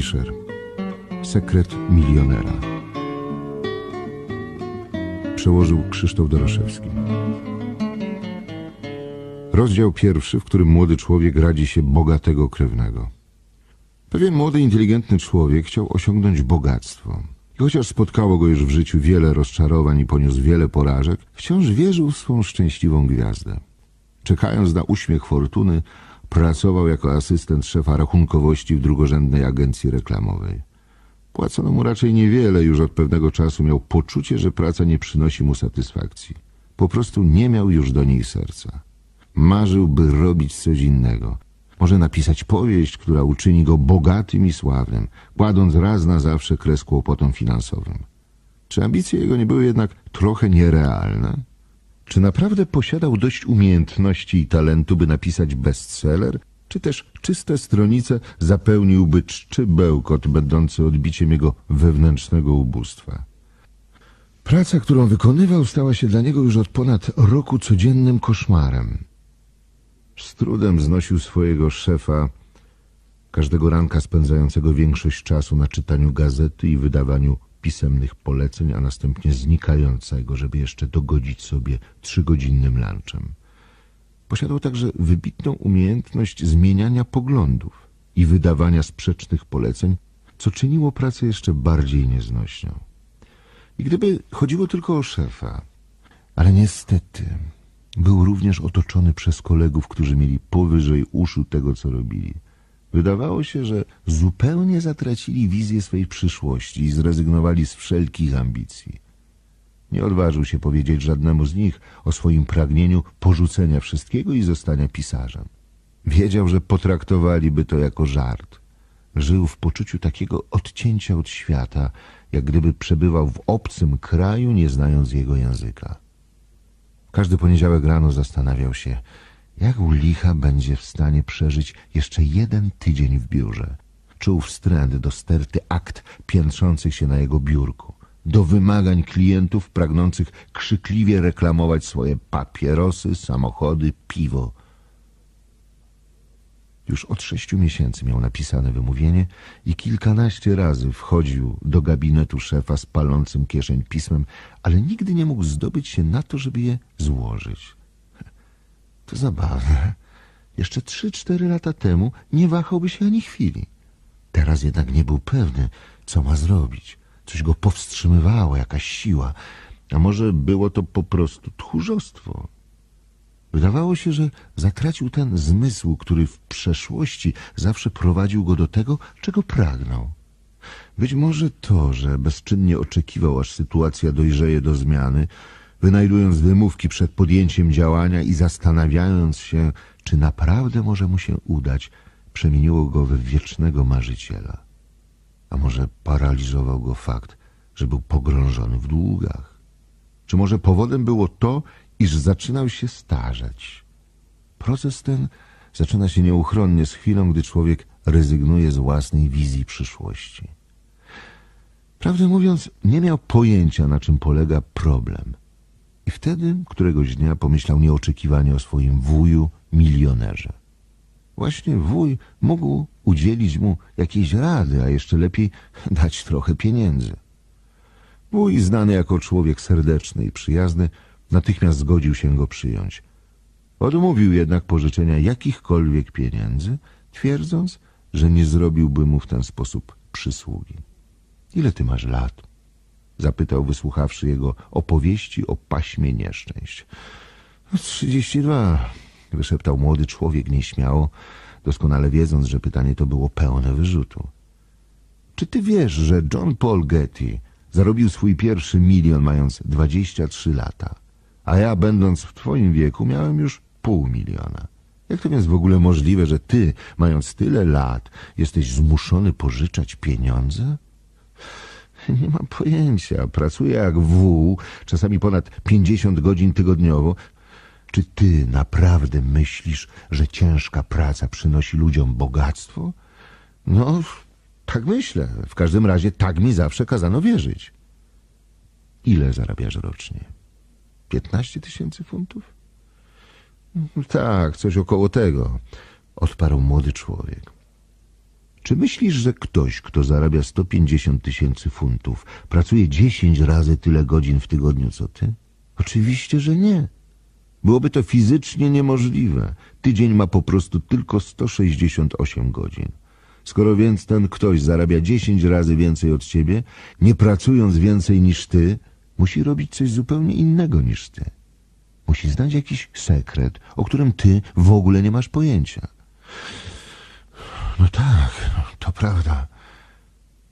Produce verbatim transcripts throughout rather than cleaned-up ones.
Fisher. Sekret milionera. Przełożył Krzysztof Doroszewski. Rozdział pierwszy, w którym młody człowiek radzi się bogatego krewnego. Pewien młody, inteligentny człowiek chciał osiągnąć bogactwo. I chociaż spotkało go już w życiu wiele rozczarowań i poniósł wiele porażek, wciąż wierzył w swą szczęśliwą gwiazdę. Czekając na uśmiech fortuny, pracował jako asystent szefa rachunkowości w drugorzędnej agencji reklamowej. Płacono mu raczej niewiele, już od pewnego czasu miał poczucie, że praca nie przynosi mu satysfakcji. Po prostu nie miał już do niej serca. Marzył, by robić coś innego. Może napisać powieść, która uczyni go bogatym i sławnym, kładąc raz na zawsze kres kłopotom finansowym. Czy ambicje jego nie były jednak trochę nierealne? Czy naprawdę posiadał dość umiejętności i talentu, by napisać bestseller? Czy też czyste stronice zapełniłby czczy bełkot, będący odbiciem jego wewnętrznego ubóstwa? Praca, którą wykonywał, stała się dla niego już od ponad roku codziennym koszmarem. Z trudem znosił swojego szefa, każdego ranka spędzającego większość czasu na czytaniu gazety i wydawaniu pisemnych poleceń, a następnie znikającego, żeby jeszcze dogodzić sobie trzygodzinnym lunchem. Posiadał także wybitną umiejętność zmieniania poglądów i wydawania sprzecznych poleceń, co czyniło pracę jeszcze bardziej nieznośną. I gdyby chodziło tylko o szefa, ale niestety był również otoczony przez kolegów, którzy mieli powyżej uszu tego, co robili. Wydawało się, że zupełnie zatracili wizję swej przyszłości i zrezygnowali z wszelkich ambicji. Nie odważył się powiedzieć żadnemu z nich o swoim pragnieniu porzucenia wszystkiego i zostania pisarzem. Wiedział, że potraktowaliby to jako żart. Żył w poczuciu takiego odcięcia od świata, jak gdyby przebywał w obcym kraju, nie znając jego języka. Każdy poniedziałek rano zastanawiał się, jak u licha będzie w stanie przeżyć jeszcze jeden tydzień w biurze. Czuł wstręt do sterty akt piętrzących się na jego biurku, do wymagań klientów pragnących krzykliwie reklamować swoje papierosy, samochody, piwo. Już od sześciu miesięcy miał napisane wymówienie i kilkanaście razy wchodził do gabinetu szefa z palącym kieszeń pismem, ale nigdy nie mógł zdobyć się na to, żeby je złożyć. To zabawne. Jeszcze trzy, cztery lata temu nie wahałby się ani chwili. Teraz jednak nie był pewny, co ma zrobić. Coś go powstrzymywało, jakaś siła. A może było to po prostu tchórzostwo? Wydawało się, że zatracił ten zmysł, który w przeszłości zawsze prowadził go do tego, czego pragnął. Być może to, że bezczynnie oczekiwał, aż sytuacja dojrzeje do zmiany, wynajdując wymówki przed podjęciem działania i zastanawiając się, czy naprawdę może mu się udać, przemieniło go we wiecznego marzyciela. A może paraliżował go fakt, że był pogrążony w długach? Czy może powodem było to, iż zaczynał się starzeć? Proces ten zaczyna się nieuchronnie z chwilą, gdy człowiek rezygnuje z własnej wizji przyszłości. Prawdę mówiąc, nie miał pojęcia, na czym polega problem. I wtedy, któregoś dnia, pomyślał nieoczekiwanie o swoim wuju, milionerze. Właśnie wuj mógł udzielić mu jakiejś rady, a jeszcze lepiej dać trochę pieniędzy. Wuj, znany jako człowiek serdeczny i przyjazny, natychmiast zgodził się go przyjąć. Odmówił jednak pożyczenia jakichkolwiek pieniędzy, twierdząc, że nie zrobiłby mu w ten sposób przysługi. — Ile ty masz lat? — zapytał, wysłuchawszy jego opowieści o paśmie nieszczęść. — Trzydzieści dwa — wyszeptał młody człowiek nieśmiało, doskonale wiedząc, że pytanie to było pełne wyrzutu. — Czy ty wiesz, że John Paul Getty zarobił swój pierwszy milion, mając dwadzieścia trzy lata, a ja, będąc w twoim wieku, miałem już pół miliona? Jak to więc w ogóle możliwe, że ty, mając tyle lat, jesteś zmuszony pożyczać pieniądze? Nie mam pojęcia. Pracuję jak wół, czasami ponad pięćdziesiąt godzin tygodniowo. Czy ty naprawdę myślisz, że ciężka praca przynosi ludziom bogactwo? No, tak myślę. W każdym razie tak mi zawsze kazano wierzyć. Ile zarabiasz rocznie? Piętnaście tysięcy funtów? Tak, coś około tego, odparł młody człowiek. Czy myślisz, że ktoś, kto zarabia sto pięćdziesiąt tysięcy funtów, pracuje dziesięć razy tyle godzin w tygodniu, co ty? Oczywiście, że nie. Byłoby to fizycznie niemożliwe. Tydzień ma po prostu tylko sto sześćdziesiąt osiem godzin. Skoro więc ten ktoś zarabia dziesięć razy więcej od ciebie, nie pracując więcej niż ty, musi robić coś zupełnie innego niż ty. Musi znać jakiś sekret, o którym ty w ogóle nie masz pojęcia. No tak, no, to prawda.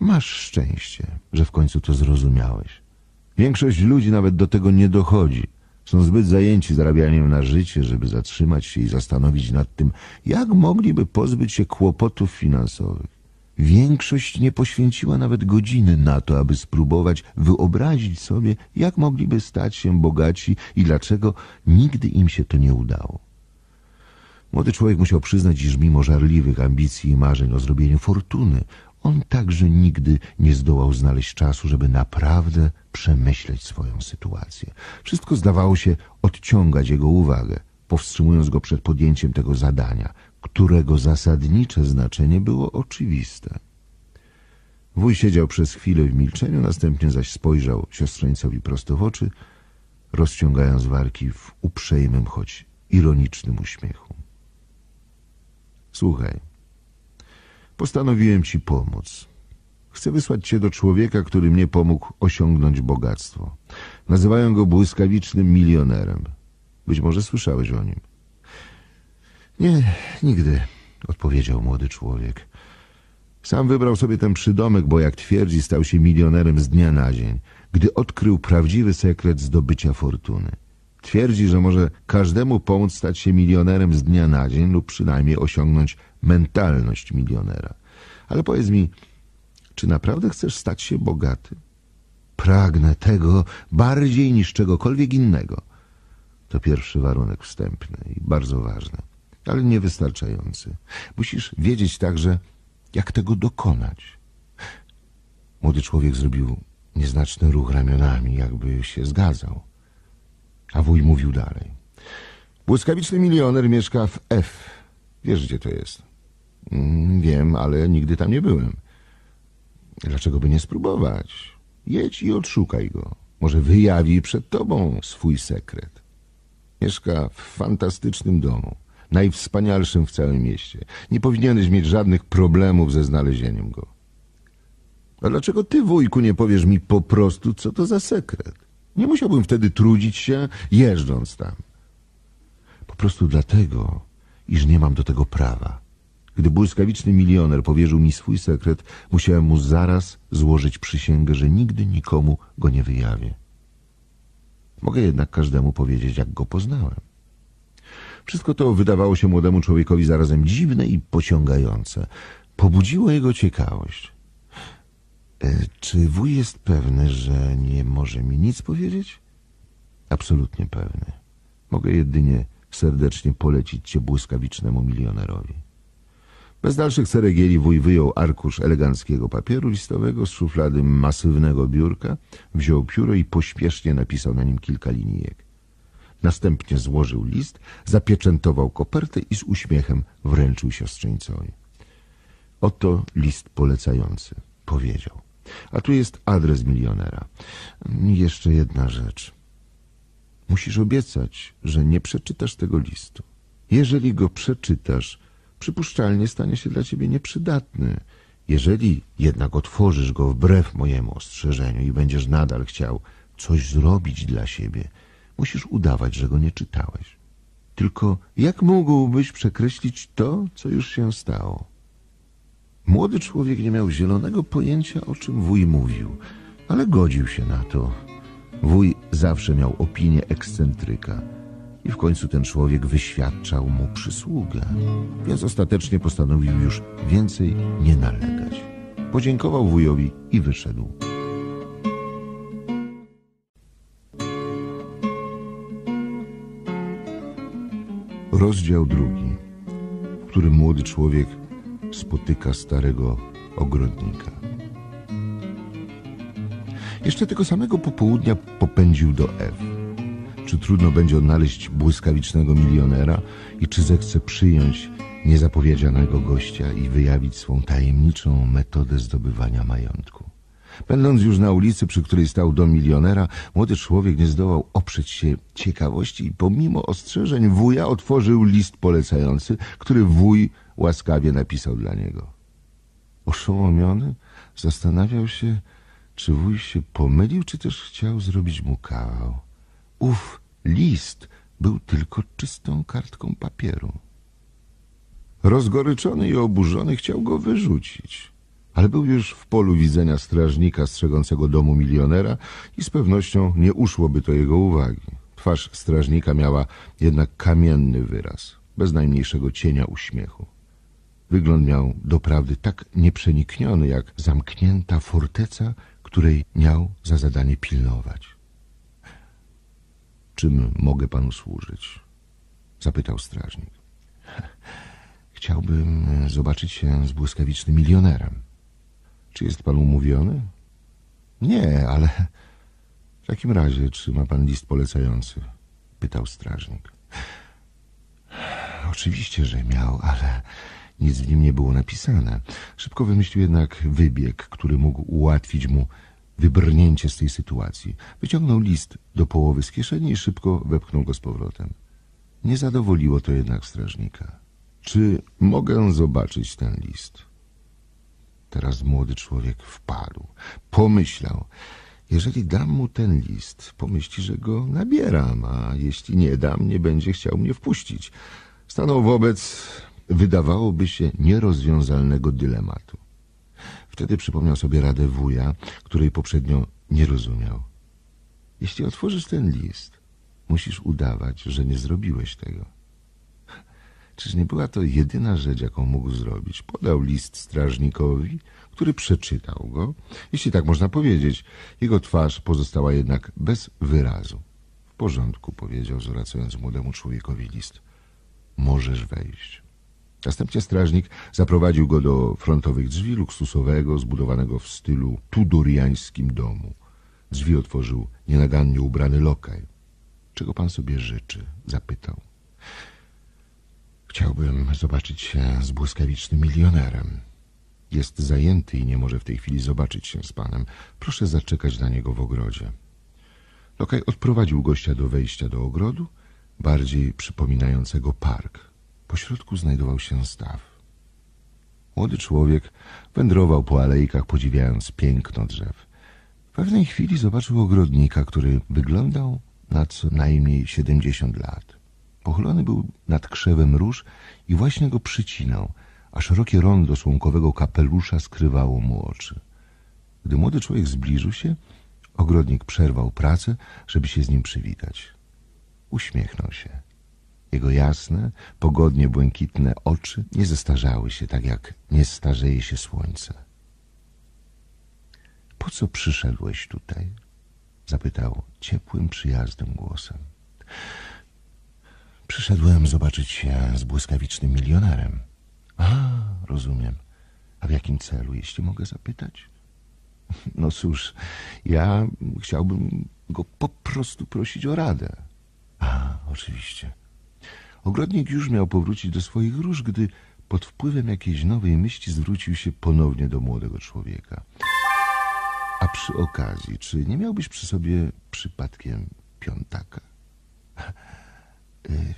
Masz szczęście, że w końcu to zrozumiałeś. Większość ludzi nawet do tego nie dochodzi. Są zbyt zajęci zarabianiem na życie, żeby zatrzymać się i zastanowić nad tym, jak mogliby pozbyć się kłopotów finansowych. Większość nie poświęciła nawet godziny na to, aby spróbować wyobrazić sobie, jak mogliby stać się bogaci i dlaczego nigdy im się to nie udało. Młody człowiek musiał przyznać, iż mimo żarliwych ambicji i marzeń o zrobieniu fortuny, on także nigdy nie zdołał znaleźć czasu, żeby naprawdę przemyśleć swoją sytuację. Wszystko zdawało się odciągać jego uwagę, powstrzymując go przed podjęciem tego zadania, którego zasadnicze znaczenie było oczywiste. Wuj siedział przez chwilę w milczeniu, następnie zaś spojrzał siostrzeńcowi prosto w oczy, rozciągając wargi w uprzejmym, choć ironicznym uśmiechu. Słuchaj, postanowiłem ci pomóc. Chcę wysłać cię do człowieka, który mnie pomógł osiągnąć bogactwo. Nazywają go błyskawicznym milionerem. Być może słyszałeś o nim. Nie, nigdy, odpowiedział młody człowiek. Sam wybrał sobie ten przydomek, bo jak twierdzi, stał się milionerem z dnia na dzień, gdy odkrył prawdziwy sekret zdobycia fortuny. Twierdzi, że może każdemu pomóc stać się milionerem z dnia na dzień lub przynajmniej osiągnąć mentalność milionera. Ale powiedz mi, czy naprawdę chcesz stać się bogaty? Pragnę tego bardziej niż czegokolwiek innego. To pierwszy warunek wstępny i bardzo ważny, ale niewystarczający. Musisz wiedzieć także, jak tego dokonać. Młody człowiek zrobił nieznaczny ruch ramionami, jakby się zgadzał. A wuj mówił dalej. Błyskawiczny milioner mieszka w F. Wiesz, gdzie to jest? Wiem, ale nigdy tam nie byłem. Dlaczego by nie spróbować? Jedź i odszukaj go. Może wyjawi przed tobą swój sekret. Mieszka w fantastycznym domu, najwspanialszym w całym mieście. Nie powinieneś mieć żadnych problemów ze znalezieniem go. A dlaczego ty, wujku, nie powiesz mi po prostu, co to za sekret? Nie musiałbym wtedy trudzić się, jeżdżąc tam. Po prostu dlatego, iż nie mam do tego prawa. Gdy błyskawiczny milioner powierzył mi swój sekret, musiałem mu zaraz złożyć przysięgę, że nigdy nikomu go nie wyjawię. Mogę jednak każdemu powiedzieć, jak go poznałem. Wszystko to wydawało się młodemu człowiekowi zarazem dziwne i pociągające. Pobudziło jego ciekawość. Czy wuj jest pewny, że nie może mi nic powiedzieć? Absolutnie pewny. Mogę jedynie serdecznie polecić cię błyskawicznemu milionerowi. Bez dalszych ceregieli wuj wyjął arkusz eleganckiego papieru listowego z szuflady masywnego biurka, wziął pióro i pośpiesznie napisał na nim kilka linijek. Następnie złożył list, zapieczętował kopertę i z uśmiechem wręczył siostrzeńcowi. Oto list polecający, powiedział. A tu jest adres milionera. Jeszcze jedna rzecz. Musisz obiecać, że nie przeczytasz tego listu. Jeżeli go przeczytasz, przypuszczalnie stanie się dla ciebie nieprzydatny. Jeżeli jednak otworzysz go wbrew mojemu ostrzeżeniu i będziesz nadal chciał coś zrobić dla siebie, musisz udawać, że go nie czytałeś. Tylko jak mógłbyś przekreślić to, co już się stało? Młody człowiek nie miał zielonego pojęcia, o czym wuj mówił, ale godził się na to. Wuj zawsze miał opinię ekscentryka i w końcu ten człowiek wyświadczał mu przysługę, więc ostatecznie postanowił już więcej nie nalegać. Podziękował wujowi i wyszedł. Rozdział drugi, w którym młody człowiek spotyka starego ogrodnika. Jeszcze tego samego popołudnia popędził do Ew. czy trudno będzie odnaleźć błyskawicznego milionera i czy zechce przyjąć niezapowiedzianego gościa i wyjawić swą tajemniczą metodę zdobywania majątku. Będąc już na ulicy, przy której stał dom milionera, młody człowiek nie zdołał oprzeć się ciekawości i pomimo ostrzeżeń wuja otworzył list polecający, który wuj łaskawie napisał dla niego. Oszołomiony zastanawiał się, czy wuj się pomylił, czy też chciał zrobić mu kawał. Ów list był tylko czystą kartką papieru. Rozgoryczony i oburzony chciał go wyrzucić, ale był już w polu widzenia strażnika strzegącego domu milionera i z pewnością nie uszłoby to jego uwagi. Twarz strażnika miała jednak kamienny wyraz, bez najmniejszego cienia uśmiechu. Wygląd miał doprawdy tak nieprzenikniony, jak zamknięta forteca, której miał za zadanie pilnować. — Czym mogę panu służyć? — zapytał strażnik. — Chciałbym zobaczyć się z błyskawicznym milionerem. — Czy jest pan umówiony? — Nie, ale... — W takim razie, czy ma pan list polecający? — pytał strażnik. — Oczywiście, że miał, ale... nic w nim nie było napisane. Szybko wymyślił jednak wybieg, który mógł ułatwić mu wybrnięcie z tej sytuacji. Wyciągnął list do połowy z kieszeni i szybko wepchnął go z powrotem. Nie zadowoliło to jednak strażnika. Czy mogę zobaczyć ten list? Teraz młody człowiek wpadł. Pomyślał, jeżeli dam mu ten list, pomyśli, że go nabieram, a jeśli nie dam, nie będzie chciał mnie wpuścić. Stanął wobec... wydawałoby się nierozwiązalnego dylematu. Wtedy przypomniał sobie radę wuja, której poprzednio nie rozumiał. Jeśli otworzysz ten list, musisz udawać, że nie zrobiłeś tego. Czyż nie była to jedyna rzecz, jaką mógł zrobić? Podał list strażnikowi, który przeczytał go, jeśli tak można powiedzieć. Jego twarz pozostała jednak bez wyrazu. W porządku, powiedział, zwracając młodemu człowiekowi list. Możesz wejść. Następnie strażnik zaprowadził go do frontowych drzwi luksusowego, zbudowanego w stylu tudoriańskim domu. Drzwi otworzył nienagannie ubrany lokaj. — Czego pan sobie życzy? — zapytał. — Chciałbym zobaczyć się z błyskawicznym milionerem. Jest zajęty i nie może w tej chwili zobaczyć się z panem. Proszę zaczekać na niego w ogrodzie. Lokaj odprowadził gościa do wejścia do ogrodu, bardziej przypominającego park. Pośrodku znajdował się staw. Młody człowiek wędrował po alejkach, podziwiając piękno drzew. W pewnej chwili zobaczył ogrodnika, który wyglądał na co najmniej siedemdziesiąt lat. Pochylony był nad krzewem róż i właśnie go przycinał, a szerokie rondo słomkowego kapelusza skrywało mu oczy. Gdy młody człowiek zbliżył się, ogrodnik przerwał pracę, żeby się z nim przywitać. Uśmiechnął się. Jego jasne, pogodnie błękitne oczy nie zestarzały się, tak jak nie starzeje się słońce. — Po co przyszedłeś tutaj? — zapytał ciepłym, przyjaznym głosem. — Przyszedłem zobaczyć się z błyskawicznym milionerem. — A, rozumiem. A w jakim celu, jeśli mogę zapytać? — No cóż, ja chciałbym go po prostu prosić o radę. — A, oczywiście. Ogrodnik już miał powrócić do swoich róż, gdy pod wpływem jakiejś nowej myśli zwrócił się ponownie do młodego człowieka. A przy okazji, czy nie miałbyś przy sobie przypadkiem piątaka? Y,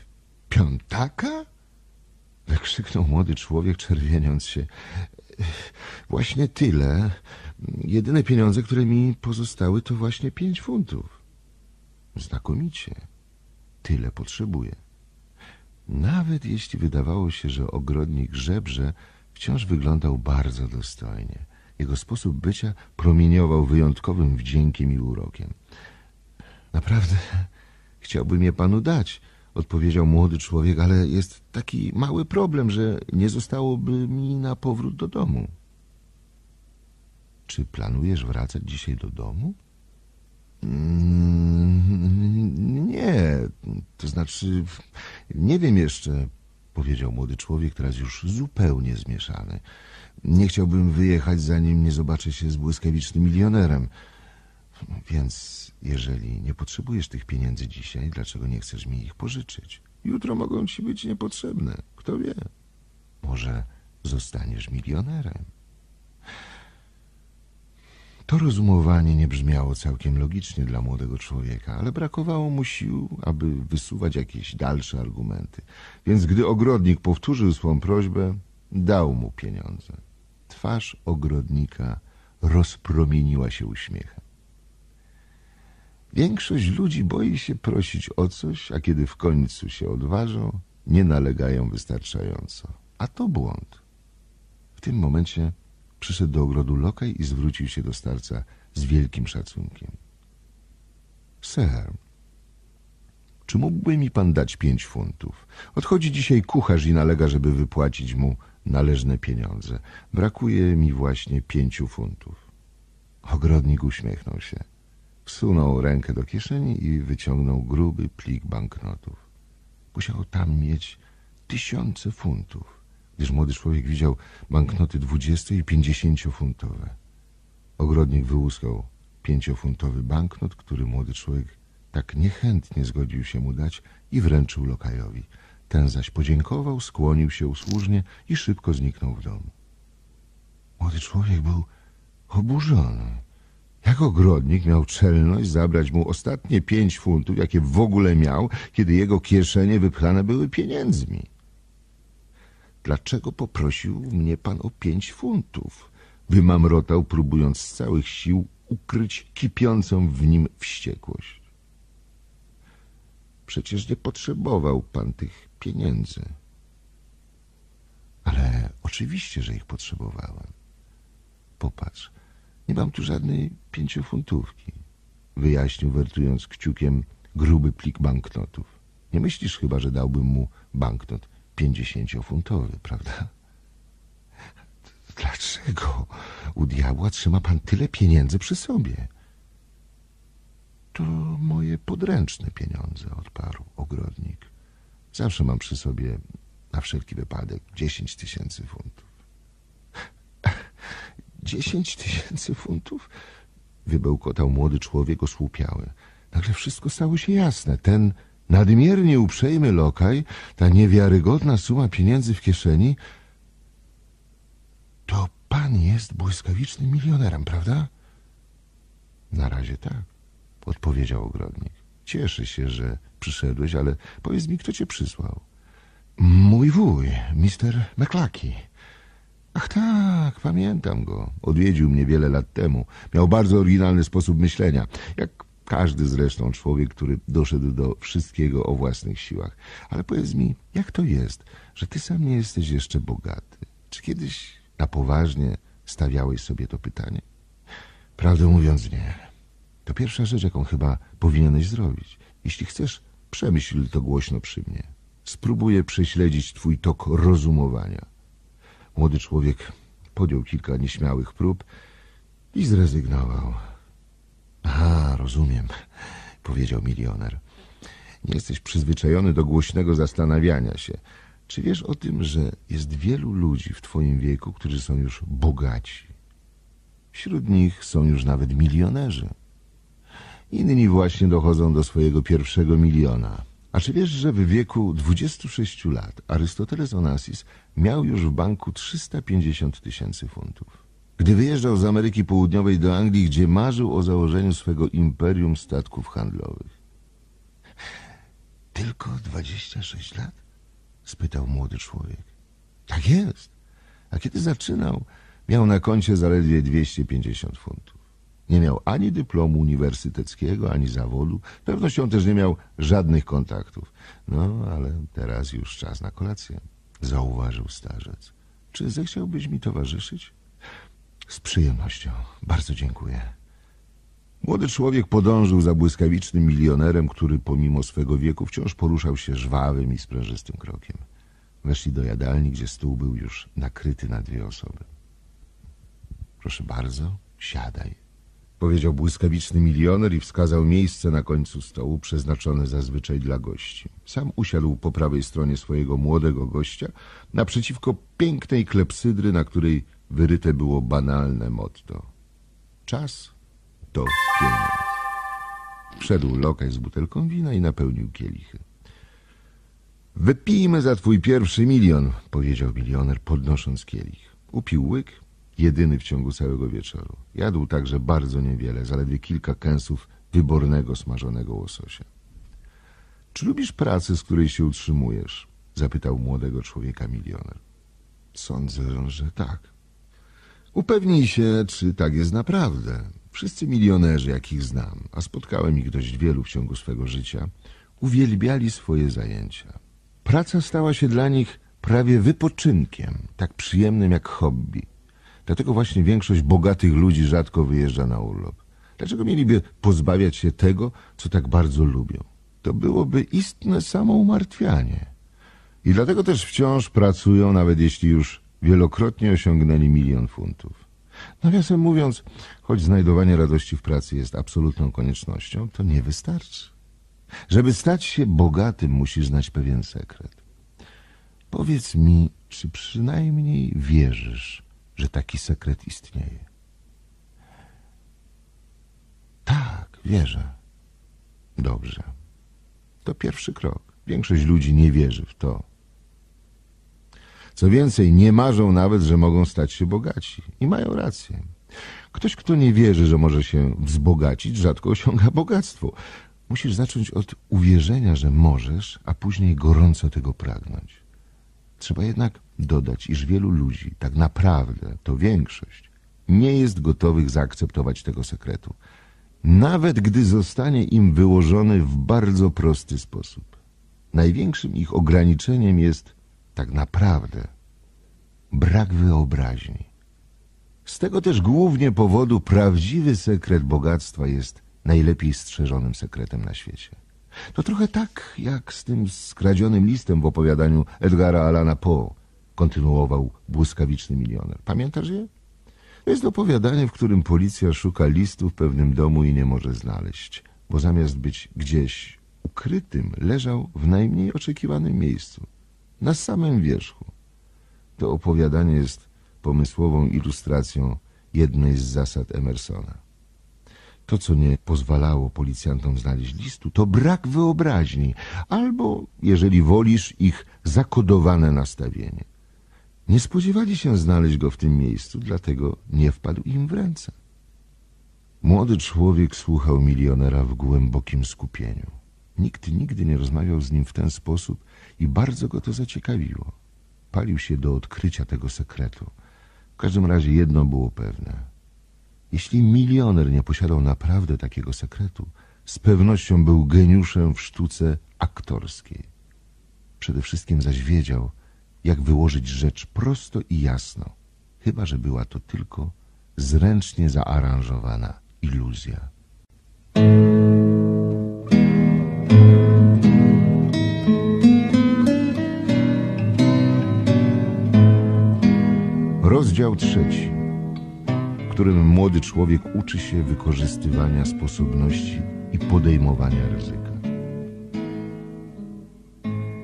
piątaka? Wykrzyknął młody człowiek, czerwieniąc się. Właśnie tyle. Jedyne pieniądze, które mi pozostały, to właśnie pięć funtów. Znakomicie. Tyle potrzebuję. Nawet jeśli wydawało się, że ogrodnik żebrze, wciąż wyglądał bardzo dostojnie. Jego sposób bycia promieniował wyjątkowym wdziękiem i urokiem. — Naprawdę chciałbym je panu dać — odpowiedział młody człowiek, — ale jest taki mały problem, że nie zostałoby mi na powrót do domu. — Czy planujesz wracać dzisiaj do domu? Mm, nie, to znaczy, nie wiem jeszcze, powiedział młody człowiek, teraz już zupełnie zmieszany. Nie chciałbym wyjechać, zanim nie zobaczę się z błyskawicznym milionerem. Więc jeżeli nie potrzebujesz tych pieniędzy dzisiaj, dlaczego nie chcesz mi ich pożyczyć? Jutro mogą ci być niepotrzebne, kto wie. Może zostaniesz milionerem. To rozumowanie nie brzmiało całkiem logicznie dla młodego człowieka, ale brakowało mu sił, aby wysuwać jakieś dalsze argumenty. Więc gdy ogrodnik powtórzył swą prośbę, dał mu pieniądze. Twarz ogrodnika rozpromieniła się uśmiechem. Większość ludzi boi się prosić o coś, a kiedy w końcu się odważą, nie nalegają wystarczająco. A to błąd. W tym momencie przyszedł do ogrodu lokaj i zwrócił się do starca z wielkim szacunkiem. Sir, czy mógłby mi pan dać pięć funtów? Odchodzi dzisiaj kucharz i nalega, żeby wypłacić mu należne pieniądze. Brakuje mi właśnie pięciu funtów. Ogrodnik uśmiechnął się. Wsunął rękę do kieszeni i wyciągnął gruby plik banknotów. Musiał tam mieć tysiące funtów, gdyż młody człowiek widział banknoty dwudziesto- i pięćdziesięciofuntowe. Ogrodnik wyłuskał pięciofuntowy banknot, który młody człowiek tak niechętnie zgodził się mu dać i wręczył lokajowi. Ten zaś podziękował, skłonił się usłużnie i szybko zniknął w domu. Młody człowiek był oburzony. Jak ogrodnik miał czelność zabrać mu ostatnie pięć funtów, jakie w ogóle miał, kiedy jego kieszenie wypchane były pieniędzmi? Dlaczego poprosił mnie pan o pięć funtów? Wymamrotał, próbując z całych sił ukryć kipiącą w nim wściekłość. Przecież nie potrzebował pan tych pieniędzy. Ale oczywiście, że ich potrzebowałem. Popatrz. Nie mam tu żadnej pięciofuntówki, wyjaśnił, wertując kciukiem gruby plik banknotów. Nie myślisz chyba, że dałbym mu banknot pięćdziesięciofuntowy, prawda? Dlaczego u diabła trzyma pan tyle pieniędzy przy sobie? To moje podręczne pieniądze, odparł ogrodnik. Zawsze mam przy sobie na wszelki wypadek dziesięć tysięcy funtów. Dziesięć tysięcy funtów? Wybełkotał młody człowiek osłupiały. Nagle wszystko stało się jasne. Ten nadmiernie uprzejmy lokaj, ta niewiarygodna suma pieniędzy w kieszeni. To pan jest błyskawicznym milionerem, prawda? Na razie tak, odpowiedział ogrodnik. Cieszę się, że przyszedłeś, ale powiedz mi, kto cię przysłał. Mój wuj, mister McLucky. Ach tak, pamiętam go. Odwiedził mnie wiele lat temu. Miał bardzo oryginalny sposób myślenia, jak każdy zresztą człowiek, który doszedł do wszystkiego o własnych siłach. Ale powiedz mi, jak to jest, że ty sam nie jesteś jeszcze bogaty? Czy kiedyś na poważnie stawiałeś sobie to pytanie? Prawdę mówiąc, nie. To pierwsza rzecz, jaką chyba powinieneś zrobić. Jeśli chcesz, przemyśl to głośno przy mnie. Spróbuję prześledzić twój tok rozumowania. Młody człowiek podjął kilka nieśmiałych prób i zrezygnował. — Aha, rozumiem — powiedział milioner. — Nie jesteś przyzwyczajony do głośnego zastanawiania się. Czy wiesz o tym, że jest wielu ludzi w twoim wieku, którzy są już bogaci? Wśród nich są już nawet milionerzy. Inni właśnie dochodzą do swojego pierwszego miliona. A czy wiesz, że w wieku dwudziestu sześciu lat Arystoteles Onassis miał już w banku trzysta pięćdziesiąt tysięcy funtów? Gdy wyjeżdżał z Ameryki Południowej do Anglii, gdzie marzył o założeniu swego imperium statków handlowych. Tylko dwadzieścia sześć lat? Spytał młody człowiek. Tak jest. A kiedy zaczynał, miał na koncie zaledwie dwieście pięćdziesiąt funtów. Nie miał ani dyplomu uniwersyteckiego, ani zawodu. Z pewnością też nie miał żadnych kontaktów. No, ale teraz już czas na kolację, zauważył starzec. Czy zechciałbyś mi towarzyszyć? Z przyjemnością. Bardzo dziękuję. Młody człowiek podążył za błyskawicznym milionerem, który pomimo swego wieku wciąż poruszał się żwawym i sprężystym krokiem. Weszli do jadalni, gdzie stół był już nakryty na dwie osoby. Proszę bardzo, siadaj. Powiedział błyskawiczny milioner i wskazał miejsce na końcu stołu, przeznaczone zazwyczaj dla gości. Sam usiadł po prawej stronie swojego młodego gościa, naprzeciwko pięknej klepsydry, na której wyryte było banalne motto. Czas to pieniądz. Wszedł lokaj z butelką wina i napełnił kielichy. Wypijmy za twój pierwszy milion, powiedział milioner, podnosząc kielich. Upił łyk, jedyny w ciągu całego wieczoru. Jadł także bardzo niewiele, zaledwie kilka kęsów wybornego smażonego łososia. Czy lubisz pracę, z której się utrzymujesz? Zapytał młodego człowieka milioner. Sądzę, że tak. Upewnij się, czy tak jest naprawdę. Wszyscy milionerzy, jakich znam, a spotkałem ich dość wielu w ciągu swego życia, uwielbiali swoje zajęcia. Praca stała się dla nich prawie wypoczynkiem, tak przyjemnym jak hobby. Dlatego właśnie większość bogatych ludzi rzadko wyjeżdża na urlop. Dlaczego mieliby pozbawiać się tego, co tak bardzo lubią? To byłoby istne samoumartwianie. I dlatego też wciąż pracują, nawet jeśli już wielokrotnie osiągnęli milion funtów. Nawiasem mówiąc, choć znajdowanie radości w pracy jest absolutną koniecznością, to nie wystarczy. Żeby stać się bogatym, musisz znać pewien sekret. Powiedz mi, czy przynajmniej wierzysz, że taki sekret istnieje? Tak, wierzę. Dobrze. To pierwszy krok. Większość ludzi nie wierzy w to. Co więcej, nie marzą nawet, że mogą stać się bogaci. I mają rację. Ktoś, kto nie wierzy, że może się wzbogacić, rzadko osiąga bogactwo. Musisz zacząć od uwierzenia, że możesz, a później gorąco tego pragnąć. Trzeba jednak dodać, iż wielu ludzi, tak naprawdę to większość, nie jest gotowych zaakceptować tego sekretu. Nawet gdy zostanie im wyłożony w bardzo prosty sposób. Największym ich ograniczeniem jest tak naprawdę brak wyobraźni. Z tego też głównie powodu prawdziwy sekret bogactwa jest najlepiej strzeżonym sekretem na świecie. To trochę tak jak z tym skradzionym listem w opowiadaniu Edgara Alana Poe, kontynuował błyskawiczny milioner. Pamiętasz je? To jest opowiadanie, w którym policja szuka listu w pewnym domu i nie może znaleźć, bo zamiast być gdzieś ukrytym, leżał w najmniej oczekiwanym miejscu, na samym wierzchu. To opowiadanie jest pomysłową ilustracją jednej z zasad Emersona. To, co nie pozwalało policjantom znaleźć listu, to brak wyobraźni, albo, jeżeli wolisz, ich zakodowane nastawienie. Nie spodziewali się znaleźć go w tym miejscu, dlatego nie wpadł im w ręce. Młody człowiek słuchał milionera w głębokim skupieniu. Nikt nigdy nie rozmawiał z nim w ten sposób i bardzo go to zaciekawiło. Palił się do odkrycia tego sekretu. W każdym razie jedno było pewne. Jeśli milioner nie posiadał naprawdę takiego sekretu, z pewnością był geniuszem w sztuce aktorskiej. Przede wszystkim zaś wiedział, jak wyłożyć rzecz prosto i jasno, chyba że była to tylko zręcznie zaaranżowana iluzja. Rozdział trzeci, w którym młody człowiek uczy się wykorzystywania sposobności i podejmowania ryzyka.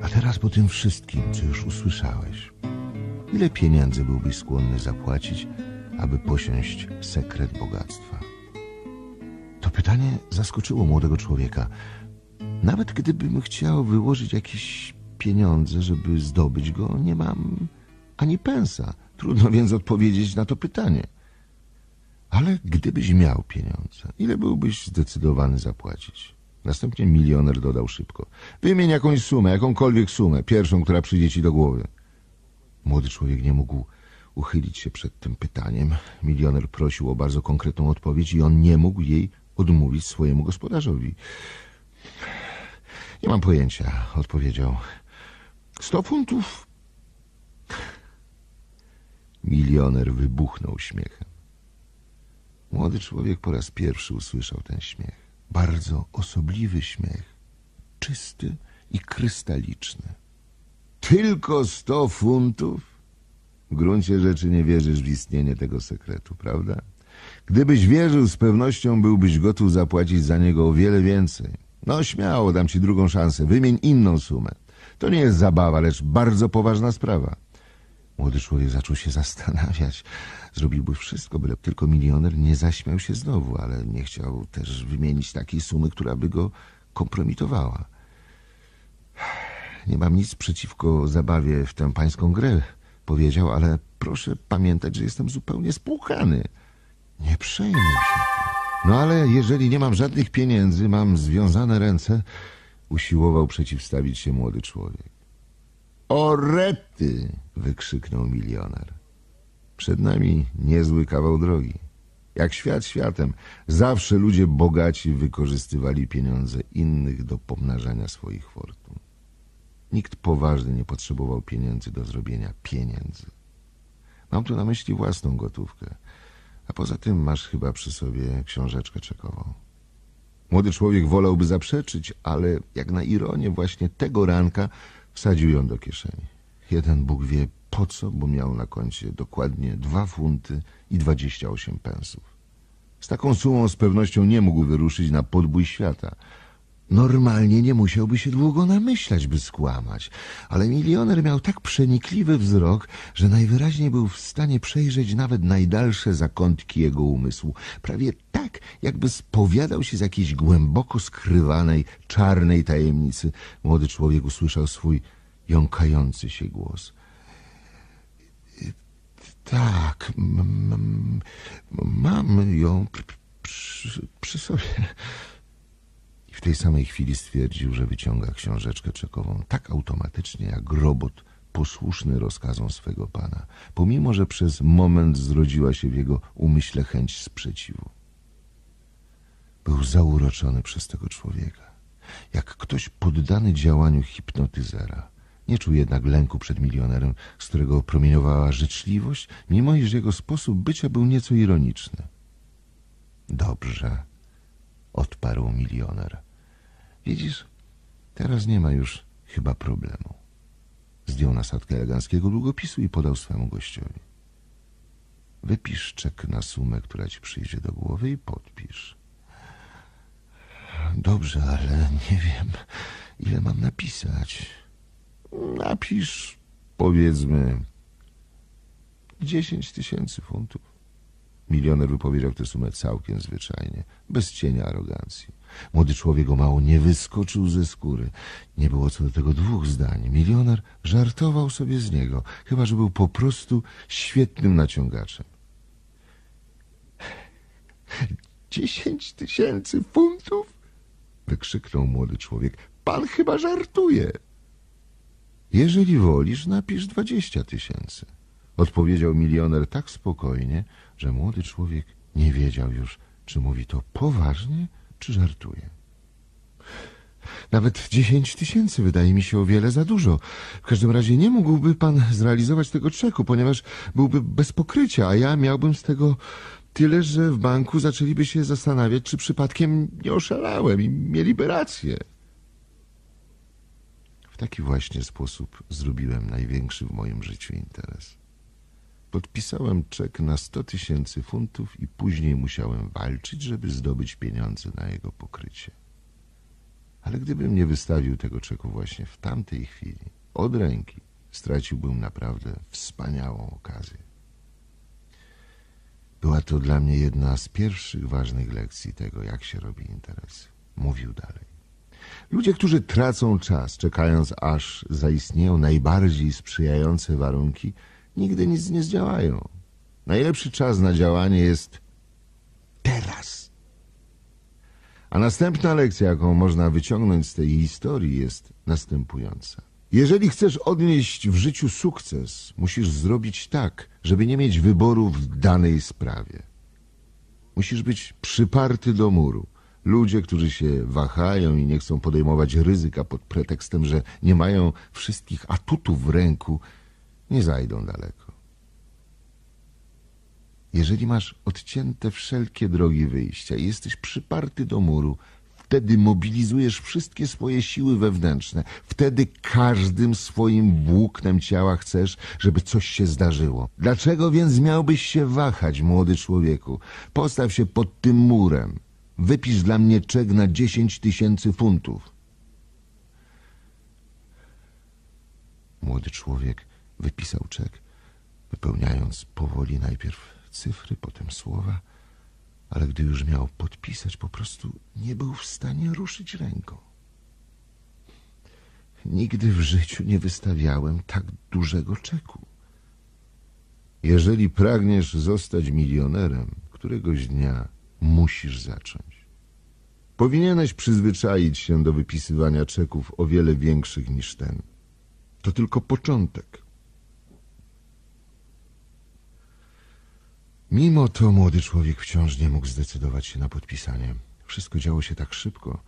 A teraz po tym wszystkim, co już usłyszałeś, ile pieniędzy byłbyś skłonny zapłacić, aby posiąść sekret bogactwa? To pytanie zaskoczyło młodego człowieka. Nawet gdybym chciał wyłożyć jakieś pieniądze, żeby zdobyć go, nie mam ani pensa. Trudno więc odpowiedzieć na to pytanie. Ale gdybyś miał pieniądze, ile byłbyś zdecydowany zapłacić? Następnie milioner dodał szybko. Wymień jakąś sumę, jakąkolwiek sumę, pierwszą, która przyjdzie ci do głowy. Młody człowiek nie mógł uchylić się przed tym pytaniem. Milioner prosił o bardzo konkretną odpowiedź i on nie mógł jej odmówić swojemu gospodarzowi. Nie mam pojęcia, odpowiedział. Sto funtów? Milioner wybuchnął śmiechem. Młody człowiek po raz pierwszy usłyszał ten śmiech. Bardzo osobliwy śmiech, czysty i krystaliczny. Tylko sto funtów? W gruncie rzeczy nie wierzysz w istnienie tego sekretu, prawda? Gdybyś wierzył, z pewnością byłbyś gotów zapłacić za niego o wiele więcej. No śmiało, dam ci drugą szansę, wymień inną sumę. To nie jest zabawa, lecz bardzo poważna sprawa. Młody człowiek zaczął się zastanawiać. Zrobiłby wszystko, byle tylko milioner nie zaśmiał się znowu, ale nie chciał też wymienić takiej sumy, która by go kompromitowała. Nie mam nic przeciwko zabawie w tę pańską grę, powiedział, ale proszę pamiętać, że jestem zupełnie spłukany. Nie przejmuj się. No ale jeżeli nie mam żadnych pieniędzy, mam związane ręce, usiłował przeciwstawić się młody człowiek. O rety! Wykrzyknął milioner. Przed nami niezły kawał drogi. Jak świat światem, zawsze ludzie bogaci wykorzystywali pieniądze innych do pomnażania swoich fortun. Nikt poważny nie potrzebował pieniędzy do zrobienia pieniędzy. Mam tu na myśli własną gotówkę, a poza tym masz chyba przy sobie książeczkę czekową. Młody człowiek wolałby zaprzeczyć, ale jak na ironię właśnie tego ranka wsadził ją do kieszeni. Jeden Bóg wie po co, bo miał na koncie dokładnie dwa funty i dwadzieścia osiem pensów. Z taką sumą z pewnością nie mógł wyruszyć na podbój świata. Normalnie nie musiałby się długo namyślać, by skłamać, ale milioner miał tak przenikliwy wzrok, że najwyraźniej był w stanie przejrzeć nawet najdalsze zakątki jego umysłu, prawie tak, jakby spowiadał się z jakiejś głęboko skrywanej, czarnej tajemnicy. Młody człowiek usłyszał swój jąkający się głos. Tak, mam ją pr przy, przy sobie. I w tej samej chwili stwierdził, że wyciąga książeczkę czekową tak automatycznie, jak robot posłuszny rozkazom swego pana, pomimo że przez moment zrodziła się w jego umyśle chęć sprzeciwu. Był zauroczony przez tego człowieka, jak ktoś poddany działaniu hipnotyzera. Nie czuł jednak lęku przed milionerem, z którego promieniowała życzliwość, mimo iż jego sposób bycia był nieco ironiczny. Dobrze, odparł milioner. Widzisz, teraz nie ma już chyba problemu. Zdjął nasadkę eleganckiego długopisu i podał swemu gościowi. Wypisz czek na sumę, która ci przyjdzie do głowy i podpisz. Dobrze, ale nie wiem, ile mam napisać. Napisz, powiedzmy, dziesięć tysięcy funtów. Milioner wypowiedział tę sumę całkiem zwyczajnie, bez cienia arogancji. Młody człowiek o mało nie wyskoczył ze skóry. Nie było co do tego dwóch zdań. Milioner żartował sobie z niego, chyba że był po prostu świetnym naciągaczem. Dziesięć tysięcy funtów? Wykrzyknął młody człowiek. Pan chyba żartuje. Jeżeli wolisz, napisz dwadzieścia tysięcy. Odpowiedział milioner tak spokojnie, że młody człowiek nie wiedział już, czy mówi to poważnie, czy żartuje. Nawet dziesięć tysięcy wydaje mi się o wiele za dużo. W każdym razie nie mógłby pan zrealizować tego czeku, ponieważ byłby bez pokrycia, a ja miałbym z tego tyle, że w banku zaczęliby się zastanawiać, czy przypadkiem nie oszalałem i mieliby rację. W taki właśnie sposób zrobiłem największy w moim życiu interes. Podpisałem czek na sto tysięcy funtów i później musiałem walczyć, żeby zdobyć pieniądze na jego pokrycie. Ale gdybym nie wystawił tego czeku właśnie w tamtej chwili, od ręki, straciłbym naprawdę wspaniałą okazję. Była to dla mnie jedna z pierwszych ważnych lekcji tego, jak się robi interes. Mówił dalej. Ludzie, którzy tracą czas, czekając aż zaistnieją najbardziej sprzyjające warunki, nigdy nic nie zdziałają. Najlepszy czas na działanie jest teraz. A następna lekcja, jaką można wyciągnąć z tej historii, jest następująca. Jeżeli chcesz odnieść w życiu sukces, musisz zrobić tak, żeby nie mieć wyboru w danej sprawie. Musisz być przyparty do muru. Ludzie, którzy się wahają i nie chcą podejmować ryzyka pod pretekstem, że nie mają wszystkich atutów w ręku, nie zajdą daleko. Jeżeli masz odcięte wszelkie drogi wyjścia i jesteś przyparty do muru, wtedy mobilizujesz wszystkie swoje siły wewnętrzne. Wtedy każdym swoim włóknem ciała chcesz, żeby coś się zdarzyło. Dlaczego więc miałbyś się wahać, młody człowieku? Postaw się pod tym murem. Wypisz dla mnie czek na dziesięć tysięcy funtów. Młody człowiek wypisał czek wypełniając powoli najpierw cyfry, potem słowa, ale gdy już miał podpisać, po prostu nie był w stanie ruszyć ręką. Nigdy w życiu nie wystawiałem tak dużego czeku. Jeżeli pragniesz zostać milionerem, któregoś dnia musisz zacząć. Powinieneś przyzwyczaić się do wypisywania czeków o wiele większych niż ten. To tylko początek. Mimo to młody człowiek wciąż nie mógł zdecydować się na podpisanie. Wszystko działo się tak szybko.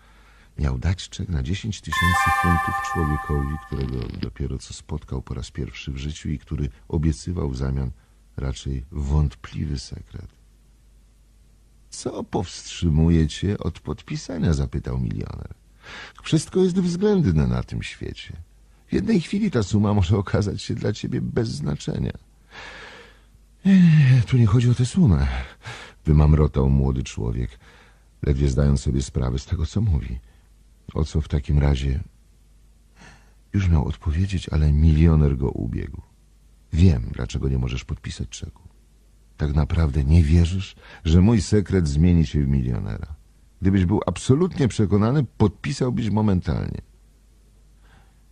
Miał dać czek na dziesięć tysięcy funtów człowiekowi, którego dopiero co spotkał po raz pierwszy w życiu i który obiecywał w zamian raczej wątpliwy sekret. Co powstrzymuje cię od podpisania? Zapytał milioner. Wszystko jest względne na tym świecie. W jednej chwili ta suma może okazać się dla ciebie bez znaczenia. Tu nie chodzi o tę sumę, wymamrotał młody człowiek, ledwie zdając sobie sprawę z tego, co mówi. O co w takim razie? Już miał odpowiedzieć, ale milioner go ubiegł. Wiem, dlaczego nie możesz podpisać czeku. Tak naprawdę nie wierzysz, że mój sekret zmieni się w milionera. Gdybyś był absolutnie przekonany, podpisałbyś momentalnie.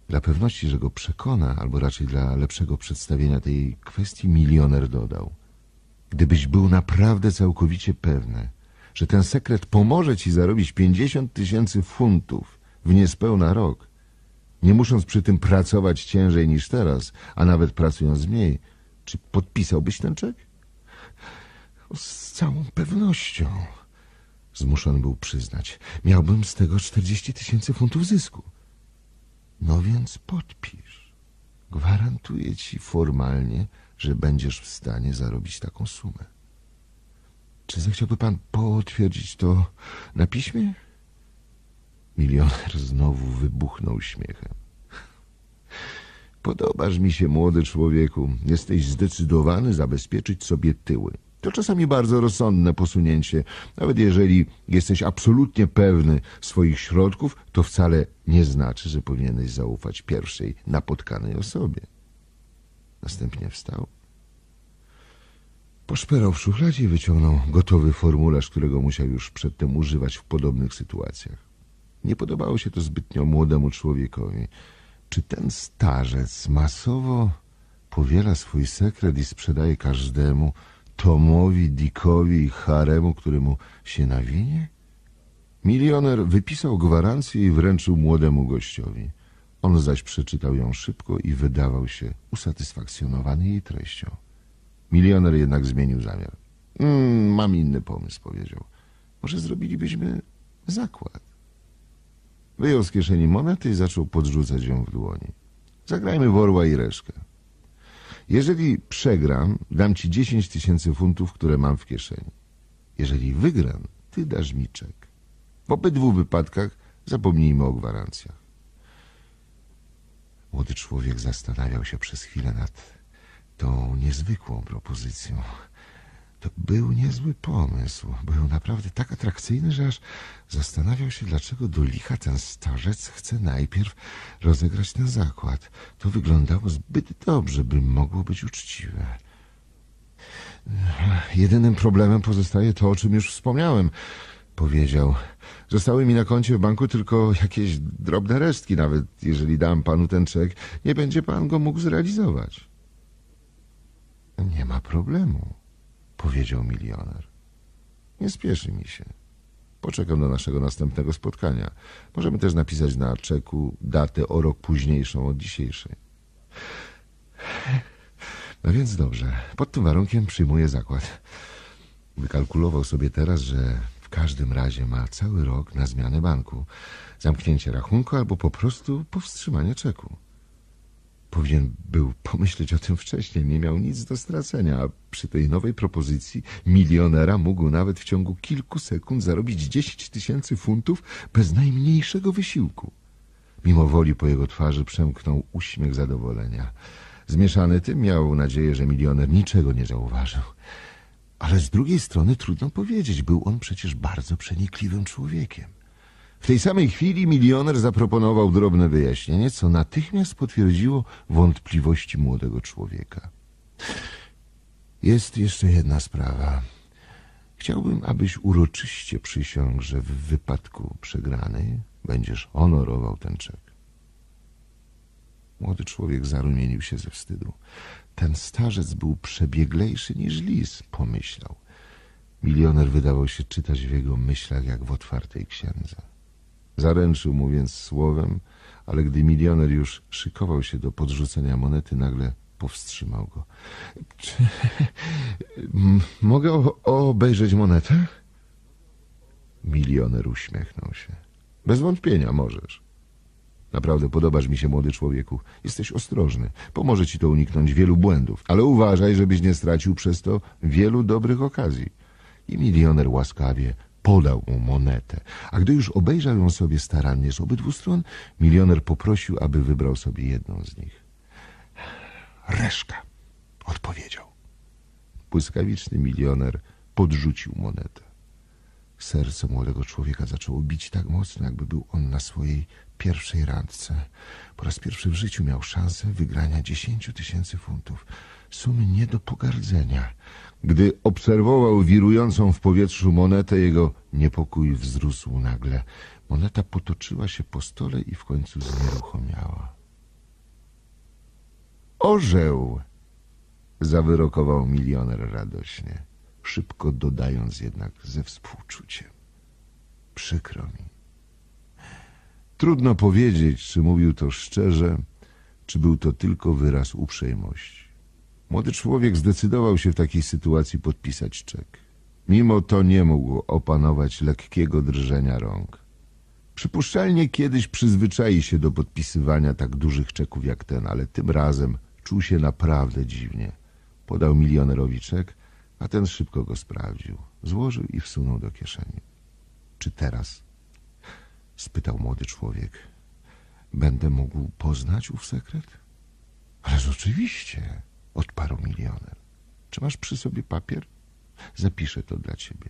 Dla pewności, że go przekona, albo raczej dla lepszego przedstawienia tej kwestii, milioner dodał. Gdybyś był naprawdę całkowicie pewny, że ten sekret pomoże ci zarobić pięćdziesiąt tysięcy funtów w niespełna rok, nie musząc przy tym pracować ciężej niż teraz, a nawet pracując mniej, czy podpisałbyś ten czek? Z całą pewnością, zmuszony był przyznać, miałbym z tego czterdzieści tysięcy funtów zysku. No więc podpisz. Gwarantuję ci formalnie, że będziesz w stanie zarobić taką sumę. Czy zechciałby pan potwierdzić to na piśmie? Milioner znowu wybuchnął śmiechem. Podobasz mi się, młody człowieku. Jesteś zdecydowany zabezpieczyć sobie tyły. To czasami bardzo rozsądne posunięcie. Nawet jeżeli jesteś absolutnie pewny swoich środków, to wcale nie znaczy, że powinieneś zaufać pierwszej napotkanej osobie. Następnie wstał. Poszperał w szufladzie i wyciągnął gotowy formularz, którego musiał już przedtem używać w podobnych sytuacjach. Nie podobało się to zbytnio młodemu człowiekowi. Czy ten starzec masowo powiela swój sekret i sprzedaje każdemu, Tomowi, Dickowi i Haremu, któremu się nawinie? Milioner wypisał gwarancję i wręczył młodemu gościowi. On zaś przeczytał ją szybko i wydawał się usatysfakcjonowany jej treścią. Milioner jednak zmienił zamiar. Mm, mam inny pomysł, powiedział. Może zrobilibyśmy zakład. Wyjął z kieszeni monety i zaczął podrzucać ją w dłoni. Zagrajmy w orła i reszkę. Jeżeli przegram, dam ci dziesięć tysięcy funtów, które mam w kieszeni. Jeżeli wygram, ty dasz mi czek. W obydwu wypadkach zapomnijmy o gwarancjach. Młody człowiek zastanawiał się przez chwilę nad tą niezwykłą propozycją. To był niezły pomysł. Był naprawdę tak atrakcyjny, że aż zastanawiał się, dlaczego do licha ten starzec chce najpierw rozegrać ten zakład. To wyglądało zbyt dobrze, by mogło być uczciwe. Jedynym problemem pozostaje to, o czym już wspomniałem, powiedział. Zostały mi na koncie w banku tylko jakieś drobne resztki. Nawet jeżeli dam panu ten czek, nie będzie pan go mógł zrealizować. Nie ma problemu, powiedział milioner. Nie spieszy mi się. Poczekam do naszego następnego spotkania. Możemy też napisać na czeku datę o rok późniejszą od dzisiejszej. No więc dobrze. Pod tym warunkiem przyjmuję zakład. Wykalkulował sobie teraz, że w każdym razie ma cały rok na zmianę banku, zamknięcie rachunku albo po prostu powstrzymanie czeku. Powinien był pomyśleć o tym wcześniej, nie miał nic do stracenia, a przy tej nowej propozycji milionera mógł nawet w ciągu kilku sekund zarobić dziesięć tysięcy funtów bez najmniejszego wysiłku. Mimo woli po jego twarzy przemknął uśmiech zadowolenia. Zmieszany tym miał nadzieję, że milioner niczego nie zauważył. Ale z drugiej strony trudno powiedzieć, był on przecież bardzo przenikliwym człowiekiem. W tej samej chwili milioner zaproponował drobne wyjaśnienie, co natychmiast potwierdziło wątpliwości młodego człowieka. Jest jeszcze jedna sprawa. Chciałbym, abyś uroczyście przysiągł, że w wypadku przegranej będziesz honorował ten czek. Młody człowiek zarumienił się ze wstydu. Ten starzec był przebieglejszy niż lis, pomyślał. Milioner wydawał się czytać w jego myślach jak w otwartej księdze. Zaręczył mu więc słowem, ale gdy milioner już szykował się do podrzucenia monety, nagle powstrzymał go. Czy mogę o, obejrzeć monetę? Milioner uśmiechnął się. Bez wątpienia możesz. Naprawdę podobasz mi się, młody człowieku. Jesteś ostrożny. Pomoże ci to uniknąć wielu błędów. Ale uważaj, żebyś nie stracił przez to wielu dobrych okazji. I milioner łaskawie podał mu monetę. A gdy już obejrzał ją sobie starannie z obydwu stron, milioner poprosił, aby wybrał sobie jedną z nich. Reszka, odpowiedział. Błyskawiczny milioner podrzucił monetę. Serce młodego człowieka zaczęło bić tak mocno, jakby był on na swojej pierwszej randce. Po raz pierwszy w życiu miał szansę wygrania dziesięciu tysięcy funtów. Sumy nie do pogardzenia. Gdy obserwował wirującą w powietrzu monetę, jego niepokój wzrósł nagle. Moneta potoczyła się po stole i w końcu znieruchomiała. Orzeł! Zawyrokował milioner radośnie, szybko dodając jednak ze współczuciem. Przykro mi. Trudno powiedzieć, czy mówił to szczerze, czy był to tylko wyraz uprzejmości. Młody człowiek zdecydował się w takiej sytuacji podpisać czek. Mimo to nie mógł opanować lekkiego drżenia rąk. Przypuszczalnie kiedyś przyzwyczai się do podpisywania tak dużych czeków jak ten, ale tym razem czuł się naprawdę dziwnie. Podał milionerowi czek, a ten szybko go sprawdził. Złożył i wsunął do kieszeni. Czy teraz? Spytał młody człowiek. Będę mógł poznać ów sekret? Ależ oczywiście, odparł milioner. Czy masz przy sobie papier? Zapiszę to dla ciebie.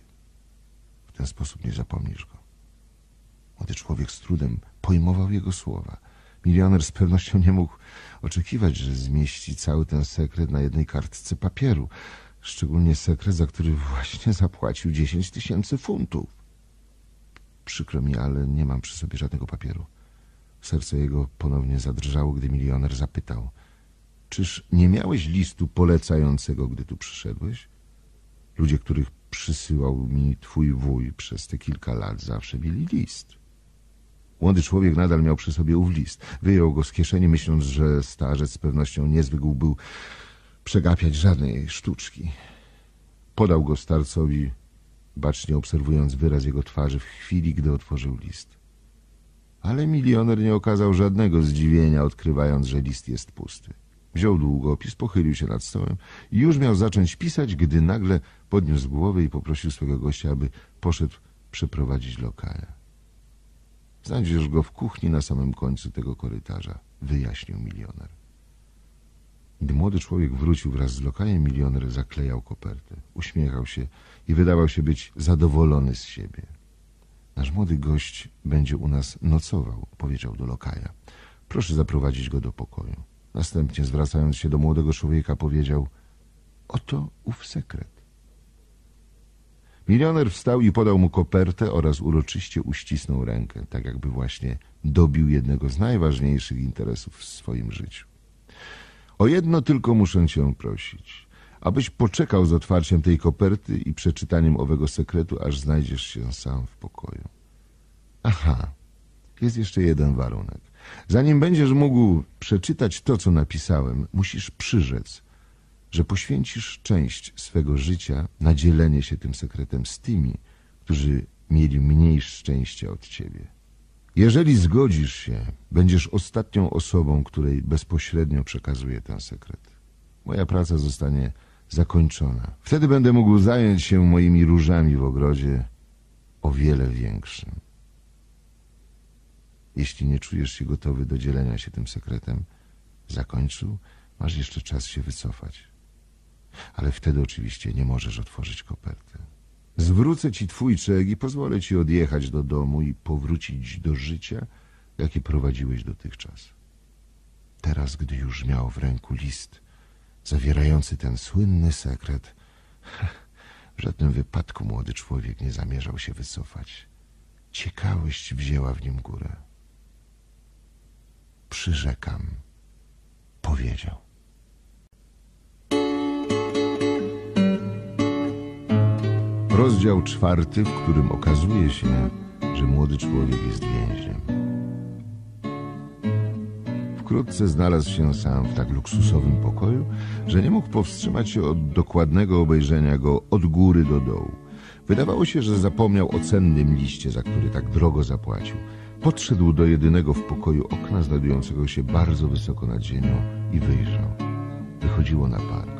W ten sposób nie zapomnisz go. Młody człowiek z trudem pojmował jego słowa. Milioner z pewnością nie mógł oczekiwać, że zmieści cały ten sekret na jednej kartce papieru. Szczególnie sekret, za który właśnie zapłacił dziesięć tysięcy funtów. Przykro mi, ale nie mam przy sobie żadnego papieru. Serce jego ponownie zadrżało, gdy milioner zapytał. Czyż nie miałeś listu polecającego, gdy tu przyszedłeś? Ludzie, których przysyłał mi twój wuj przez te kilka lat, zawsze mieli list. Młody człowiek nadal miał przy sobie ów list. Wyjął go z kieszeni, myśląc, że starzec z pewnością nie zwykł był przegapiać żadnej sztuczki. Podał go starcowi, bacznie obserwując wyraz jego twarzy w chwili, gdy otworzył list. Ale milioner nie okazał żadnego zdziwienia, odkrywając, że list jest pusty. Wziął długopis, pochylił się nad stołem i już miał zacząć pisać, gdy nagle podniósł głowę i poprosił swego gościa, aby poszedł przeprowadzić lokaja. Znajdziesz go w kuchni na samym końcu tego korytarza, wyjaśnił milioner. Gdy młody człowiek wrócił wraz z lokajem, milioner zaklejał kopertę. Uśmiechał się i wydawał się być zadowolony z siebie. Nasz młody gość będzie u nas nocował, powiedział do lokaja. Proszę zaprowadzić go do pokoju. Następnie, zwracając się do młodego człowieka, powiedział – oto ów sekret. Milioner wstał i podał mu kopertę oraz uroczyście uścisnął rękę, tak jakby właśnie dobił jednego z najważniejszych interesów w swoim życiu. O jedno tylko muszę cię prosić, abyś poczekał z otwarciem tej koperty i przeczytaniem owego sekretu, aż znajdziesz się sam w pokoju. Aha, jest jeszcze jeden warunek. Zanim będziesz mógł przeczytać to, co napisałem, musisz przyrzec, że poświęcisz część swego życia na dzielenie się tym sekretem z tymi, którzy mieli mniej szczęścia od ciebie. Jeżeli zgodzisz się, będziesz ostatnią osobą, której bezpośrednio przekazuję ten sekret. Moja praca zostanie zakończona. Wtedy będę mógł zająć się moimi różami w ogrodzie o wiele większym. Jeśli nie czujesz się gotowy do dzielenia się tym sekretem, zakończył, masz jeszcze czas się wycofać. Ale wtedy oczywiście nie możesz otworzyć koperty. Zwrócę ci twój czek i pozwolę ci odjechać do domu i powrócić do życia, jakie prowadziłeś dotychczas. Teraz, gdy już miał w ręku list, zawierający ten słynny sekret. W żadnym wypadku młody człowiek nie zamierzał się wycofać. Ciekawość wzięła w nim górę. Przyrzekam, powiedział. Rozdział czwarty, w którym okazuje się, że młody człowiek jest więźniem. Wkrótce znalazł się sam w tak luksusowym pokoju, że nie mógł powstrzymać się od dokładnego obejrzenia go od góry do dołu. Wydawało się, że zapomniał o cennym liście, za który tak drogo zapłacił. Podszedł do jedynego w pokoju okna, znajdującego się bardzo wysoko nad ziemią, i wyjrzał. Wychodziło na park.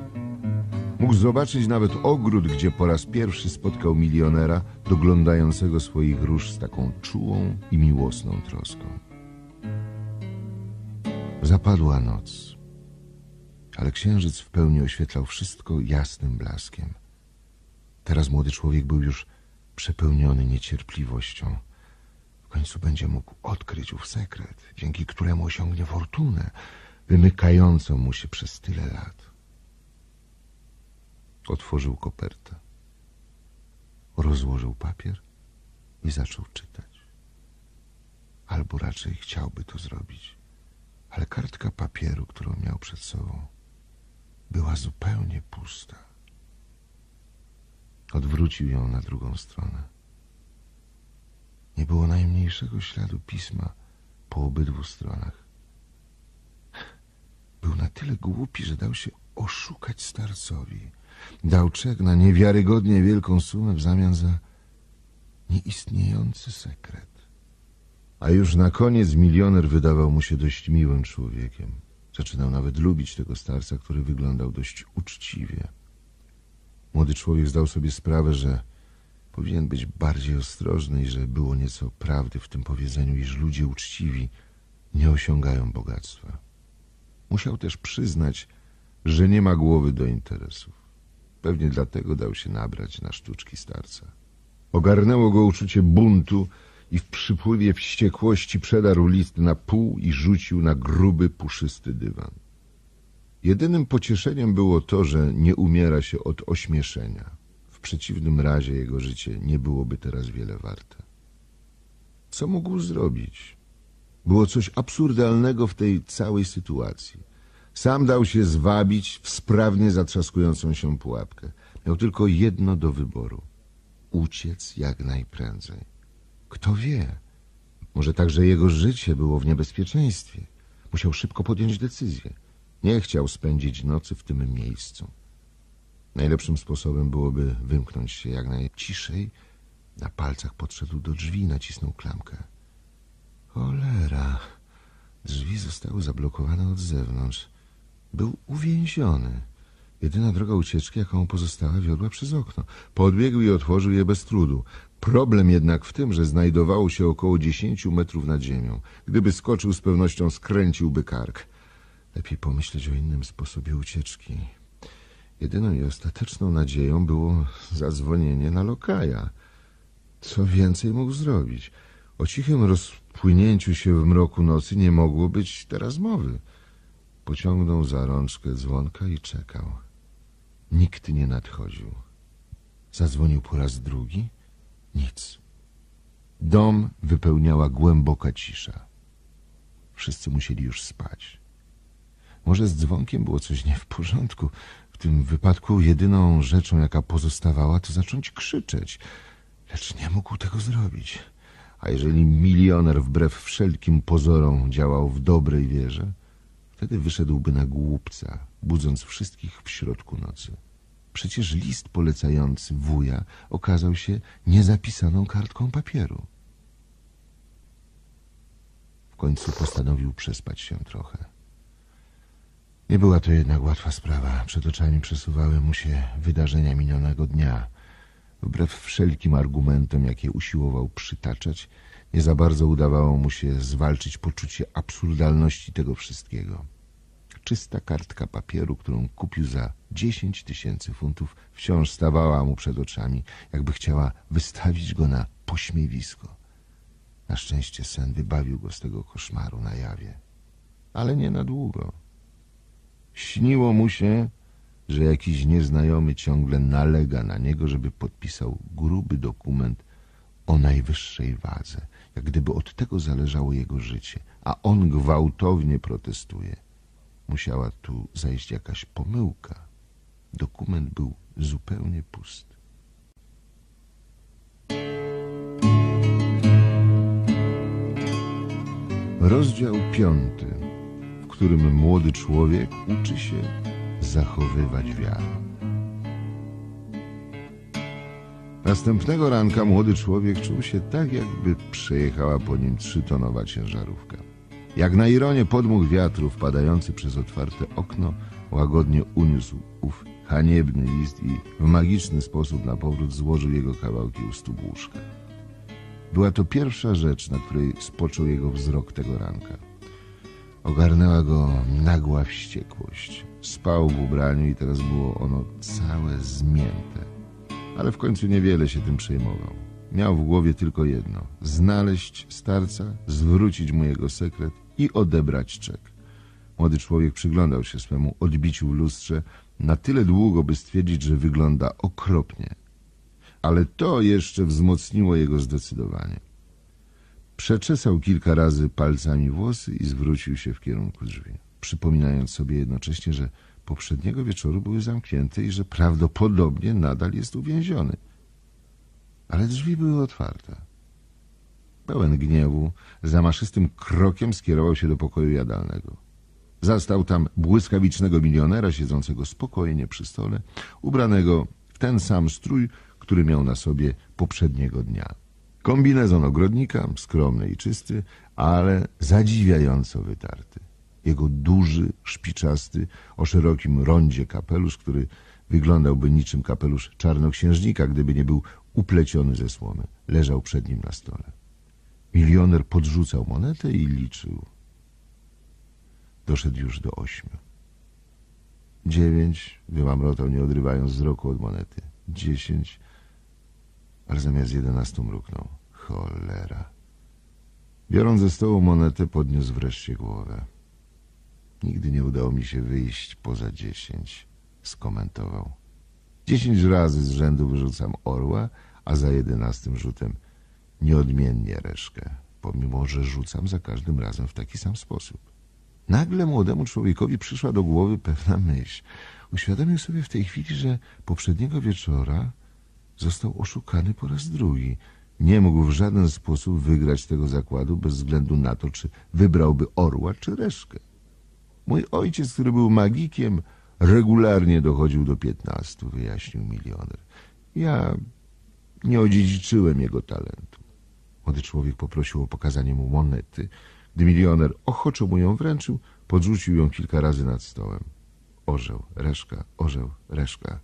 Mógł zobaczyć nawet ogród, gdzie po raz pierwszy spotkał milionera, doglądającego swoich róż z taką czułą i miłosną troską. Zapadła noc, ale księżyc w pełni oświetlał wszystko jasnym blaskiem. Teraz młody człowiek był już przepełniony niecierpliwością. W końcu będzie mógł odkryć ów sekret, dzięki któremu osiągnie fortunę, wymykającą mu się przez tyle lat. Otworzył kopertę, rozłożył papier i zaczął czytać. Albo raczej chciałby to zrobić, ale kartka papieru, którą miał przed sobą, była zupełnie pusta. Odwrócił ją na drugą stronę. Nie było najmniejszego śladu pisma po obydwu stronach. Był na tyle głupi, że dał się oszukać starcowi. Dał czek na niewiarygodnie wielką sumę w zamian za nieistniejący sekret. A już na koniec milioner wydawał mu się dość miłym człowiekiem. Zaczynał nawet lubić tego starca, który wyglądał dość uczciwie. Młody człowiek zdał sobie sprawę, że powinien być bardziej ostrożny i że było nieco prawdy w tym powiedzeniu, iż ludzie uczciwi nie osiągają bogactwa. Musiał też przyznać, że nie ma głowy do interesów. Pewnie dlatego dał się nabrać na sztuczki starca. Ogarnęło go uczucie buntu i w przypływie wściekłości przedarł list na pół i rzucił na gruby, puszysty dywan. Jedynym pocieszeniem było to, że nie umiera się od ośmieszenia. W przeciwnym razie jego życie nie byłoby teraz wiele warte. Co mógł zrobić? Było coś absurdalnego w tej całej sytuacji. Sam dał się zwabić w sprawnie zatrzaskującą się pułapkę. Miał tylko jedno do wyboru. Uciec jak najprędzej. Kto wie, może także jego życie było w niebezpieczeństwie. Musiał szybko podjąć decyzję. Nie chciał spędzić nocy w tym miejscu. Najlepszym sposobem byłoby wymknąć się jak najciszej. Na palcach podszedł do drzwi i nacisnął klamkę. Cholera! Drzwi zostały zablokowane od zewnątrz. Był uwięziony. Jedyna droga ucieczki, jaką pozostała, wiodła przez okno. Podbiegł i otworzył je bez trudu. Problem jednak w tym, że znajdowało się około dziesięciu metrów nad ziemią. Gdyby skoczył, z pewnością skręciłby kark. Lepiej pomyśleć o innym sposobie ucieczki. Jedyną i ostateczną nadzieją było zadzwonienie na lokaja. Co więcej mógł zrobić? O cichym rozpłynięciu się w mroku nocy nie mogło być teraz mowy. Pociągnął za rączkę dzwonka i czekał. Nikt nie nadchodził. Zadzwonił po raz drugi. Nic. Dom wypełniała głęboka cisza. Wszyscy musieli już spać. Może z dzwonkiem było coś nie w porządku. W tym wypadku jedyną rzeczą, jaka pozostawała, to zacząć krzyczeć. Lecz nie mógł tego zrobić. A jeżeli milioner wbrew wszelkim pozorom działał w dobrej wierze, wtedy wyszedłby na głupca, budząc wszystkich w środku nocy. Przecież list polecający wuja okazał się niezapisaną kartką papieru. W końcu postanowił przespać się trochę. Nie była to jednak łatwa sprawa. Przed oczami przesuwały mu się wydarzenia minionego dnia. Wbrew wszelkim argumentom, jakie usiłował przytaczać, nie za bardzo udawało mu się zwalczyć poczucie absurdalności tego wszystkiego. Czysta kartka papieru, którą kupił za dziesięć tysięcy funtów, wciąż stawała mu przed oczami, jakby chciała wystawić go na pośmiewisko. Na szczęście sen wybawił go z tego koszmaru na jawie. Ale nie na długo. Śniło mu się, że jakiś nieznajomy ciągle nalega na niego, żeby podpisał gruby dokument o najwyższej wadze, jak gdyby od tego zależało jego życie, a on gwałtownie protestuje. Musiała tu zajść jakaś pomyłka. Dokument był zupełnie pusty. Rozdział piąty, w którym młody człowiek uczy się zachowywać wiarę. Następnego ranka młody człowiek czuł się tak, jakby przejechała po nim trzytonowa ciężarówka. Jak na ironię podmuch wiatru wpadający przez otwarte okno łagodnie uniósł ów haniebny list i w magiczny sposób napowrót złożył jego kawałki u stóp łóżka. Była to pierwsza rzecz, na której spoczął jego wzrok tego ranka. Ogarnęła go nagła wściekłość. Spał w ubraniu i teraz było ono całe zmięte. Ale w końcu niewiele się tym przejmował. Miał w głowie tylko jedno. Znaleźć starca, zwrócić mu jego sekret i odebrać czek. Młody człowiek przyglądał się swemu odbiciu w lustrze na tyle długo, by stwierdzić, że wygląda okropnie. Ale to jeszcze wzmocniło jego zdecydowanie. Przeczesał kilka razy palcami włosy i zwrócił się w kierunku drzwi, przypominając sobie jednocześnie, że poprzedniego wieczoru były zamknięte i że prawdopodobnie nadal jest uwięziony. Ale drzwi były otwarte. Pełen gniewu, zamaszystym krokiem skierował się do pokoju jadalnego. Zastał tam błyskawicznego milionera siedzącego spokojnie przy stole, ubranego w ten sam strój, który miał na sobie poprzedniego dnia. Kombinezon ogrodnika, skromny i czysty, ale zadziwiająco wytarty. Jego duży, szpiczasty, o szerokim rondzie kapelusz, który wyglądałby niczym kapelusz czarnoksiężnika, gdyby nie był upleciony ze słomy, leżał przed nim na stole. Milioner podrzucał monetę i liczył. Doszedł już do ośmiu. Dziewięć, wyłamrotał, nie odrywając wzroku od monety. Dziesięć, ale zamiast jedenastu mruknął. Cholera. Biorąc ze stołu monetę, podniósł wreszcie głowę. Nigdy nie udało mi się wyjść poza dziesięć, skomentował. Dziesięć razy z rzędu wyrzucam orła, a za jedenastym rzutem nieodmiennie reszkę, pomimo że rzucam za każdym razem w taki sam sposób. Nagle młodemu człowiekowi przyszła do głowy pewna myśl. Uświadomił sobie w tej chwili, że poprzedniego wieczora został oszukany po raz drugi. Nie mógł w żaden sposób wygrać tego zakładu bez względu na to, czy wybrałby orła, czy reszkę. Mój ojciec, który był magikiem, regularnie dochodził do piętnastu, wyjaśnił milioner. Ja nie odziedziczyłem jego talentu. Młody człowiek poprosił o pokazanie mu monety. Gdy milioner ochoczo mu ją wręczył, podrzucił ją kilka razy nad stołem. Orzeł, reszka, orzeł, reszka.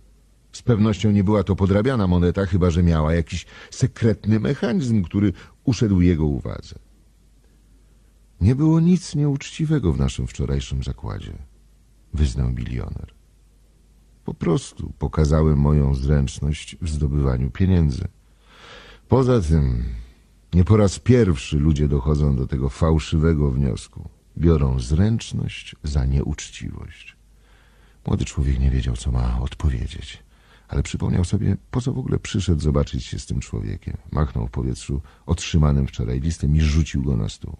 Z pewnością nie była to podrabiana moneta, chyba że miała jakiś sekretny mechanizm, który uszedł jego uwadze. Nie było nic nieuczciwego w naszym wczorajszym zakładzie, wyznał milioner. Po prostu pokazałem moją zręczność w zdobywaniu pieniędzy. Poza tym, nie po raz pierwszy ludzie dochodzą do tego fałszywego wniosku. Biorą zręczność za nieuczciwość. Młody człowiek nie wiedział, co ma odpowiedzieć, ale przypomniał sobie, po co w ogóle przyszedł zobaczyć się z tym człowiekiem. Machnął w powietrzu otrzymanym wczoraj listem i rzucił go na stół.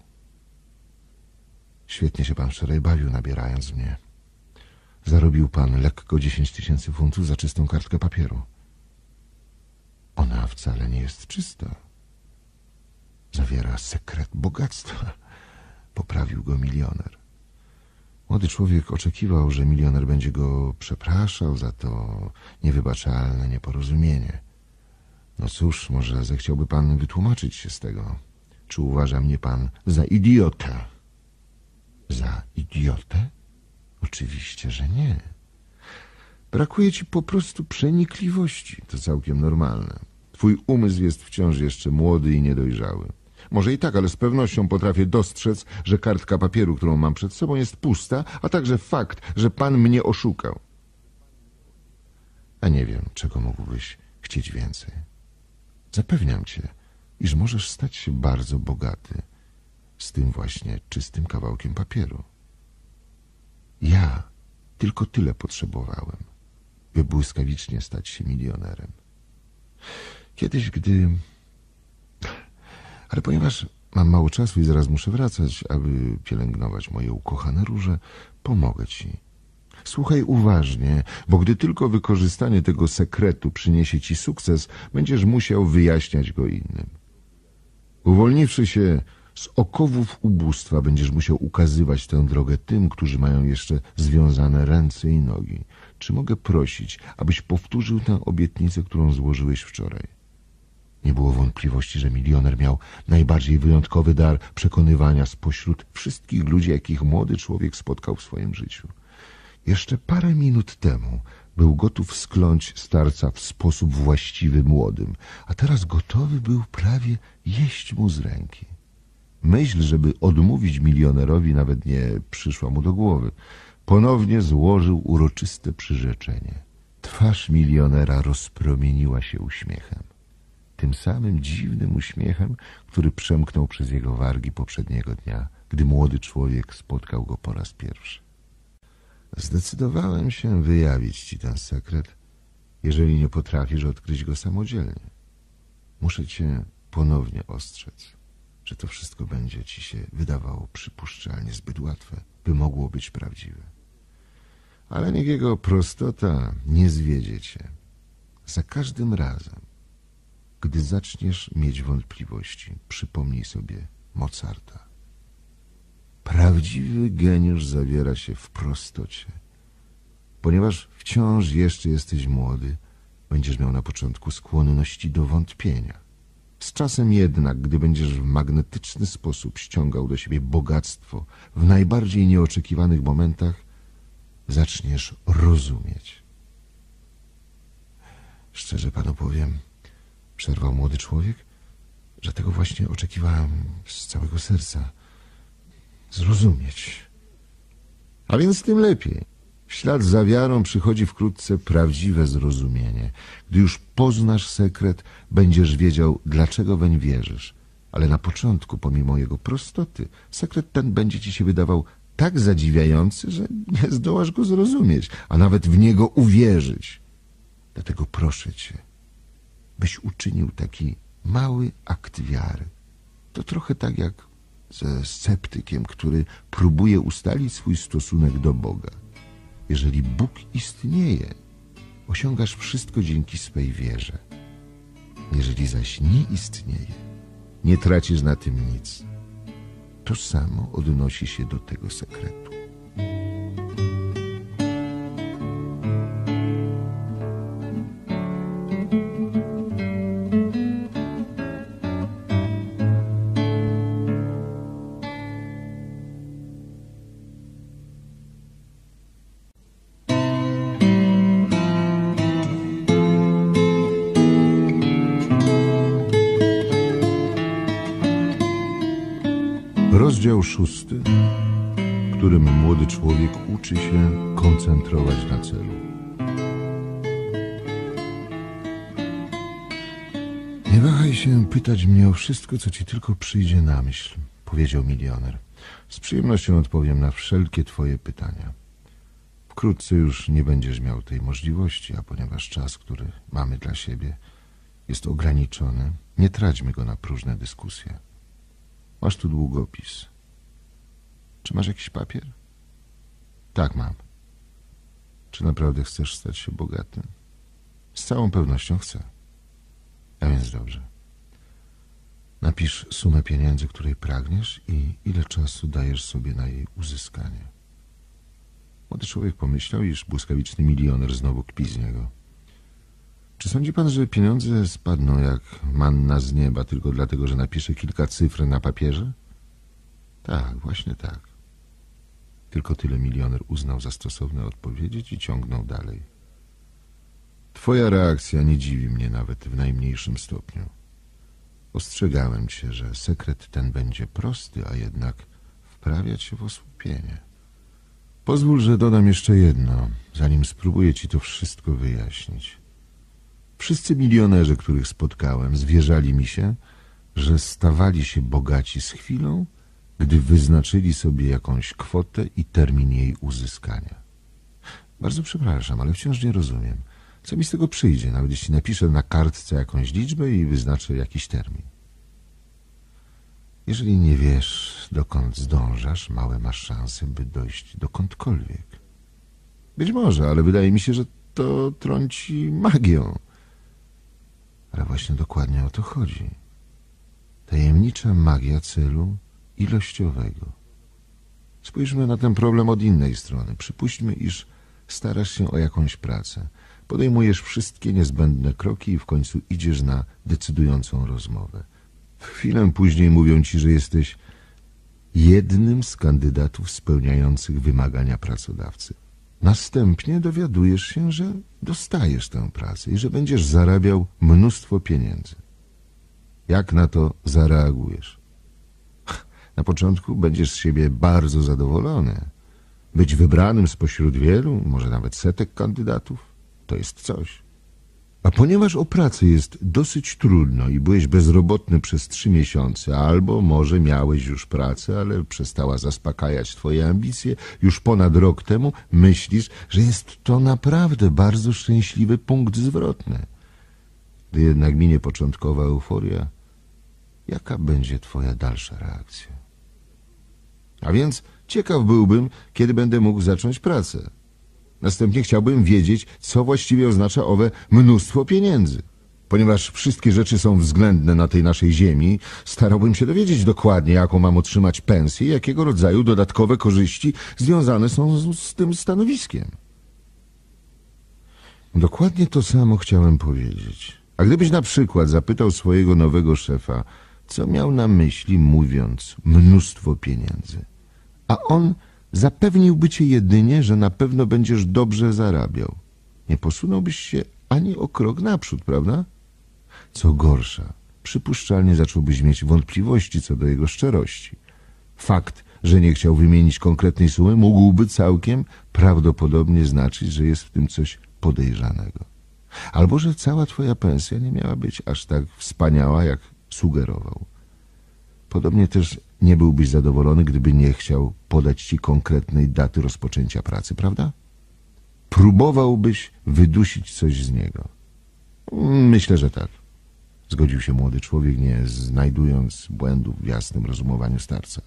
Świetnie się pan wczoraj bawił, nabierając mnie. Zarobił pan lekko dziesięć tysięcy funtów za czystą kartkę papieru. Ona wcale nie jest czysta. Zawiera sekret bogactwa. Poprawił go milioner. Młody człowiek oczekiwał, że milioner będzie go przepraszał za to niewybaczalne nieporozumienie. No cóż, może zechciałby pan wytłumaczyć się z tego. Czy uważa mnie pan za idiotę? Za idiotę? Oczywiście, że nie. Brakuje ci po prostu przenikliwości. To całkiem normalne. Twój umysł jest wciąż jeszcze młody i niedojrzały. Może i tak, ale z pewnością potrafię dostrzec, że kartka papieru, którą mam przed sobą, jest pusta, a także fakt, że pan mnie oszukał. A nie wiem, czego mógłbyś chcieć więcej. Zapewniam cię, iż możesz stać się bardzo bogaty z tym właśnie czystym kawałkiem papieru. Ja tylko tyle potrzebowałem. by błyskawicznie stać się milionerem. Kiedyś, gdy... Ale ponieważ mam mało czasu i zaraz muszę wracać, aby pielęgnować moje ukochane róże, pomogę ci. Słuchaj uważnie, bo gdy tylko wykorzystanie tego sekretu przyniesie ci sukces, będziesz musiał wyjaśniać go innym. Uwolniwszy się z okowów ubóstwa, będziesz musiał ukazywać tę drogę tym, którzy mają jeszcze związane ręce i nogi. Czy mogę prosić, abyś powtórzył tę obietnicę, którą złożyłeś wczoraj? Nie było wątpliwości, że milioner miał najbardziej wyjątkowy dar przekonywania spośród wszystkich ludzi, jakich młody człowiek spotkał w swoim życiu. Jeszcze parę minut temu był gotów skląć starca w sposób właściwy młodym, a teraz gotowy był prawie jeść mu z ręki. Myśl, żeby odmówić milionerowi, nawet nie przyszła mu do głowy. Ponownie złożył uroczyste przyrzeczenie. Twarz milionera rozpromieniła się uśmiechem. Tym samym dziwnym uśmiechem, który przemknął przez jego wargi poprzedniego dnia, gdy młody człowiek spotkał go po raz pierwszy. Zdecydowałem się wyjawić ci ten sekret, jeżeli nie potrafisz odkryć go samodzielnie. Muszę cię ponownie ostrzec, że to wszystko będzie ci się wydawało przypuszczalnie zbyt łatwe, by mogło być prawdziwe. Ale niech jego prostota nie zwiedzie cię. Za każdym razem, gdy zaczniesz mieć wątpliwości, przypomnij sobie Mozarta. Prawdziwy geniusz zawiera się w prostocie. Ponieważ wciąż jeszcze jesteś młody, będziesz miał na początku skłonności do wątpienia. Z czasem jednak, gdy będziesz w magnetyczny sposób ściągał do siebie bogactwo, w najbardziej nieoczekiwanych momentach zaczniesz rozumieć. Szczerze panu powiem, przerwał młody człowiek, że tego właśnie oczekiwałem z całego serca. Zrozumieć. A więc tym lepiej. W ślad za wiarą przychodzi wkrótce prawdziwe zrozumienie. Gdy już poznasz sekret, będziesz wiedział, dlaczego weń wierzysz. Ale na początku, pomimo jego prostoty, sekret ten będzie ci się wydawał tak zadziwiający, że nie zdołasz go zrozumieć, a nawet w niego uwierzyć. Dlatego proszę cię, byś uczynił taki mały akt wiary. To trochę tak jak ze sceptykiem, który próbuje ustalić swój stosunek do Boga. Jeżeli Bóg istnieje, osiągasz wszystko dzięki swej wierze. Jeżeli zaś nie istnieje, nie tracisz na tym nic. To samo odnosi się do tego sekretu. Rozdział szósty, w którym młody człowiek uczy się koncentrować na celu. Nie wahaj się pytać mnie o wszystko, co ci tylko przyjdzie na myśl, powiedział milioner. Z przyjemnością odpowiem na wszelkie twoje pytania. Wkrótce już nie będziesz miał tej możliwości, a ponieważ czas, który mamy dla siebie, jest ograniczony, nie traćmy go na próżne dyskusje. Masz tu długopis. Czy masz jakiś papier? Tak, mam. Czy naprawdę chcesz stać się bogatym? Z całą pewnością chcę. A więc dobrze. Napisz sumę pieniędzy, której pragniesz i ile czasu dajesz sobie na jej uzyskanie. Młody człowiek pomyślał, iż błyskawiczny milioner znowu kpi z niego. Czy sądzi pan, że pieniądze spadną jak manna z nieba tylko dlatego, że napisze kilka cyfr na papierze? Tak, właśnie tak. Tylko tyle milioner uznał za stosowne odpowiedzieć i ciągnął dalej. Twoja reakcja nie dziwi mnie nawet w najmniejszym stopniu. Ostrzegałem cię, że sekret ten będzie prosty, a jednak wprawia cię w osłupienie. Pozwól, że dodam jeszcze jedno, zanim spróbuję ci to wszystko wyjaśnić. Wszyscy milionerzy, których spotkałem, zwierzali mi się, że stawali się bogaci z chwilą, gdy wyznaczyli sobie jakąś kwotę i termin jej uzyskania. Bardzo przepraszam, ale wciąż nie rozumiem. Co mi z tego przyjdzie, nawet jeśli napiszę na kartce jakąś liczbę i wyznaczę jakiś termin? Jeżeli nie wiesz, dokąd zdążasz, małe masz szanse, by dojść dokądkolwiek. Być może, ale wydaje mi się, że to trąci magią. Ale właśnie dokładnie o to chodzi. Tajemnicza magia celu ilościowego. Spójrzmy na ten problem od innej strony. Przypuśćmy, iż starasz się o jakąś pracę. Podejmujesz wszystkie niezbędne kroki i w końcu idziesz na decydującą rozmowę. Chwilę później mówią ci, że jesteś jednym z kandydatów spełniających wymagania pracodawcy. Następnie dowiadujesz się, że dostajesz tę pracę i że będziesz zarabiał mnóstwo pieniędzy. Jak na to zareagujesz? Na początku będziesz z siebie bardzo zadowolony. Być wybranym spośród wielu, może nawet setek kandydatów, to jest coś. A ponieważ o pracę jest dosyć trudno i byłeś bezrobotny przez trzy miesiące, albo może miałeś już pracę, ale przestała zaspokajać twoje ambicje, już ponad rok temu myślisz, że jest to naprawdę bardzo szczęśliwy punkt zwrotny. Gdy jednak minie początkowa euforia, jaka będzie twoja dalsza reakcja? A więc ciekaw byłbym, kiedy będę mógł zacząć pracę. Następnie chciałbym wiedzieć, co właściwie oznacza owe mnóstwo pieniędzy. Ponieważ wszystkie rzeczy są względne na tej naszej ziemi, starałbym się dowiedzieć dokładnie, jaką mam otrzymać pensję i jakiego rodzaju dodatkowe korzyści związane są z, z tym stanowiskiem. Dokładnie to samo chciałem powiedzieć. A gdybyś na przykład zapytał swojego nowego szefa, co miał na myśli, mówiąc mnóstwo pieniędzy, a on zapewniłby cię jedynie, że na pewno będziesz dobrze zarabiał. Nie posunąłbyś się ani o krok naprzód, prawda? Co gorsza, przypuszczalnie zacząłbyś mieć wątpliwości co do jego szczerości. Fakt, że nie chciał wymienić konkretnej sumy, mógłby całkiem prawdopodobnie znaczyć, że jest w tym coś podejrzanego. Albo że cała twoja pensja nie miała być aż tak wspaniała, jak sugerował. Podobnie też nie byłbyś zadowolony, gdyby nie chciał podać ci konkretnej daty rozpoczęcia pracy, prawda? Próbowałbyś wydusić coś z niego. Myślę, że tak. Zgodził się młody człowiek, nie znajdując błędów w jasnym rozumowaniu starca.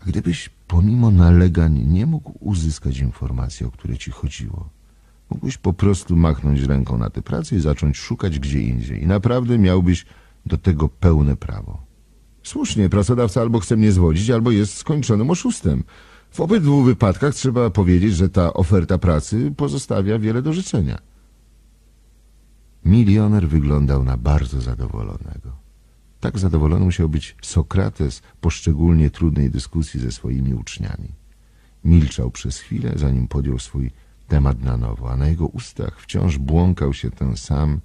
A gdybyś pomimo nalegań nie mógł uzyskać informacji, o które ci chodziło, mógłbyś po prostu machnąć ręką na tę pracę i zacząć szukać gdzie indziej. I naprawdę miałbyś do tego pełne prawo. Słusznie, pracodawca albo chce mnie zwodzić, albo jest skończonym oszustem. W obydwu wypadkach trzeba powiedzieć, że ta oferta pracy pozostawia wiele do życzenia. Milioner wyglądał na bardzo zadowolonego. Tak zadowolony musiał być Sokrates po szczególnie trudnej dyskusji ze swoimi uczniami. Milczał przez chwilę, zanim podjął swój temat na nowo, a na jego ustach wciąż błąkał się ten sam,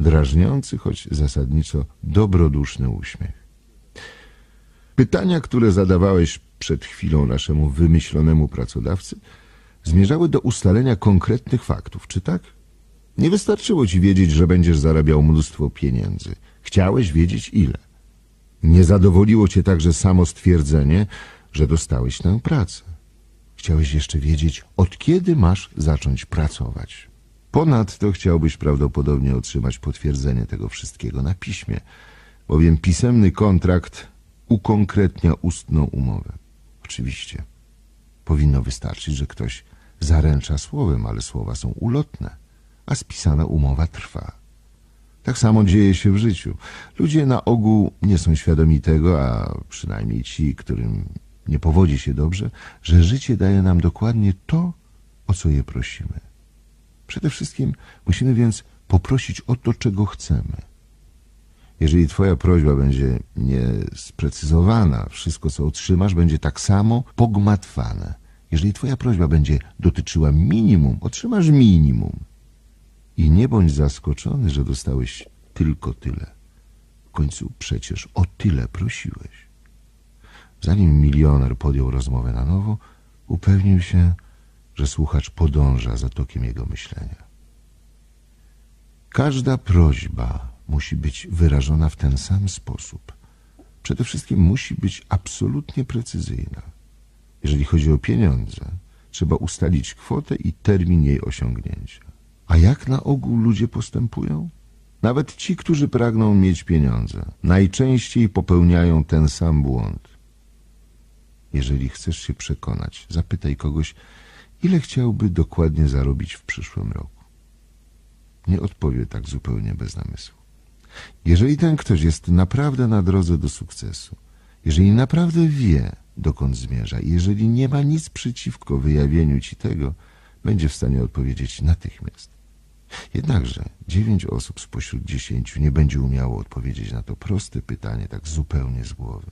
drażniący, choć zasadniczo dobroduszny uśmiech. Pytania, które zadawałeś przed chwilą naszemu wymyślonemu pracodawcy, zmierzały do ustalenia konkretnych faktów, czy tak? Nie wystarczyło ci wiedzieć, że będziesz zarabiał mnóstwo pieniędzy. Chciałeś wiedzieć ile. Nie zadowoliło cię także samo stwierdzenie, że dostałeś tę pracę. Chciałeś jeszcze wiedzieć, od kiedy masz zacząć pracować. Ponadto chciałbyś prawdopodobnie otrzymać potwierdzenie tego wszystkiego na piśmie, bowiem pisemny kontrakt ukonkretnia ustną umowę. Oczywiście powinno wystarczyć, że ktoś zaręcza słowem, ale słowa są ulotne, a spisana umowa trwa. Tak samo dzieje się w życiu. Ludzie na ogół nie są świadomi tego, a przynajmniej ci, którym nie powodzi się dobrze, że życie daje nam dokładnie to, o co je prosimy. Przede wszystkim musimy więc poprosić o to, czego chcemy. Jeżeli twoja prośba będzie niesprecyzowana, wszystko, co otrzymasz, będzie tak samo pogmatwane. Jeżeli twoja prośba będzie dotyczyła minimum, otrzymasz minimum. I nie bądź zaskoczony, że dostałeś tylko tyle. W końcu przecież o tyle prosiłeś. Zanim milioner podjął rozmowę na nowo, upewnił się, że słuchacz podąża za tokiem jego myślenia. Każda prośba musi być wyrażona w ten sam sposób. Przede wszystkim musi być absolutnie precyzyjna. Jeżeli chodzi o pieniądze, Trzeba ustalić kwotę i termin jej osiągnięcia. A jak na ogół ludzie postępują? Nawet ci, którzy pragną mieć pieniądze, najczęściej popełniają ten sam błąd. Jeżeli chcesz się przekonać, zapytaj kogoś, ile chciałby dokładnie zarobić w przyszłym roku. Nie odpowie tak zupełnie bez namysłu. Jeżeli ten ktoś jest naprawdę na drodze do sukcesu, jeżeli naprawdę wie, dokąd zmierza i jeżeli nie ma nic przeciwko wyjawieniu ci tego, będzie w stanie odpowiedzieć natychmiast. Jednakże dziewięć osób spośród dziesięciu nie będzie umiało odpowiedzieć na to proste pytanie tak zupełnie z głowy.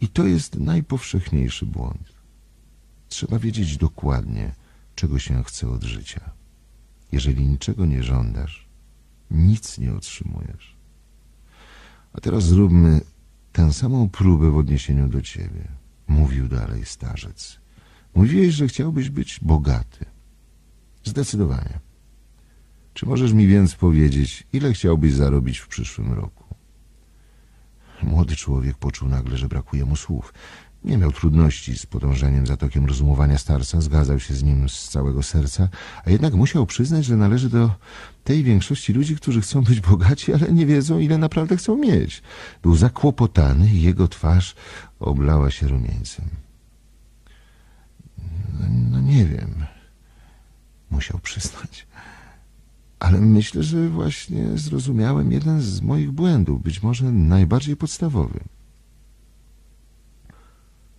I to jest najpowszechniejszy błąd. Trzeba wiedzieć dokładnie, czego się chce od życia. Jeżeli niczego nie żądasz, nic nie otrzymujesz. A teraz zróbmy tę samą próbę w odniesieniu do ciebie, mówił dalej starzec. Mówiłeś, że chciałbyś być bogaty. Zdecydowanie. Czy możesz mi więc powiedzieć, ile chciałbyś zarobić w przyszłym roku? Młody człowiek poczuł nagle, że brakuje mu słów. Nie miał trudności z podążeniem za tokiem rozumowania starca, zgadzał się z nim z całego serca, a jednak musiał przyznać, że należy do tej większości ludzi, którzy chcą być bogaci, ale nie wiedzą, ile naprawdę chcą mieć. Był zakłopotany i jego twarz oblała się rumieńcem. No, no nie wiem, musiał przyznać. Ale myślę, że właśnie zrozumiałem jeden z moich błędów, być może najbardziej podstawowy.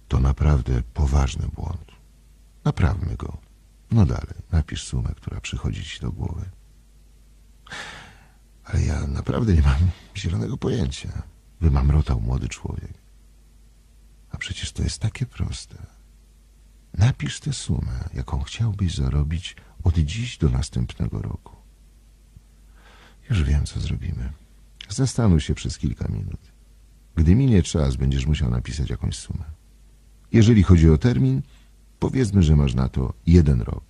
To naprawdę poważny błąd. Naprawmy go. No dalej, napisz sumę, która przychodzi ci do głowy. Ale ja naprawdę nie mam zielonego pojęcia, wymamrotał młody człowiek. A przecież to jest takie proste. Napisz tę sumę, jaką chciałbyś zarobić od dziś do następnego roku. Już wiem, co zrobimy. Zastanów się przez kilka minut. Gdy minie czas, będziesz musiał napisać jakąś sumę. Jeżeli chodzi o termin, powiedzmy, że masz na to jeden rok.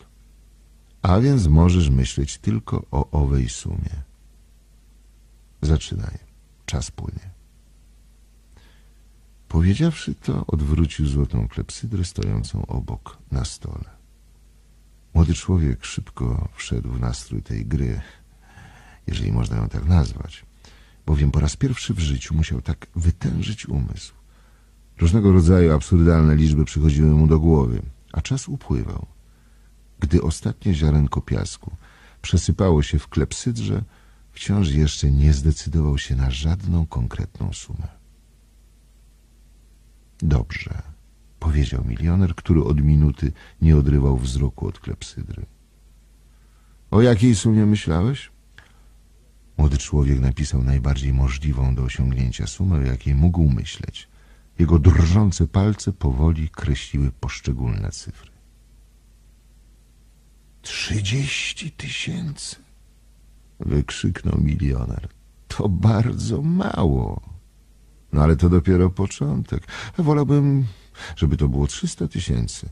A więc możesz myśleć tylko o owej sumie. Zaczynaj. Czas płynie. Powiedziawszy to, odwrócił złotą klepsydrę stojącą obok na stole. Młody człowiek szybko wszedł w nastrój tej gry, jeżeli można ją tak nazwać, bowiem po raz pierwszy w życiu musiał tak wytężyć umysł. Różnego rodzaju absurdalne liczby przychodziły mu do głowy, a czas upływał. Gdy ostatnie ziarenko piasku przesypało się w klepsydrze, wciąż jeszcze nie zdecydował się na żadną konkretną sumę. Dobrze, powiedział milioner, który od minuty nie odrywał wzroku od klepsydry. O jakiej sumie myślałeś? Młody człowiek napisał najbardziej możliwą do osiągnięcia sumę, o jakiej mógł myśleć. Jego drżące palce powoli kreśliły poszczególne cyfry. Trzydzieści tysięcy! Wykrzyknął milioner. To bardzo mało. No ale to dopiero początek. Wolałbym, żeby to było trzysta tysięcy.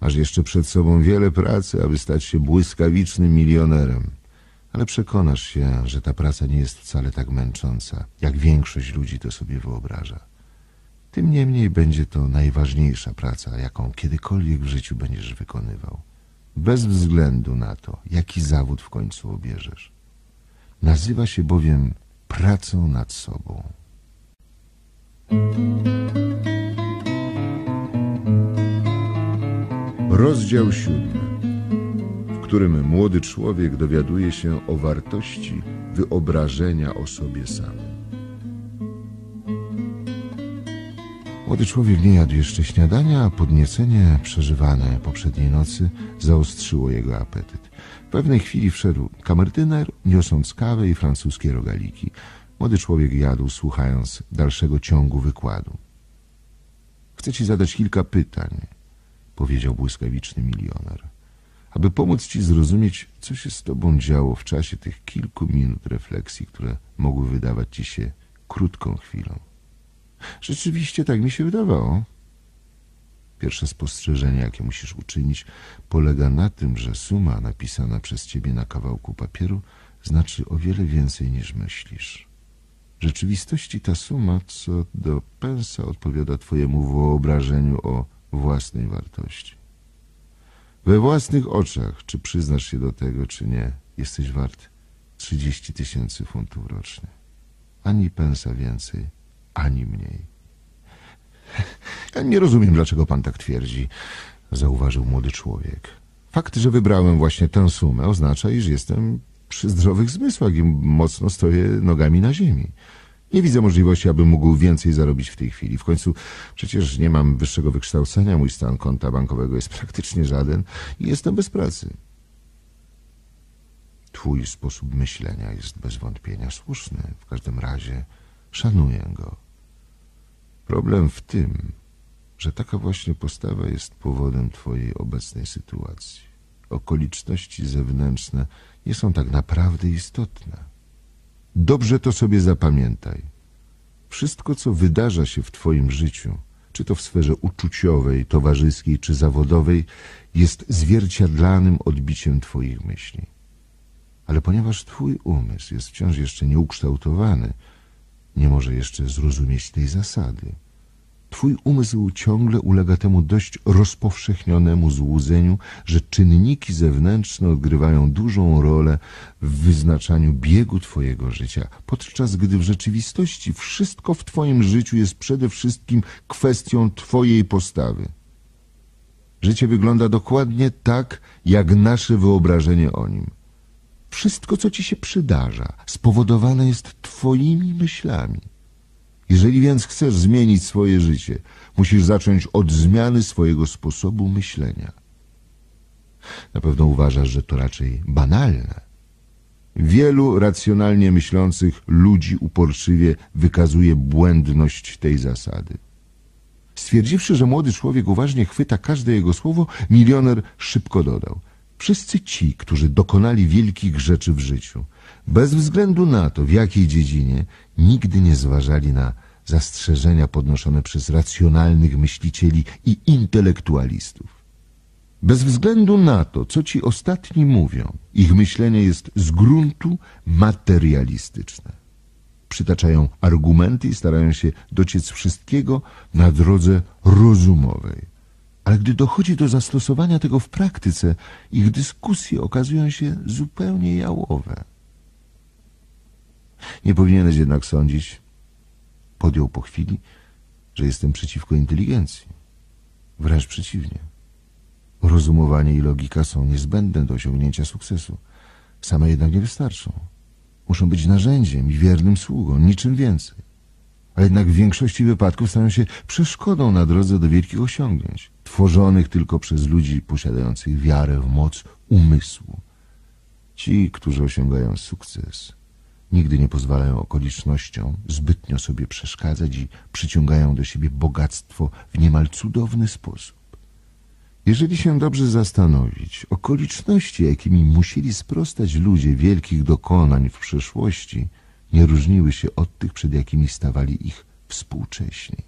Masz jeszcze przed sobą wiele pracy, aby stać się błyskawicznym milionerem. Ale przekonasz się, że ta praca nie jest wcale tak męcząca, jak większość ludzi to sobie wyobraża. Tym niemniej będzie to najważniejsza praca, jaką kiedykolwiek w życiu będziesz wykonywał. Bez względu na to, jaki zawód w końcu obierzesz. Nazywa się bowiem pracą nad sobą. Rozdział siódmy, w którym młody człowiek dowiaduje się o wartości wyobrażenia o sobie samym. Młody człowiek nie jadł jeszcze śniadania, a podniecenie przeżywane poprzedniej nocy zaostrzyło jego apetyt. W pewnej chwili wszedł kamerdyner, niosąc kawę i francuskie rogaliki. Młody człowiek jadł, słuchając dalszego ciągu wykładu. — Chcę ci zadać kilka pytań — powiedział błyskawiczny milioner — aby pomóc ci zrozumieć, co się z tobą działo w czasie tych kilku minut refleksji, które mogły wydawać ci się krótką chwilą. Rzeczywiście tak mi się wydawało. Pierwsze spostrzeżenie, jakie musisz uczynić, polega na tym, że suma napisana przez ciebie na kawałku papieru znaczy o wiele więcej niż myślisz. W rzeczywistości ta suma co do pęsa odpowiada twojemu wyobrażeniu o własnej wartości. We własnych oczach, czy przyznasz się do tego, czy nie, jesteś wart trzydzieści tysięcy funtów rocznie. Ani pensa więcej, ani mniej. Ja nie rozumiem, dlaczego pan tak twierdzi, zauważył młody człowiek. Fakt, że wybrałem właśnie tę sumę, oznacza, iż jestem przy zdrowych zmysłach i mocno stoję nogami na ziemi. Nie widzę możliwości, abym mógł więcej zarobić w tej chwili. W końcu przecież nie mam wyższego wykształcenia, mój stan konta bankowego jest praktycznie żaden i jestem bez pracy. Twój sposób myślenia jest bez wątpienia słuszny. W każdym razie szanuję go. Problem w tym, że taka właśnie postawa jest powodem twojej obecnej sytuacji. Okoliczności zewnętrzne nie są tak naprawdę istotne. Dobrze to sobie zapamiętaj. Wszystko, co wydarza się w twoim życiu, czy to w sferze uczuciowej, towarzyskiej, czy zawodowej, jest zwierciadlanym odbiciem twoich myśli. Ale ponieważ twój umysł jest wciąż jeszcze nieukształtowany, nie może jeszcze zrozumieć tej zasady. Twój umysł ciągle ulega temu dość rozpowszechnionemu złudzeniu, że czynniki zewnętrzne odgrywają dużą rolę w wyznaczaniu biegu twojego życia, podczas gdy w rzeczywistości wszystko w twoim życiu jest przede wszystkim kwestią twojej postawy. Życie wygląda dokładnie tak, jak nasze wyobrażenie o nim. Wszystko, co ci się przydarza, spowodowane jest twoimi myślami. Jeżeli więc chcesz zmienić swoje życie, musisz zacząć od zmiany swojego sposobu myślenia. Na pewno uważasz, że to raczej banalne. Wielu racjonalnie myślących ludzi uporczywie wykazuje błędność tej zasady. Stwierdziwszy, że młody człowiek uważnie chwyta każde jego słowo, milioner szybko dodał: wszyscy ci, którzy dokonali wielkich rzeczy w życiu, bez względu na to, w jakiej dziedzinie, nigdy nie zważali na zastrzeżenia podnoszone przez racjonalnych myślicieli i intelektualistów. Bez względu na to, co ci ostatni mówią, ich myślenie jest z gruntu materialistyczne. Przytaczają argumenty i starają się dociec wszystkiego na drodze rozumowej. Ale gdy dochodzi do zastosowania tego w praktyce, ich dyskusje okazują się zupełnie jałowe. Nie powinieneś jednak sądzić, podjął po chwili, że jestem przeciwko inteligencji. Wręcz przeciwnie. Rozumowanie i logika są niezbędne do osiągnięcia sukcesu. Same jednak nie wystarczą. Muszą być narzędziem i wiernym sługą, niczym więcej. A jednak w większości wypadków stają się przeszkodą na drodze do wielkich osiągnięć, tworzonych tylko przez ludzi posiadających wiarę w moc umysłu. Ci, którzy osiągają sukces, nigdy nie pozwalają okolicznościom zbytnio sobie przeszkadzać i przyciągają do siebie bogactwo w niemal cudowny sposób. Jeżeli się dobrze zastanowić, okoliczności, jakimi musieli sprostać ludzie wielkich dokonań w przeszłości, nie różniły się od tych, przed jakimi stawali ich współcześni.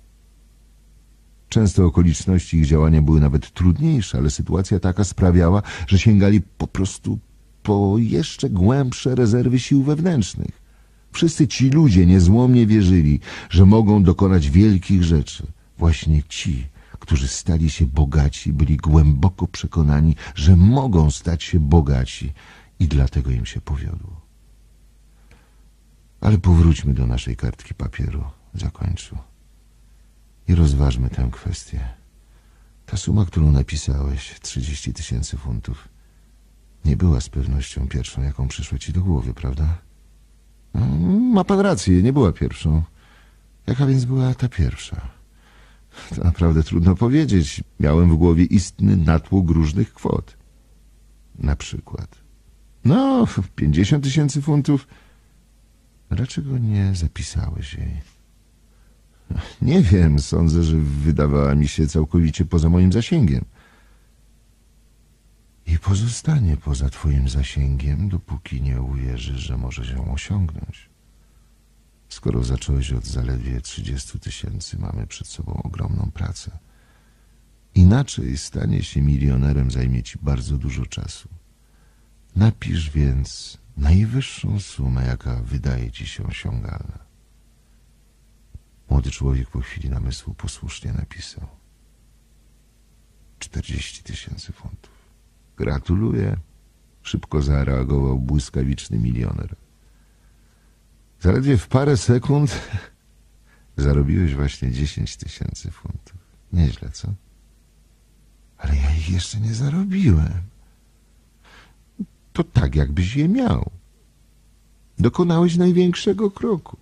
Często okoliczności ich działania były nawet trudniejsze, ale sytuacja taka sprawiała, że sięgali po prostu po jeszcze głębsze rezerwy sił wewnętrznych. Wszyscy ci ludzie niezłomnie wierzyli, że mogą dokonać wielkich rzeczy. Właśnie ci, którzy stali się bogaci, byli głęboko przekonani, że mogą stać się bogaci i dlatego im się powiodło. Ale powróćmy do naszej kartki papieru, zakończył. I rozważmy tę kwestię. Ta suma, którą napisałeś, trzydzieści tysięcy funtów, nie była z pewnością pierwszą, jaką przyszła ci do głowy, prawda? No, ma pan rację, nie była pierwszą. Jaka więc była ta pierwsza? To naprawdę trudno powiedzieć. Miałem w głowie istny natłok różnych kwot. Na przykład. No, pięćdziesiąt tysięcy funtów... Dlaczego nie zapisałeś jej? Nie wiem, sądzę, że wydawała mi się całkowicie poza moim zasięgiem. I pozostanie poza twoim zasięgiem, dopóki nie uwierzysz, że możesz ją osiągnąć. Skoro zacząłeś od zaledwie trzydziestu tysięcy, mamy przed sobą ogromną pracę. Inaczej stanie się milionerem zajmie ci bardzo dużo czasu. Napisz więc najwyższą sumę, jaka wydaje ci się osiągalna. Młody człowiek po chwili namysłu posłusznie napisał: czterdzieści tysięcy funtów. Gratuluję, szybko zareagował błyskawiczny milioner. Zaledwie w parę sekund zarobiłeś właśnie dziesięć tysięcy funtów. Nieźle, co? Ale ja ich jeszcze nie zarobiłem. To tak, jakbyś je miał. Dokonałeś największego kroku.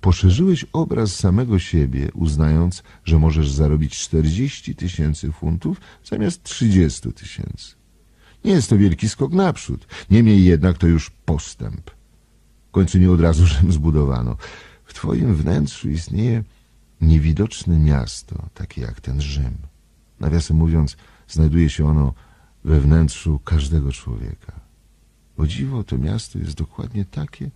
Poszerzyłeś obraz samego siebie, uznając, że możesz zarobić czterdzieści tysięcy funtów zamiast trzydzieści tysięcy. Nie jest to wielki skok naprzód. Niemniej jednak to już postęp. W końcu nie od razu Rzym zbudowano. W twoim wnętrzu istnieje niewidoczne miasto, takie jak ten Rzym. Nawiasem mówiąc, znajduje się ono we wnętrzu każdego człowieka. O dziwo, to miasto jest dokładnie takie,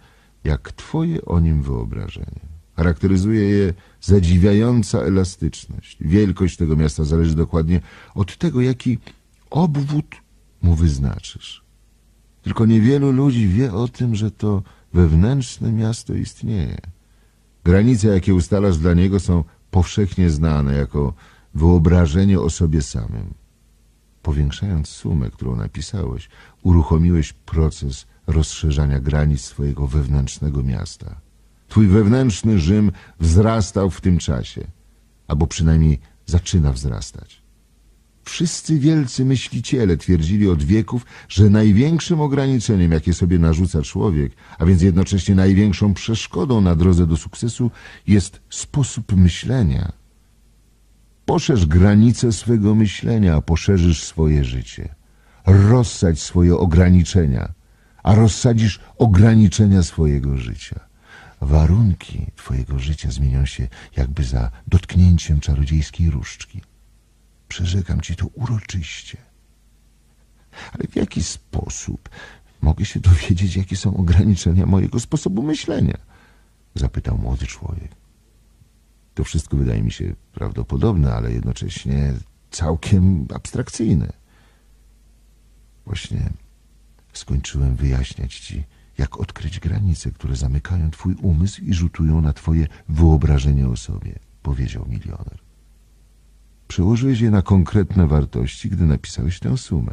jak twoje o nim wyobrażenie. Charakteryzuje je zadziwiająca elastyczność. Wielkość tego miasta zależy dokładnie od tego, jaki obwód mu wyznaczysz. Tylko niewielu ludzi wie o tym, że to wewnętrzne miasto istnieje. Granice, jakie ustalasz dla niego, są powszechnie znane jako wyobrażenie o sobie samym. Powiększając sumę, którą napisałeś, uruchomiłeś proces rozszerzania granic swojego wewnętrznego miasta. Twój wewnętrzny Rzym wzrastał w tym czasie, albo przynajmniej zaczyna wzrastać. Wszyscy wielcy myśliciele twierdzili od wieków, że największym ograniczeniem, jakie sobie narzuca człowiek, a więc jednocześnie największą przeszkodą na drodze do sukcesu, jest sposób myślenia. Poszerz granice swego myślenia, a poszerzysz swoje życie. Rozsadź swoje ograniczenia, a rozsadzisz ograniczenia swojego życia. Warunki twojego życia zmienią się jakby za dotknięciem czarodziejskiej różdżki. Przyrzekam ci to uroczyście. Ale w jaki sposób mogę się dowiedzieć, jakie są ograniczenia mojego sposobu myślenia? Zapytał młody człowiek. To wszystko wydaje mi się prawdopodobne, ale jednocześnie całkiem abstrakcyjne. Właśnie skończyłem wyjaśniać ci, jak odkryć granice, które zamykają twój umysł i rzutują na twoje wyobrażenie o sobie, powiedział milioner. Przełożyłeś je na konkretne wartości, gdy napisałeś tę sumę.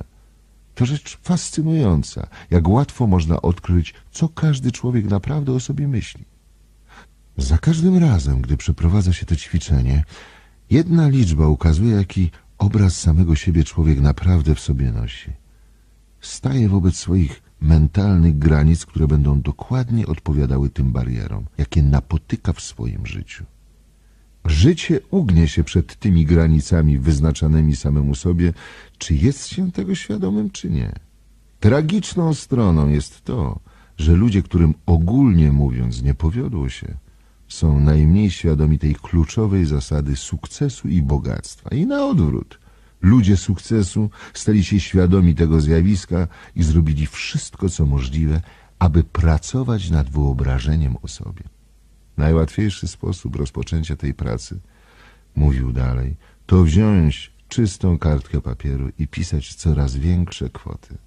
To rzecz fascynująca, jak łatwo można odkryć, co każdy człowiek naprawdę o sobie myśli. Za każdym razem, gdy przeprowadza się to ćwiczenie, jedna liczba ukazuje, jaki obraz samego siebie człowiek naprawdę w sobie nosi. Staje wobec swoich mentalnych granic, które będą dokładnie odpowiadały tym barierom, jakie napotyka w swoim życiu. Życie ugnie się przed tymi granicami wyznaczanymi samemu sobie, czy jest się tego świadomym, czy nie. Tragiczną stroną jest to, że ludzie, którym ogólnie mówiąc nie powiodło się, są najmniej świadomi tej kluczowej zasady sukcesu i bogactwa. I na odwrót. Ludzie sukcesu stali się świadomi tego zjawiska i zrobili wszystko, co możliwe, aby pracować nad wyobrażeniem o sobie. Najłatwiejszy sposób rozpoczęcia tej pracy, mówił dalej, to wziąć czystą kartkę papieru i pisać coraz większe kwoty.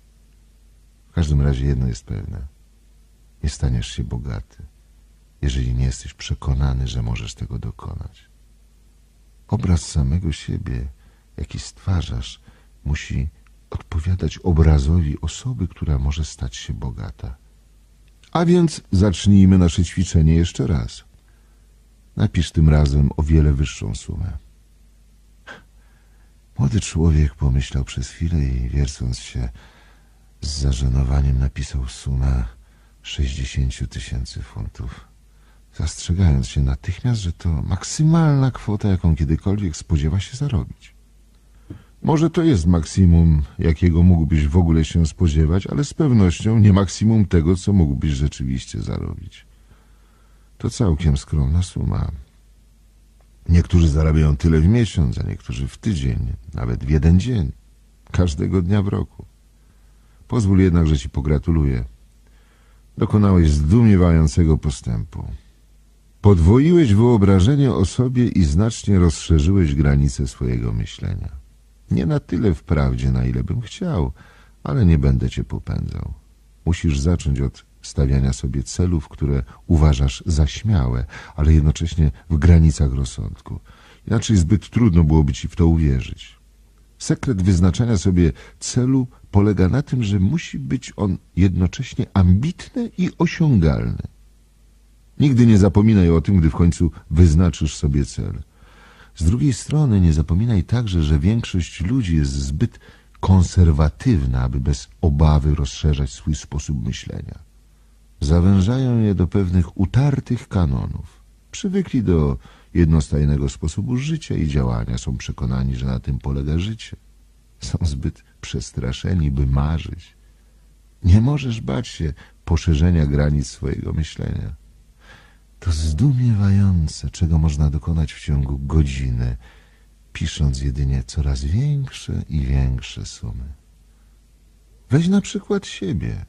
W każdym razie jedno jest pewne. Nie staniesz się bogaty, jeżeli nie jesteś przekonany, że możesz tego dokonać. Obraz samego siebie, jaki stwarzasz, musi odpowiadać obrazowi osoby, która może stać się bogata. A więc zacznijmy nasze ćwiczenie jeszcze raz. Napisz tym razem o wiele wyższą sumę. Młody człowiek pomyślał przez chwilę i, wiercąc się, z zażenowaniem napisał sumę sześćdziesięciu tysięcy funtów. Zastrzegając się natychmiast, że to maksymalna kwota, jaką kiedykolwiek spodziewa się zarobić. Może to jest maksimum, jakiego mógłbyś w ogóle się spodziewać, ale z pewnością nie maksimum tego, co mógłbyś rzeczywiście zarobić. To całkiem skromna suma. Niektórzy zarabiają tyle w miesiąc, a niektórzy w tydzień, nawet w jeden dzień, każdego dnia w roku. Pozwól jednak, że ci pogratuluję. Dokonałeś zdumiewającego postępu. Podwoiłeś wyobrażenie o sobie i znacznie rozszerzyłeś granice swojego myślenia. Nie na tyle wprawdzie, na ile bym chciał, ale nie będę cię popędzał. Musisz zacząć od stawiania sobie celów, które uważasz za śmiałe, ale jednocześnie w granicach rozsądku. Inaczej zbyt trudno byłoby ci w to uwierzyć. Sekret wyznaczania sobie celu polega na tym, że musi być on jednocześnie ambitny i osiągalny. Nigdy nie zapominaj o tym, gdy w końcu wyznaczysz sobie cel. Z drugiej strony nie zapominaj także, że większość ludzi jest zbyt konserwatywna, aby bez obawy rozszerzać swój sposób myślenia. Zawężają je do pewnych utartych kanonów. Przywykli do jednostajnego sposobu życia i działania, są przekonani, że na tym polega życie. Są zbyt przestraszeni, by marzyć. Nie możesz bać się poszerzenia granic swojego myślenia. To zdumiewające, czego można dokonać w ciągu godziny, pisząc jedynie coraz większe i większe sumy. Weź na przykład siebie.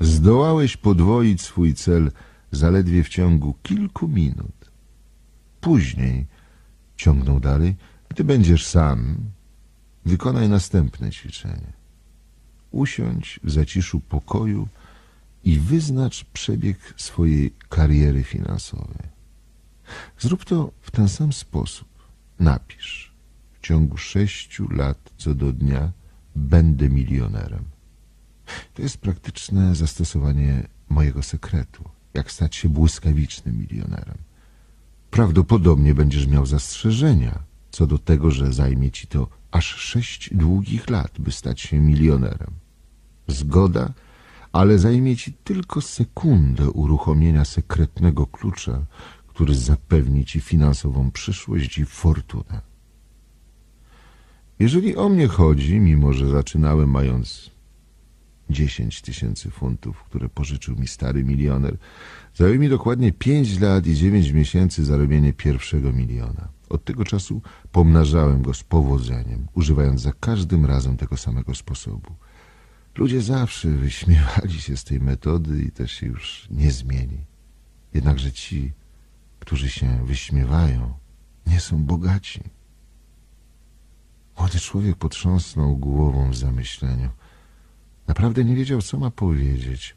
Zdołałeś podwoić swój cel zaledwie w ciągu kilku minut. Później, ciągnął dalej, gdy będziesz sam, wykonaj następne ćwiczenie. Usiądź w zaciszu pokoju i wyznacz przebieg swojej kariery finansowej. Zrób to w ten sam sposób. Napisz: w ciągu sześciu lat co do dnia będę milionerem. To jest praktyczne zastosowanie mojego sekretu, jak stać się błyskawicznym milionerem. Prawdopodobnie będziesz miał zastrzeżenia co do tego, że zajmie ci to aż sześć długich lat, by stać się milionerem. Zgoda, ale zajmie ci tylko sekundę uruchomienia sekretnego klucza, który zapewni ci finansową przyszłość i fortunę. Jeżeli o mnie chodzi, mimo że zaczynałem mając dziesięć tysięcy funtów, które pożyczył mi stary milioner, zajęło mi dokładnie pięć lat i dziewięć miesięcy zarobienie pierwszego miliona. Od tego czasu pomnażałem go z powodzeniem, używając za każdym razem tego samego sposobu. Ludzie zawsze wyśmiewali się z tej metody i też się już nie zmieni. Jednakże ci, którzy się wyśmiewają, nie są bogaci. Młody człowiek potrząsnął głową w zamyśleniu. Naprawdę nie wiedział, co ma powiedzieć.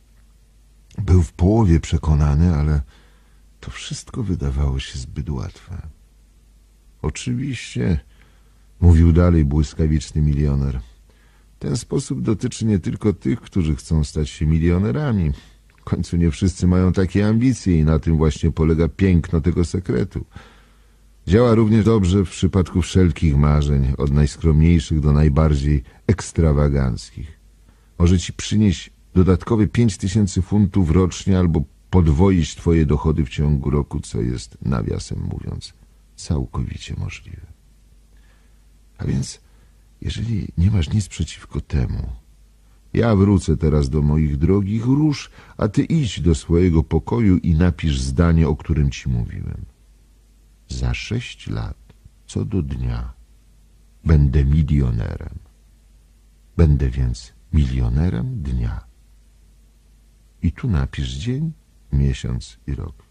Był w połowie przekonany, ale to wszystko wydawało się zbyt łatwe. Oczywiście, mówił dalej błyskawiczny milioner, ten sposób dotyczy nie tylko tych, którzy chcą stać się milionerami. W końcu nie wszyscy mają takie ambicje i na tym właśnie polega piękno tego sekretu. Działa również dobrze w przypadku wszelkich marzeń, od najskromniejszych do najbardziej ekstrawaganckich. Może ci przynieść dodatkowe pięć tysięcy funtów rocznie albo podwoić twoje dochody w ciągu roku, co jest, nawiasem mówiąc, całkowicie możliwe. A więc, jeżeli nie masz nic przeciwko temu, ja wrócę teraz do moich drogich róż, a ty idź do swojego pokoju i napisz zdanie, o którym ci mówiłem. Za sześć lat, co do dnia, będę milionerem. Będę więc milionerem dnia. I tu napisz dzień, miesiąc i rok.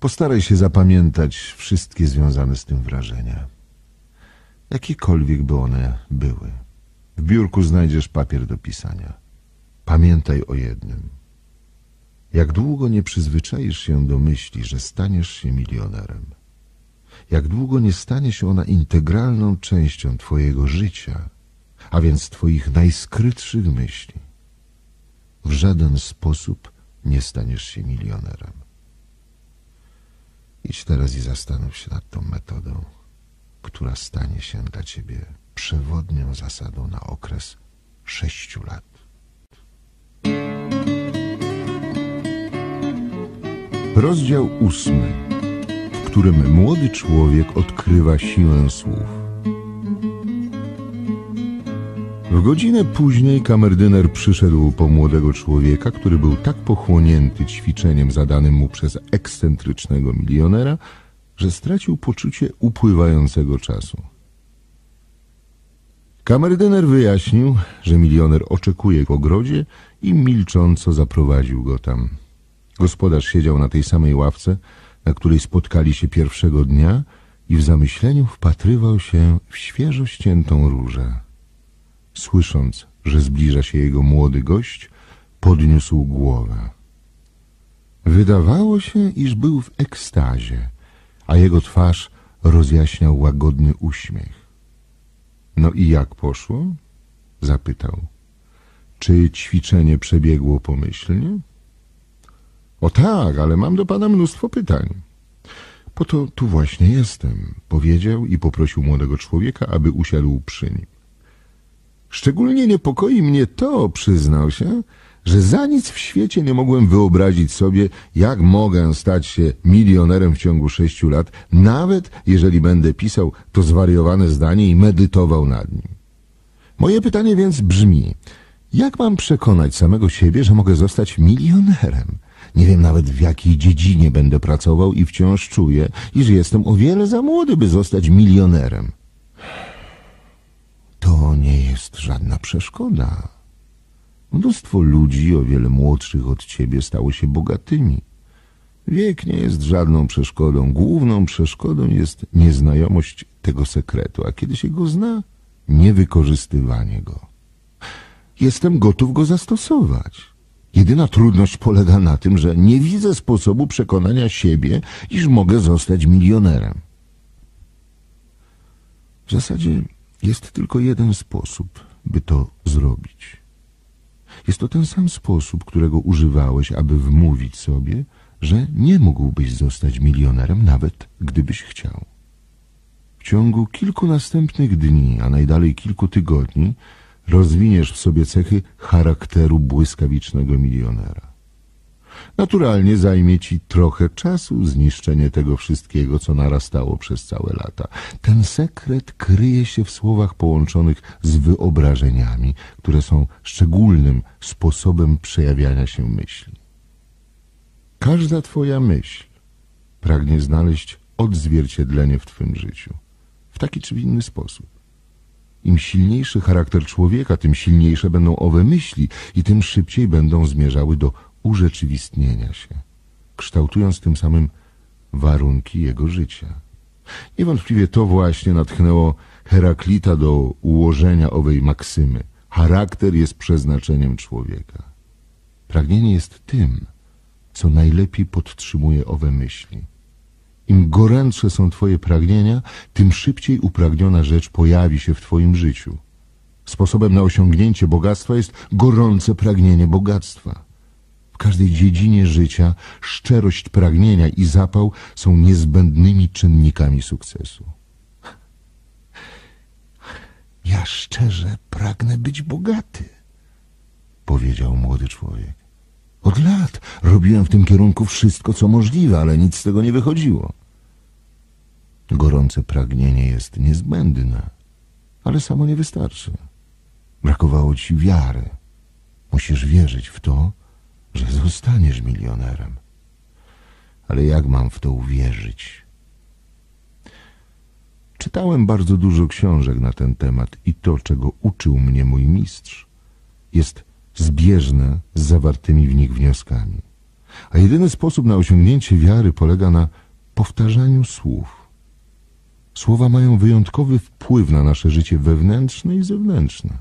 Postaraj się zapamiętać wszystkie związane z tym wrażenia, jakiekolwiek by one były. W biurku znajdziesz papier do pisania. Pamiętaj o jednym. Jak długo nie przyzwyczaisz się do myśli, że staniesz się milionerem, jak długo nie stanie się ona integralną częścią twojego życia, a więc twoich najskrytszych myśli, w żaden sposób nie staniesz się milionerem. Idź teraz i zastanów się nad tą metodą, która stanie się dla ciebie przewodnią zasadą na okres sześciu lat. Rozdział ósmy, w którym młody człowiek odkrywa siłę słów. W godzinę później kamerdyner przyszedł po młodego człowieka, który był tak pochłonięty ćwiczeniem zadanym mu przez ekscentrycznego milionera, że stracił poczucie upływającego czasu. Kamerdyner wyjaśnił, że milioner oczekuje w ogrodzie i milcząco zaprowadził go tam. Gospodarz siedział na tej samej ławce, na której spotkali się pierwszego dnia i w zamyśleniu wpatrywał się w świeżo ściętą różę. Słysząc, że zbliża się jego młody gość, podniósł głowę. Wydawało się, iż był w ekstazie, a jego twarz rozjaśniał łagodny uśmiech. — No i jak poszło? — zapytał. — Czy ćwiczenie przebiegło pomyślnie? — O tak, ale mam do pana mnóstwo pytań. — Po to tu właśnie jestem — powiedział i poprosił młodego człowieka, aby usiadł przy nim. — Szczególnie niepokoi mnie to — przyznał się — że za nic w świecie nie mogłem wyobrazić sobie, jak mogę stać się milionerem w ciągu sześciu lat, nawet jeżeli będę pisał to zwariowane zdanie i medytował nad nim. Moje pytanie więc brzmi — jak mam przekonać samego siebie, że mogę zostać milionerem? Nie wiem nawet, w jakiej dziedzinie będę pracował i wciąż czuję, iż jestem o wiele za młody, by zostać milionerem. To nie jest żadna przeszkoda. Mnóstwo ludzi o wiele młodszych od ciebie stało się bogatymi. Wiek nie jest żadną przeszkodą. Główną przeszkodą jest nieznajomość tego sekretu, a kiedy się go zna, niewykorzystywanie go. Jestem gotów go zastosować. Jedyna trudność polega na tym, że nie widzę sposobu przekonania siebie, iż mogę zostać milionerem. W zasadzie jest tylko jeden sposób, by to zrobić. Jest to ten sam sposób, którego używałeś, aby wmówić sobie, że nie mógłbyś zostać milionerem, nawet gdybyś chciał. W ciągu kilku następnych dni, a najdalej kilku tygodni, rozwiniesz w sobie cechy charakteru błyskawicznego milionera. Naturalnie zajmie ci trochę czasu zniszczenie tego wszystkiego, co narastało przez całe lata. Ten sekret kryje się w słowach połączonych z wyobrażeniami, które są szczególnym sposobem przejawiania się myśli. Każda twoja myśl pragnie znaleźć odzwierciedlenie w twym życiu, w taki czy inny sposób. Im silniejszy charakter człowieka, tym silniejsze będą owe myśli i tym szybciej będą zmierzały do urzeczywistnienia się, kształtując tym samym warunki jego życia. Niewątpliwie to właśnie natchnęło Heraklita do ułożenia owej maksymy. Charakter jest przeznaczeniem człowieka. Pragnienie jest tym, co najlepiej podtrzymuje owe myśli. Im gorętsze są twoje pragnienia, tym szybciej upragniona rzecz pojawi się w twoim życiu. Sposobem na osiągnięcie bogactwa jest gorące pragnienie bogactwa. W każdej dziedzinie życia szczerość pragnienia i zapał są niezbędnymi czynnikami sukcesu. Ja szczerze pragnę być bogaty, powiedział młody człowiek. Od lat robiłem w tym kierunku wszystko, co możliwe, ale nic z tego nie wychodziło. Gorące pragnienie jest niezbędne, ale samo nie wystarczy. Brakowało ci wiary. Musisz wierzyć w to, że zostaniesz milionerem. Ale jak mam w to uwierzyć? Czytałem bardzo dużo książek na ten temat i to, czego uczył mnie mój mistrz, jest zbieżne z zawartymi w nich wnioskami. A jedyny sposób na osiągnięcie wiary polega na powtarzaniu słów. Słowa mają wyjątkowy wpływ na nasze życie wewnętrzne i zewnętrzne.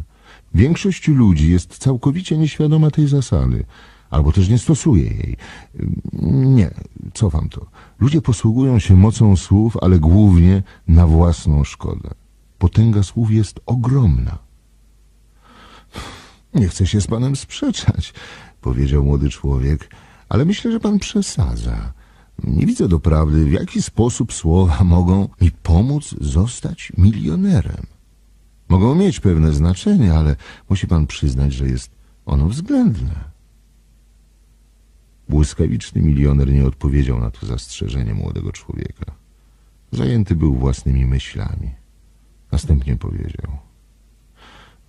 Większość ludzi jest całkowicie nieświadoma tej zasady, albo też nie stosuje jej. Nie, cofam to. Ludzie posługują się mocą słów, ale głównie na własną szkodę. Potęga słów jest ogromna. Nie chcę się z panem sprzeczać, powiedział młody człowiek, ale myślę, że pan przesadza. Nie widzę doprawdy, w jaki sposób słowa mogą mi pomóc zostać milionerem. Mogą mieć pewne znaczenie, ale musi pan przyznać, że jest ono względne. Błyskawiczny milioner nie odpowiedział na to zastrzeżenie młodego człowieka. Zajęty był własnymi myślami. Następnie powiedział...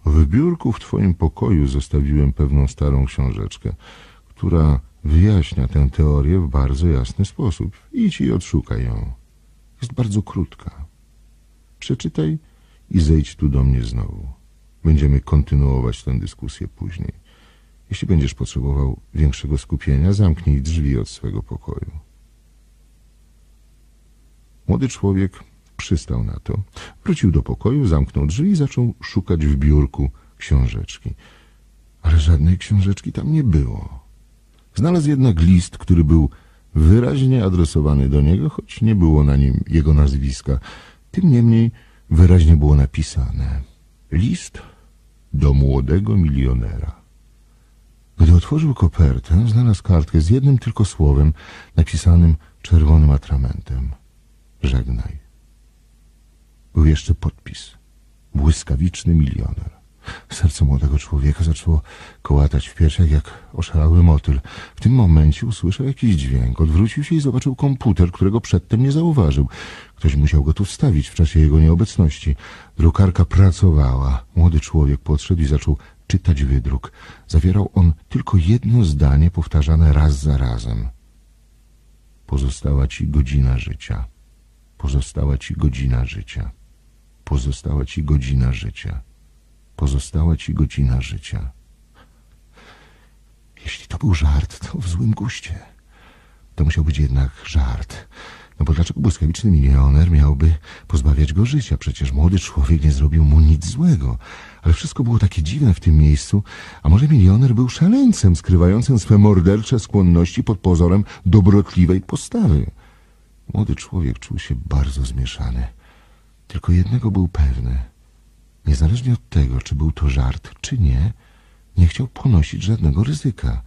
W biurku w twoim pokoju zostawiłem pewną starą książeczkę, która wyjaśnia tę teorię w bardzo jasny sposób. Idź i odszukaj ją. Jest bardzo krótka. Przeczytaj i zejdź tu do mnie znowu. Będziemy kontynuować tę dyskusję później. Jeśli będziesz potrzebował większego skupienia, zamknij drzwi od swego pokoju. Młody człowiek przystał na to. Wrócił do pokoju, zamknął drzwi i zaczął szukać w biurku książeczki. Ale żadnej książeczki tam nie było. Znalazł jednak list, który był wyraźnie adresowany do niego, choć nie było na nim jego nazwiska. Tym niemniej wyraźnie było napisane: list do młodego milionera. Gdy otworzył kopertę, znalazł kartkę z jednym tylko słowem, napisanym czerwonym atramentem: żegnaj. Był jeszcze podpis: błyskawiczny milioner. Serce młodego człowieka zaczęło kołatać w piersiach jak oszalały motyl. W tym momencie usłyszał jakiś dźwięk. Odwrócił się i zobaczył komputer, którego przedtem nie zauważył. Ktoś musiał go tu wstawić w czasie jego nieobecności. Drukarka pracowała. Młody człowiek podszedł i zaczął czytać wydruk. Zawierał on tylko jedno zdanie powtarzane raz za razem: pozostała ci godzina życia. Pozostała ci godzina życia. Pozostała ci godzina życia. Pozostała ci godzina życia. Jeśli to był żart, to w złym guście. To musiał być jednak żart. No bo dlaczego błyskawiczny milioner miałby pozbawiać go życia? Przecież młody człowiek nie zrobił mu nic złego. Ale wszystko było takie dziwne w tym miejscu. A może milioner był szaleńcem, skrywającym swe mordercze skłonności pod pozorem dobrotliwej postawy? Młody człowiek czuł się bardzo zmieszany. Tylko jednego był pewny. Niezależnie od tego, czy był to żart, czy nie, nie chciał ponosić żadnego ryzyka.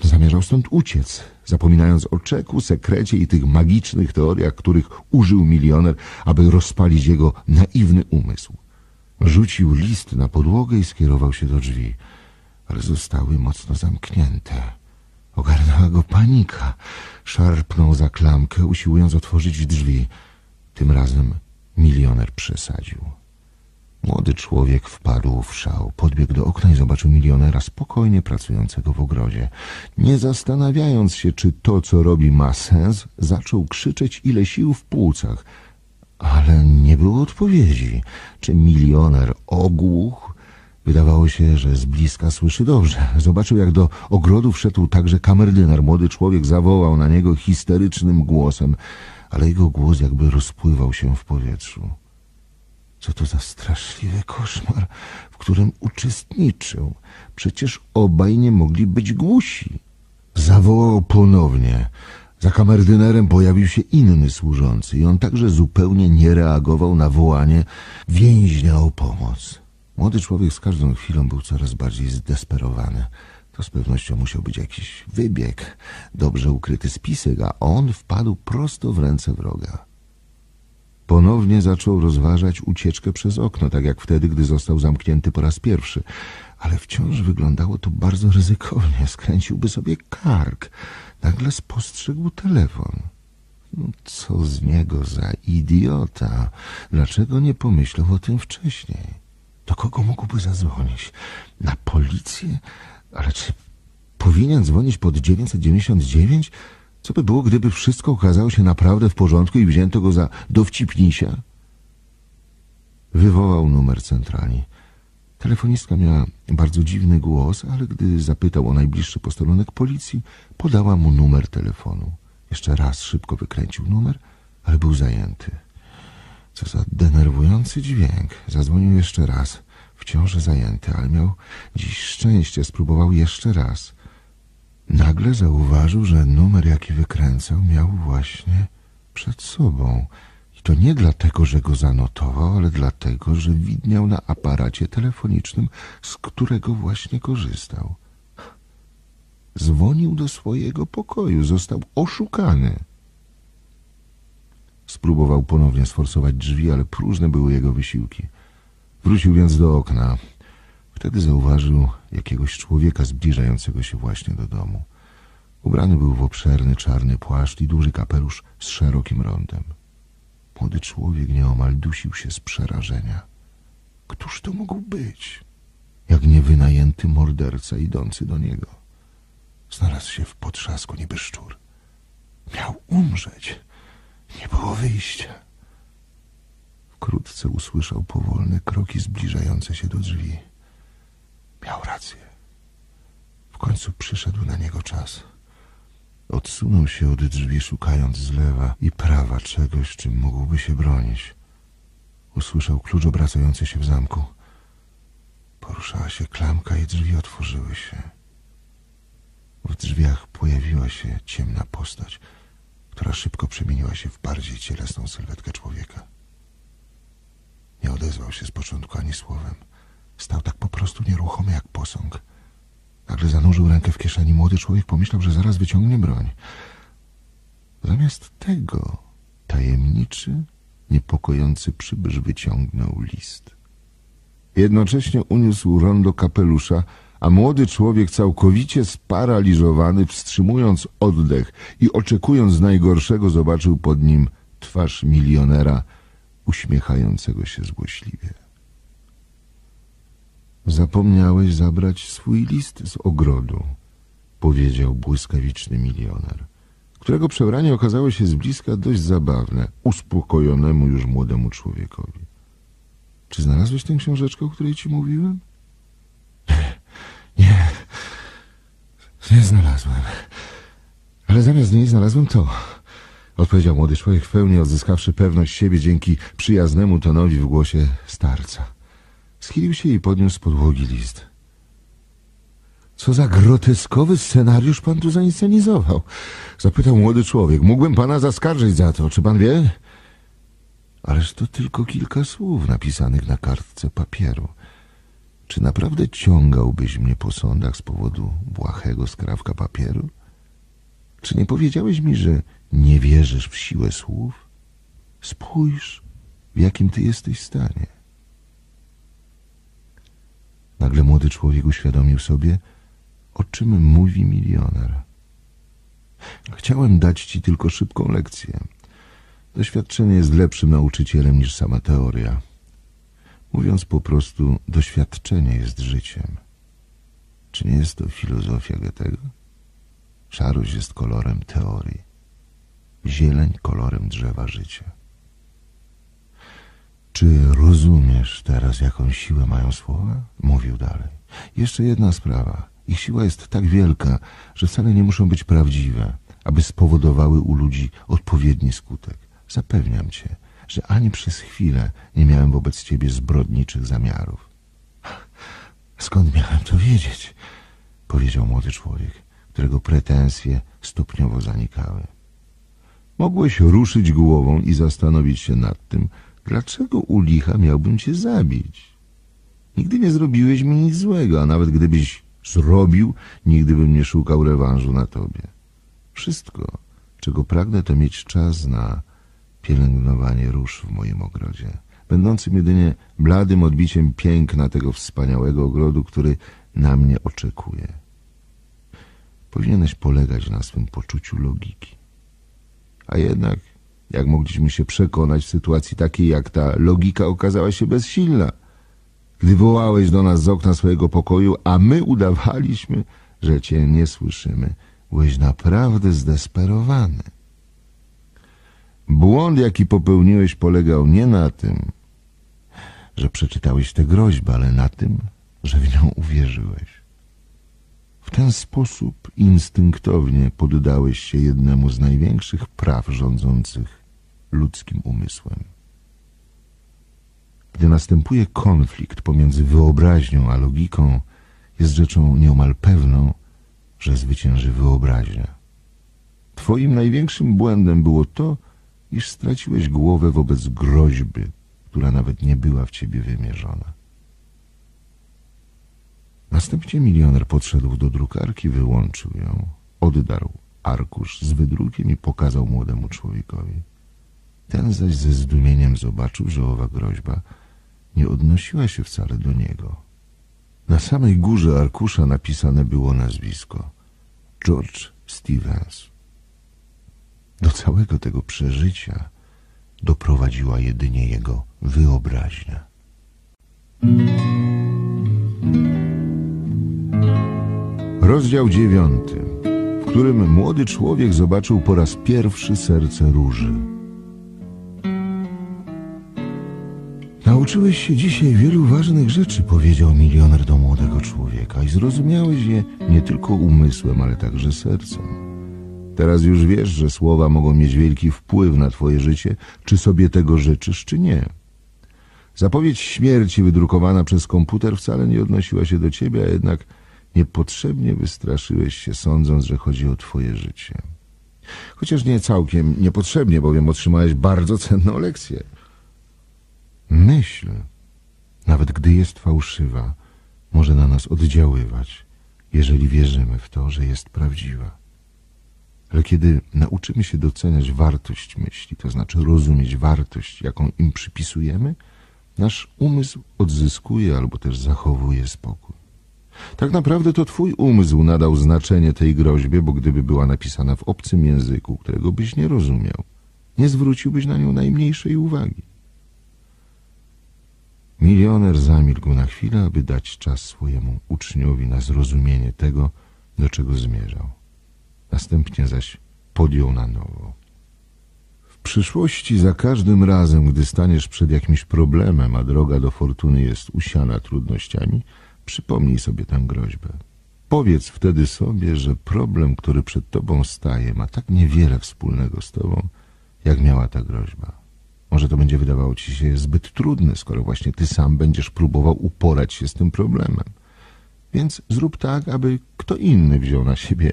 Zamierzał stąd uciec, zapominając o czeku, sekrecie i tych magicznych teoriach, których użył milioner, aby rozpalić jego naiwny umysł. Rzucił list na podłogę i skierował się do drzwi, ale zostały mocno zamknięte. Ogarnęła go panika. Szarpnął za klamkę, usiłując otworzyć drzwi. Tym razem milioner przesadził. Młody człowiek wpadł w szał. Podbiegł do okna i zobaczył milionera spokojnie pracującego w ogrodzie. Nie zastanawiając się, czy to, co robi, ma sens, zaczął krzyczeć ile sił w płucach. Ale nie było odpowiedzi. Czy milioner ogłuchł? Wydawało się, że z bliska słyszy dobrze. Zobaczył, jak do ogrodu wszedł także kamerdyner. Młody człowiek zawołał na niego histerycznym głosem, ale jego głos jakby rozpływał się w powietrzu. Co to za straszliwy koszmar, w którym uczestniczył? Przecież obaj nie mogli być głusi. Zawołał ponownie. Za kamerdynerem pojawił się inny służący i on także zupełnie nie reagował na wołanie więźnia o pomoc. Młody człowiek z każdą chwilą był coraz bardziej zdesperowany. To z pewnością musiał być jakiś wybieg, dobrze ukryty spisek, a on wpadł prosto w ręce wroga. Ponownie zaczął rozważać ucieczkę przez okno, tak jak wtedy, gdy został zamknięty po raz pierwszy. Ale wciąż wyglądało to bardzo ryzykownie. Skręciłby sobie kark. Nagle spostrzegł telefon. No, co z niego za idiota? Dlaczego nie pomyślał o tym wcześniej? Do kogo mógłby zadzwonić? Na policję? Ale czy powinien dzwonić pod dziewięćset dziewięćdziesiąt dziewięć? Co by było, gdyby wszystko okazało się naprawdę w porządku i wzięto go za dowcipnisia? Wywołał numer centrali. Telefonistka miała bardzo dziwny głos, ale gdy zapytał o najbliższy posterunek policji, podała mu numer telefonu. Jeszcze raz szybko wykręcił numer, ale był zajęty. Co za denerwujący dźwięk. Zadzwonił jeszcze raz. Wciąż zajęty, ale miał dziś szczęście. Spróbował jeszcze raz. Nagle zauważył, że numer, jaki wykręcał, miał właśnie przed sobą. I to nie dlatego, że go zanotował, ale dlatego, że widniał na aparacie telefonicznym, z którego właśnie korzystał. Dzwonił do swojego pokoju, został oszukany. Spróbował ponownie sforsować drzwi, ale próżne były jego wysiłki. Wrócił więc do okna. Wtedy zauważył jakiegoś człowieka zbliżającego się właśnie do domu. Ubrany był w obszerny czarny płaszcz i duży kapelusz z szerokim rondem. Młody człowiek nieomal dusił się z przerażenia. Któż to mógł być, jak nie wynajęty morderca idący do niego? Znalazł się w potrzasku niby szczur. Miał umrzeć. Nie było wyjścia. Wkrótce usłyszał powolne kroki zbliżające się do drzwi. Miał rację. W końcu przyszedł na niego czas. Odsunął się od drzwi, szukając z lewa i prawa czegoś, czym mógłby się bronić. Usłyszał klucz obracający się w zamku. Poruszała się klamka i drzwi otworzyły się. W drzwiach pojawiła się ciemna postać, która szybko przemieniła się w bardziej cielesną sylwetkę człowieka. Nie odezwał się z początku ani słowem. Stał tak po prostu nieruchomy jak posąg. Nagle zanurzył rękę w kieszeni. Młody człowiek pomyślał, że zaraz wyciągnie broń. Zamiast tego tajemniczy, niepokojący przybysz wyciągnął list. Jednocześnie uniósł rondo kapelusza, a młody człowiek, całkowicie sparaliżowany, wstrzymując oddech i oczekując najgorszego, zobaczył pod nim twarz milionera, uśmiechającego się złośliwie. Zapomniałeś zabrać swój list z ogrodu, powiedział błyskawiczny milioner, którego przebranie okazało się z bliska dość zabawne, uspokojonemu już młodemu człowiekowi. Czy znalazłeś tę książeczkę, o której ci mówiłem? Nie, nie znalazłem. Ale zamiast niej znalazłem to, odpowiedział młody człowiek w pełni, odzyskawszy pewność siebie dzięki przyjaznemu tonowi w głosie starca. Schylił się i podniósł z podłogi list. Co za groteskowy scenariusz pan tu zainscenizował? Zapytał młody człowiek. Mógłbym pana zaskarżyć za to, czy pan wie? Ależ to tylko kilka słów napisanych na kartce papieru. Czy naprawdę ciągałbyś mnie po sądach z powodu błahego skrawka papieru? Czy nie powiedziałeś mi, że nie wierzysz w siłę słów? Spójrz, w jakim ty jesteś stanie. Nagle młody człowiek uświadomił sobie, o czym mówi milioner. Chciałem dać ci tylko szybką lekcję. Doświadczenie jest lepszym nauczycielem niż sama teoria. Mówiąc po prostu, doświadczenie jest życiem. Czy nie jest to filozofia Goethego? Szarość jest kolorem teorii. Zieleń kolorem drzewa życia. Czy rozumiesz teraz, jaką siłę mają słowa? Mówił dalej. Jeszcze jedna sprawa. Ich siła jest tak wielka, że wcale nie muszą być prawdziwe, aby spowodowały u ludzi odpowiedni skutek. Zapewniam cię, że ani przez chwilę nie miałem wobec ciebie zbrodniczych zamiarów. Skąd miałem to wiedzieć? Powiedział młody człowiek, którego pretensje stopniowo zanikały. Mogłeś ruszyć głową i zastanowić się nad tym, dlaczego u licha miałbym cię zabić. Nigdy nie zrobiłeś mi nic złego, a nawet gdybyś zrobił, nigdy bym nie szukał rewanżu na tobie. Wszystko, czego pragnę, to mieć czas na pielęgnowanie róż w moim ogrodzie, będącym jedynie bladym odbiciem piękna tego wspaniałego ogrodu, który na mnie oczekuje. Powinieneś polegać na swym poczuciu logiki. A jednak, jak mogliśmy się przekonać, w sytuacji takiej jak ta, logika okazała się bezsilna. Gdy wołałeś do nas z okna swojego pokoju, a my udawaliśmy, że cię nie słyszymy, byłeś naprawdę zdesperowany. Błąd, jaki popełniłeś, polegał nie na tym, że przeczytałeś tę groźbę, ale na tym, że w nią uwierzyłeś. W ten sposób instynktownie poddałeś się jednemu z największych praw rządzących ludzkim umysłem. Gdy następuje konflikt pomiędzy wyobraźnią a logiką, jest rzeczą nieomal pewną, że zwycięży wyobraźnia. Twoim największym błędem było to, iż straciłeś głowę wobec groźby, która nawet nie była w ciebie wymierzona. Następnie milioner podszedł do drukarki, wyłączył ją, oddarł arkusz z wydrukiem i pokazał młodemu człowiekowi. Ten zaś ze zdumieniem zobaczył, że owa groźba nie odnosiła się wcale do niego. Na samej górze arkusza napisane było nazwisko – George Stevens. Do całego tego przeżycia doprowadziła jedynie jego wyobraźnia. Rozdział dziewiąty, w którym młody człowiek zobaczył po raz pierwszy serce róży. Nauczyłeś się dzisiaj wielu ważnych rzeczy, powiedział milioner do młodego człowieka, i zrozumiałeś je nie tylko umysłem, ale także sercem. Teraz już wiesz, że słowa mogą mieć wielki wpływ na twoje życie, czy sobie tego życzysz, czy nie. Zapowiedź śmierci wydrukowana przez komputer wcale nie odnosiła się do ciebie, a jednak Niepotrzebnie wystraszyłeś się, sądząc, że chodzi o twoje życie. Chociaż nie całkiem niepotrzebnie, bowiem otrzymałeś bardzo cenną lekcję. Myśl, nawet gdy jest fałszywa, może na nas oddziaływać, jeżeli wierzymy w to, że jest prawdziwa. Ale kiedy nauczymy się doceniać wartość myśli, to znaczy rozumieć wartość, jaką im przypisujemy, nasz umysł odzyskuje albo też zachowuje spokój. Tak naprawdę to twój umysł nadał znaczenie tej groźbie, bo gdyby była napisana w obcym języku, którego byś nie rozumiał, nie zwróciłbyś na nią najmniejszej uwagi. Milioner zamilkł na chwilę, aby dać czas swojemu uczniowi na zrozumienie tego, do czego zmierzał. Następnie zaś podjął na nowo. W przyszłości za każdym razem, gdy staniesz przed jakimś problemem, a droga do fortuny jest usiana trudnościami, przypomnij sobie tę groźbę. Powiedz wtedy sobie, że problem, który przed tobą staje, ma tak niewiele wspólnego z tobą, jak miała ta groźba. Może to będzie wydawało ci się zbyt trudne, skoro właśnie ty sam będziesz próbował uporać się z tym problemem. Więc zrób tak, aby kto inny wziął na siebie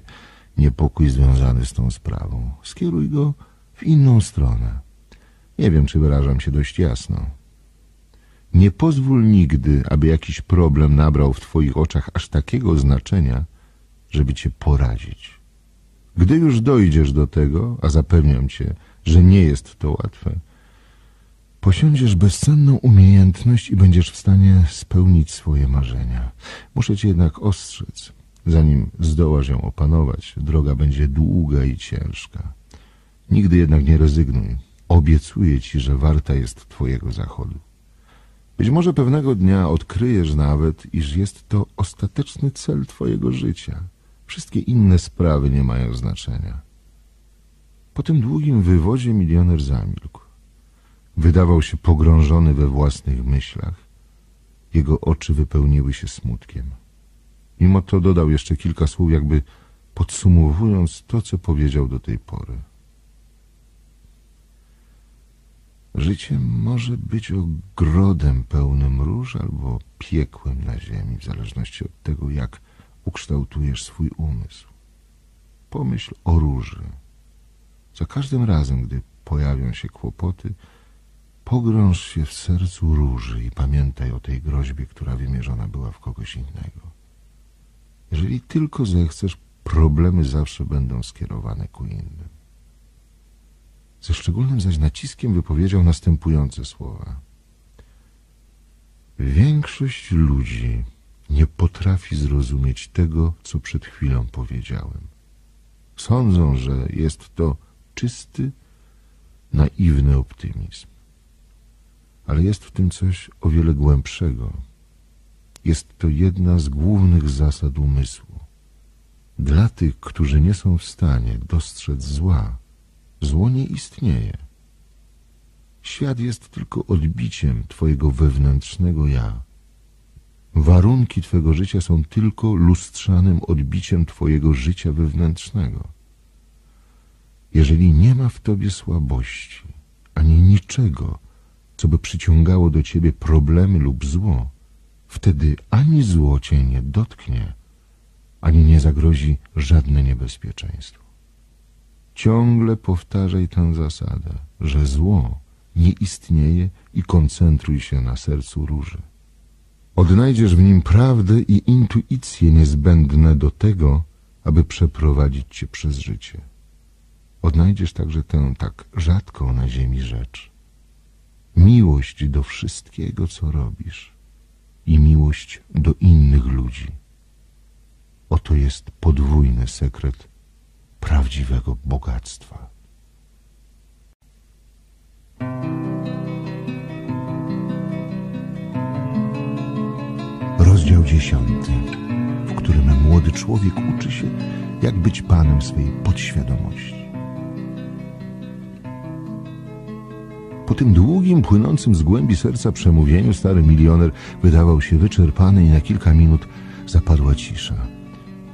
niepokój związany z tą sprawą. Skieruj go w inną stronę. Nie wiem, czy wyrażam się dość jasno. Nie pozwól nigdy, aby jakiś problem nabrał w twoich oczach aż takiego znaczenia, żeby cię porazić. Gdy już dojdziesz do tego, a zapewniam cię, że nie jest to łatwe, posiądziesz bezcenną umiejętność i będziesz w stanie spełnić swoje marzenia. Muszę cię jednak ostrzec. Zanim zdołasz ją opanować, droga będzie długa i ciężka. Nigdy jednak nie rezygnuj. Obiecuję ci, że warta jest twojego zachodu. Być może pewnego dnia odkryjesz nawet, iż jest to ostateczny cel twojego życia. Wszystkie inne sprawy nie mają znaczenia. Po tym długim wywodzie milioner zamilkł. Wydawał się pogrążony we własnych myślach. Jego oczy wypełniły się smutkiem. Mimo to dodał jeszcze kilka słów, jakby podsumowując to, co powiedział do tej pory. Życie może być ogrodem pełnym róż albo piekłem na ziemi, w zależności od tego, jak ukształtujesz swój umysł. Pomyśl o róży. Za każdym razem, gdy pojawią się kłopoty, pogrąż się w sercu róży i pamiętaj o tej groźbie, która wymierzona była w kogoś innego. Jeżeli tylko zechcesz, problemy zawsze będą skierowane ku innym. Ze szczególnym zaś naciskiem wypowiedział następujące słowa. Większość ludzi nie potrafi zrozumieć tego, co przed chwilą powiedziałem. Sądzą, że jest to czysty, naiwny optymizm. Ale jest w tym coś o wiele głębszego. Jest to jedna z głównych zasad umysłu. Dla tych, którzy nie są w stanie dostrzec zła, zło nie istnieje. Świat jest tylko odbiciem twojego wewnętrznego ja. Warunki twego życia są tylko lustrzanym odbiciem twojego życia wewnętrznego. Jeżeli nie ma w tobie słabości, ani niczego, co by przyciągało do ciebie problemy lub zło, wtedy ani zło cię nie dotknie, ani nie zagrozi żadne niebezpieczeństwo. Ciągle powtarzaj tę zasadę, że zło nie istnieje i koncentruj się na sercu róży. Odnajdziesz w nim prawdę i intuicję niezbędne do tego, aby przeprowadzić cię przez życie. Odnajdziesz także tę tak rzadką na ziemi rzecz. Miłość do wszystkiego, co robisz. I miłość do innych ludzi. Oto jest podwójny sekret prawdziwego bogactwa. Rozdział dziesiąty, w którym młody człowiek uczy się, jak być panem swojej podświadomości. Po tym długim, płynącym z głębi serca przemówieniu stary milioner wydawał się wyczerpany i na kilka minut zapadła cisza.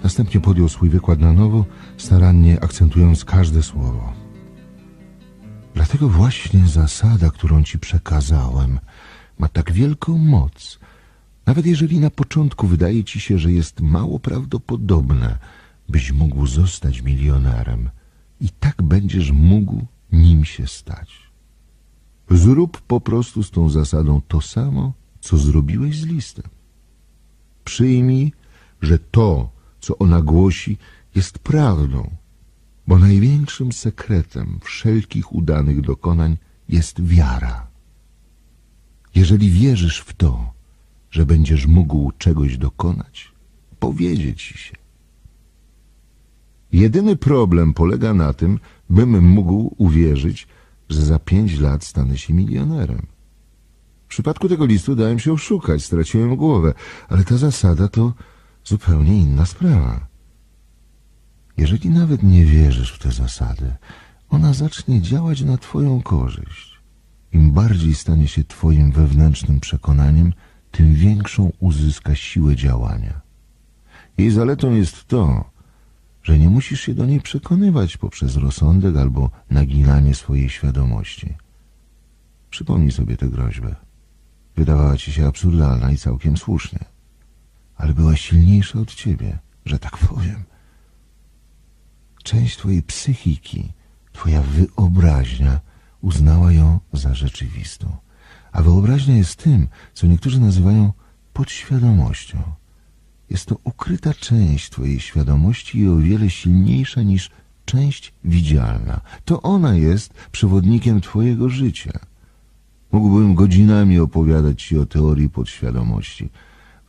Następnie podjął swój wykład na nowo, starannie akcentując każde słowo. Dlatego właśnie zasada, którą ci przekazałem, ma tak wielką moc, Nawet jeżeli na początku wydaje ci się, że jest mało prawdopodobne, byś mógł zostać milionerem, i tak będziesz mógł nim się stać. Zrób po prostu z tą zasadą to samo, co zrobiłeś z listem. Przyjmij, że to, co ona głosi, jest prawdą, bo największym sekretem wszelkich udanych dokonań jest wiara. Jeżeli wierzysz w to, że będziesz mógł czegoś dokonać, powiedzie ci się. Jedyny problem polega na tym, bym mógł uwierzyć, że za pięć lat stanę się milionerem. W przypadku tego listu dałem się oszukać, straciłem głowę, ale ta zasada to zupełnie inna sprawa. Jeżeli nawet nie wierzysz w tę zasadę, ona zacznie działać na twoją korzyść. Im bardziej stanie się twoim wewnętrznym przekonaniem, tym większą uzyska siłę działania. Jej zaletą jest to, że nie musisz się do niej przekonywać poprzez rozsądek albo naginanie swojej świadomości. Przypomnij sobie tę groźbę. Wydawała ci się absurdalna i całkiem słusznie, ale była silniejsza od ciebie, że tak powiem. Część twojej psychiki, twoja wyobraźnia uznała ją za rzeczywistą, a wyobraźnia jest tym, co niektórzy nazywają podświadomością. Jest to ukryta część twojej świadomości i o wiele silniejsza niż część widzialna. To ona jest przewodnikiem twojego życia. Mógłbym godzinami opowiadać ci o teorii podświadomości.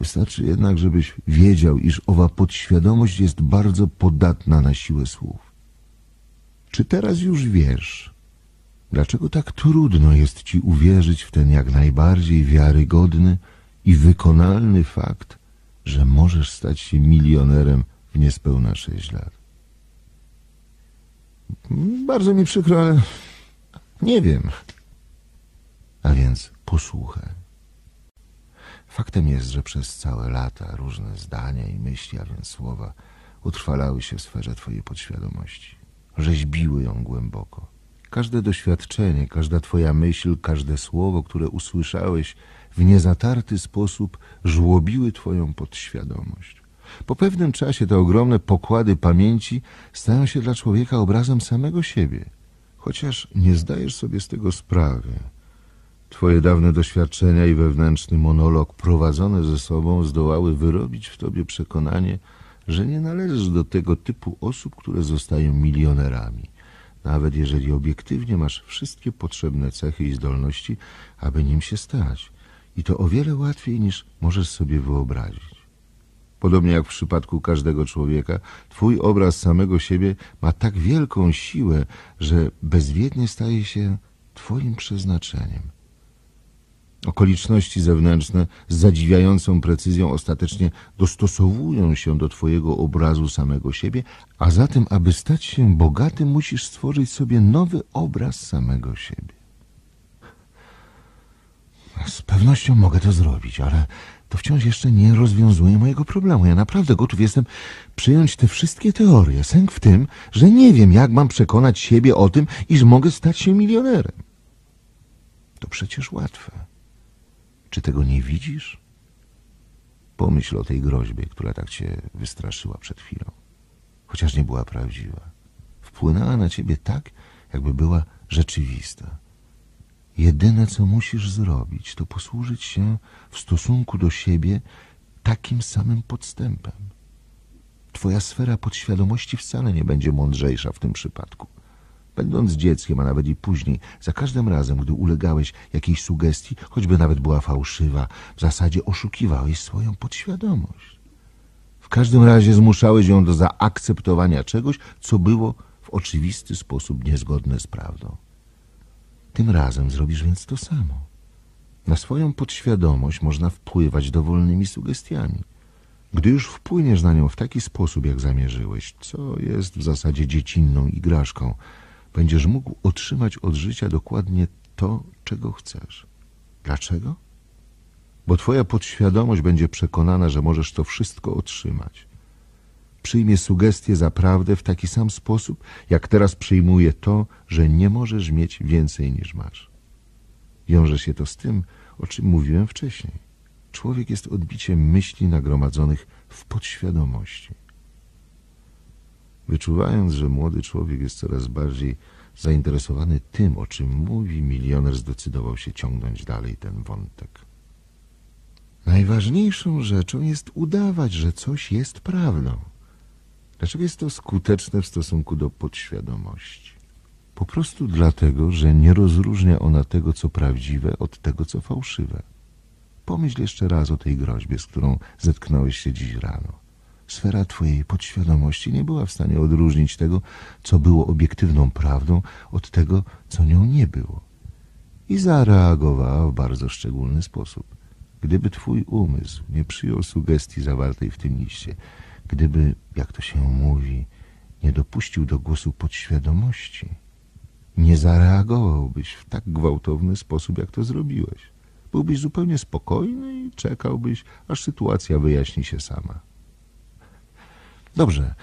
Wystarczy jednak, żebyś wiedział, iż owa podświadomość jest bardzo podatna na siłę słów. Czy teraz już wiesz, dlaczego tak trudno jest ci uwierzyć w ten jak najbardziej wiarygodny i wykonalny fakt, że możesz stać się milionerem w niespełna sześć lat? Bardzo mi przykro, ale nie wiem. A więc posłuchaj. Faktem jest, że przez całe lata różne zdania i myśli, a więc słowa, utrwalały się w sferze twojej podświadomości. Rzeźbiły ją głęboko. Każde doświadczenie, każda twoja myśl, każde słowo, które usłyszałeś, w niezatarty sposób żłobiły twoją podświadomość. Po pewnym czasie te ogromne pokłady pamięci stają się dla człowieka obrazem samego siebie. Chociaż nie zdajesz sobie z tego sprawy, twoje dawne doświadczenia i wewnętrzny monolog prowadzone ze sobą zdołały wyrobić w tobie przekonanie, że nie należysz do tego typu osób, które zostają milionerami, nawet jeżeli obiektywnie masz wszystkie potrzebne cechy i zdolności, aby nim się stać. I to o wiele łatwiej niż możesz sobie wyobrazić. Podobnie jak w przypadku każdego człowieka, twój obraz samego siebie ma tak wielką siłę, że bezwiednie staje się twoim przeznaczeniem. Okoliczności zewnętrzne z zadziwiającą precyzją ostatecznie dostosowują się do twojego obrazu samego siebie, a zatem, aby stać się bogatym, musisz stworzyć sobie nowy obraz samego siebie. Z pewnością mogę to zrobić, ale to wciąż jeszcze nie rozwiązuje mojego problemu. Ja naprawdę gotów jestem przyjąć te wszystkie teorie. Sęk w tym, że nie wiem, jak mam przekonać siebie o tym, iż mogę stać się milionerem. To przecież łatwe. Czy tego nie widzisz? Pomyśl o tej groźbie, która tak cię wystraszyła przed chwilą. Chociaż nie była prawdziwa. Wpłynęła na ciebie tak, jakby była rzeczywista. Jedyne, co musisz zrobić, to posłużyć się w stosunku do siebie takim samym podstępem. Twoja sfera podświadomości wcale nie będzie mądrzejsza w tym przypadku. Będąc dzieckiem, a nawet i później, za każdym razem, gdy ulegałeś jakiejś sugestii, choćby nawet była fałszywa, w zasadzie oszukiwałeś swoją podświadomość. W każdym razie zmuszałeś ją do zaakceptowania czegoś, co było w oczywisty sposób niezgodne z prawdą. Tym razem zrobisz więc to samo. Na swoją podświadomość można wpływać dowolnymi sugestiami. Gdy już wpłyniesz na nią w taki sposób, jak zamierzyłeś, co jest w zasadzie dziecinną igraszką, będziesz mógł otrzymać od życia dokładnie to, czego chcesz. Dlaczego? Bo twoja podświadomość będzie przekonana, że możesz to wszystko otrzymać. Przyjmie sugestie za prawdę w taki sam sposób, jak teraz przyjmuje to, że nie możesz mieć więcej niż masz. Wiąże się to z tym, o czym mówiłem wcześniej. Człowiek jest odbiciem myśli nagromadzonych w podświadomości. Wyczuwając, że młody człowiek jest coraz bardziej zainteresowany tym, o czym mówi, milioner zdecydował się ciągnąć dalej ten wątek. Najważniejszą rzeczą jest udawać, że coś jest prawdą. Dlaczego jest to skuteczne w stosunku do podświadomości? Po prostu dlatego, że nie rozróżnia ona tego, co prawdziwe, od tego, co fałszywe. Pomyśl jeszcze raz o tej groźbie, z którą zetknąłeś się dziś rano. Sfera twojej podświadomości nie była w stanie odróżnić tego, co było obiektywną prawdą, od tego, co nią nie było. I zareagowała w bardzo szczególny sposób. Gdyby twój umysł nie przyjął sugestii zawartej w tym liście, gdyby, jak to się mówi, nie dopuścił do głosu podświadomości, nie zareagowałbyś w tak gwałtowny sposób, jak to zrobiłeś. Byłbyś zupełnie spokojny i czekałbyś, aż sytuacja wyjaśni się sama. Dobrze,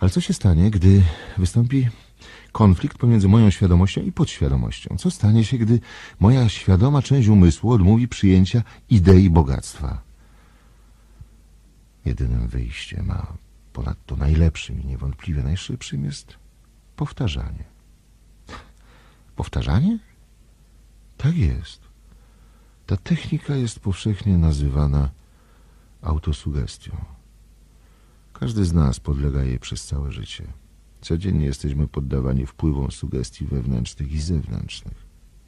ale co się stanie, gdy wystąpi konflikt pomiędzy moją świadomością i podświadomością? Co stanie się, gdy moja świadoma część umysłu odmówi przyjęcia idei bogactwa? Jedynym wyjściem, a ponadto najlepszym i niewątpliwie najszybszym, jest powtarzanie. Powtarzanie? Tak jest. Ta technika jest powszechnie nazywana autosugestią. Każdy z nas podlega jej przez całe życie. Codziennie jesteśmy poddawani wpływom sugestii wewnętrznych i zewnętrznych.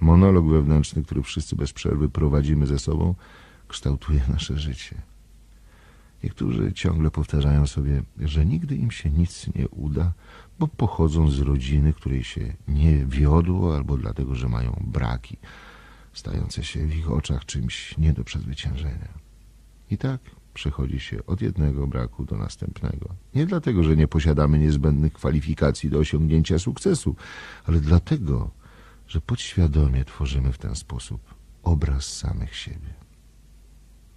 Monolog wewnętrzny, który wszyscy bez przerwy prowadzimy ze sobą, kształtuje nasze życie. Niektórzy ciągle powtarzają sobie, że nigdy im się nic nie uda, bo pochodzą z rodziny, której się nie wiodło, albo dlatego, że mają braki, stające się w ich oczach czymś nie do przezwyciężenia. I tak przechodzi się od jednego braku do następnego. Nie dlatego, że nie posiadamy niezbędnych kwalifikacji do osiągnięcia sukcesu, ale dlatego, że podświadomie tworzymy w ten sposób obraz samych siebie.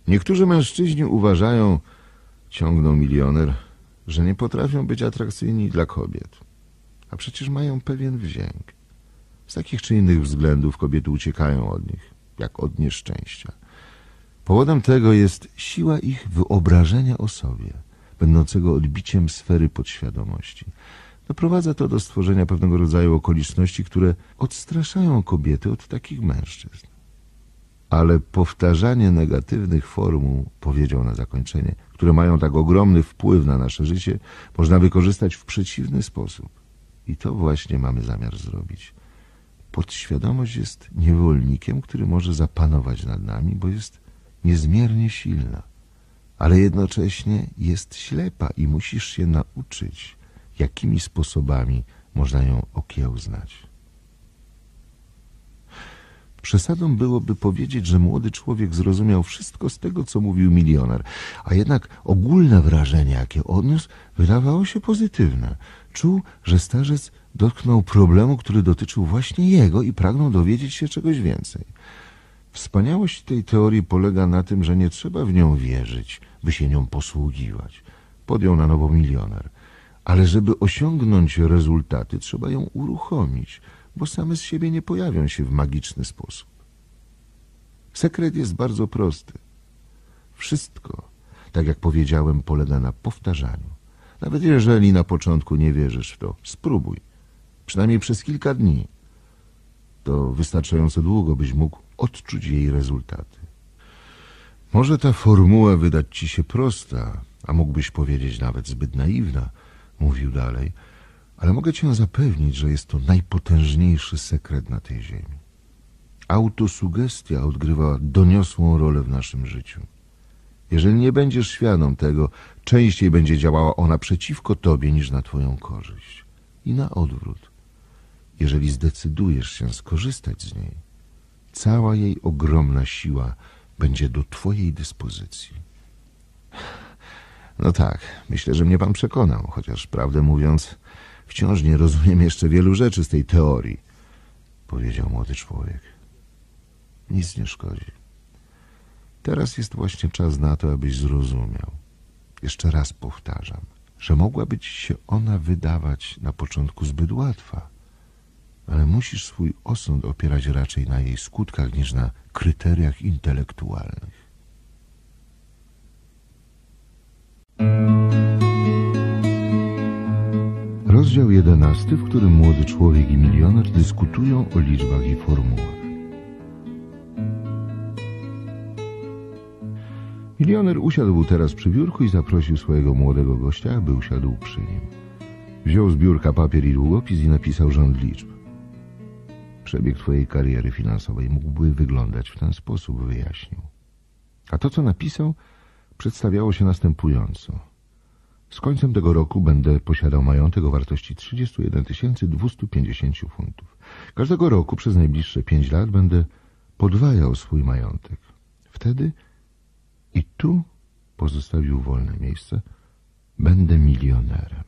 Niektórzy mężczyźni uważają, ciągnął milioner, że nie potrafią być atrakcyjni dla kobiet. A przecież mają pewien wdzięk. Z takich czy innych względów kobiety uciekają od nich, jak od nieszczęścia. Powodem tego jest siła ich wyobrażenia o sobie, będącego odbiciem sfery podświadomości. Doprowadza to do stworzenia pewnego rodzaju okoliczności, które odstraszają kobiety od takich mężczyzn. Ale powtarzanie negatywnych formuł, powiedział na zakończenie, które mają tak ogromny wpływ na nasze życie, można wykorzystać w przeciwny sposób. I to właśnie mamy zamiar zrobić. Podświadomość jest niewolnikiem, który może zapanować nad nami, bo jest niezmiernie silna, ale jednocześnie jest ślepa i musisz się nauczyć, jakimi sposobami można ją okiełznać. Przesadą byłoby powiedzieć, że młody człowiek zrozumiał wszystko z tego, co mówił milioner, a jednak ogólne wrażenie, jakie odniósł, wydawało się pozytywne. Czuł, że starzec dotknął problemu, który dotyczył właśnie jego i pragnął dowiedzieć się czegoś więcej. Wspaniałość tej teorii polega na tym, że nie trzeba w nią wierzyć, by się nią posługiwać. Podjął na nowo milioner. Ale żeby osiągnąć rezultaty, trzeba ją uruchomić, bo same z siebie nie pojawią się w magiczny sposób. Sekret jest bardzo prosty. Wszystko, tak jak powiedziałem, polega na powtarzaniu. Nawet jeżeli na początku nie wierzysz w to, spróbuj. Przynajmniej przez kilka dni. To wystarczająco długo, byś mógł odczuć jej rezultaty. Może ta formuła wydać ci się prosta, a mógłbyś powiedzieć nawet zbyt naiwna, mówił dalej, ale mogę cię zapewnić, że jest to najpotężniejszy sekret na tej ziemi. Autosugestia odgrywa doniosłą rolę w naszym życiu. Jeżeli nie będziesz świadom tego, częściej będzie działała ona przeciwko tobie niż na twoją korzyść. I na odwrót. Jeżeli zdecydujesz się skorzystać z niej, cała jej ogromna siła będzie do twojej dyspozycji. No tak, myślę, że mnie pan przekonał, chociaż prawdę mówiąc, wciąż nie rozumiem jeszcze wielu rzeczy z tej teorii, powiedział młody człowiek. Nic nie szkodzi. Teraz jest właśnie czas na to, abyś zrozumiał. Jeszcze raz powtarzam, że mogłaby ci się ona wydawać na początku zbyt łatwa, ale musisz swój osąd opierać raczej na jej skutkach niż na kryteriach intelektualnych. rozdział jedenasty, w którym młody człowiek i milioner dyskutują o liczbach i formułach. Milioner usiadł teraz przy biurku i zaprosił swojego młodego gościa, aby usiadł przy nim. Wziął z biurka papier i długopis i napisał rząd liczb. Przebieg twojej kariery finansowej mógłby wyglądać w ten sposób, wyjaśnił. A to, co napisał, przedstawiało się następująco. Z końcem tego roku będę posiadał majątek o wartości trzydziestu jeden tysięcy dwustu pięćdziesięciu funtów. Każdego roku przez najbliższe pięć lat będę podwajał swój majątek. Wtedy i tu pozostawił wolne miejsce. Będę milionerem.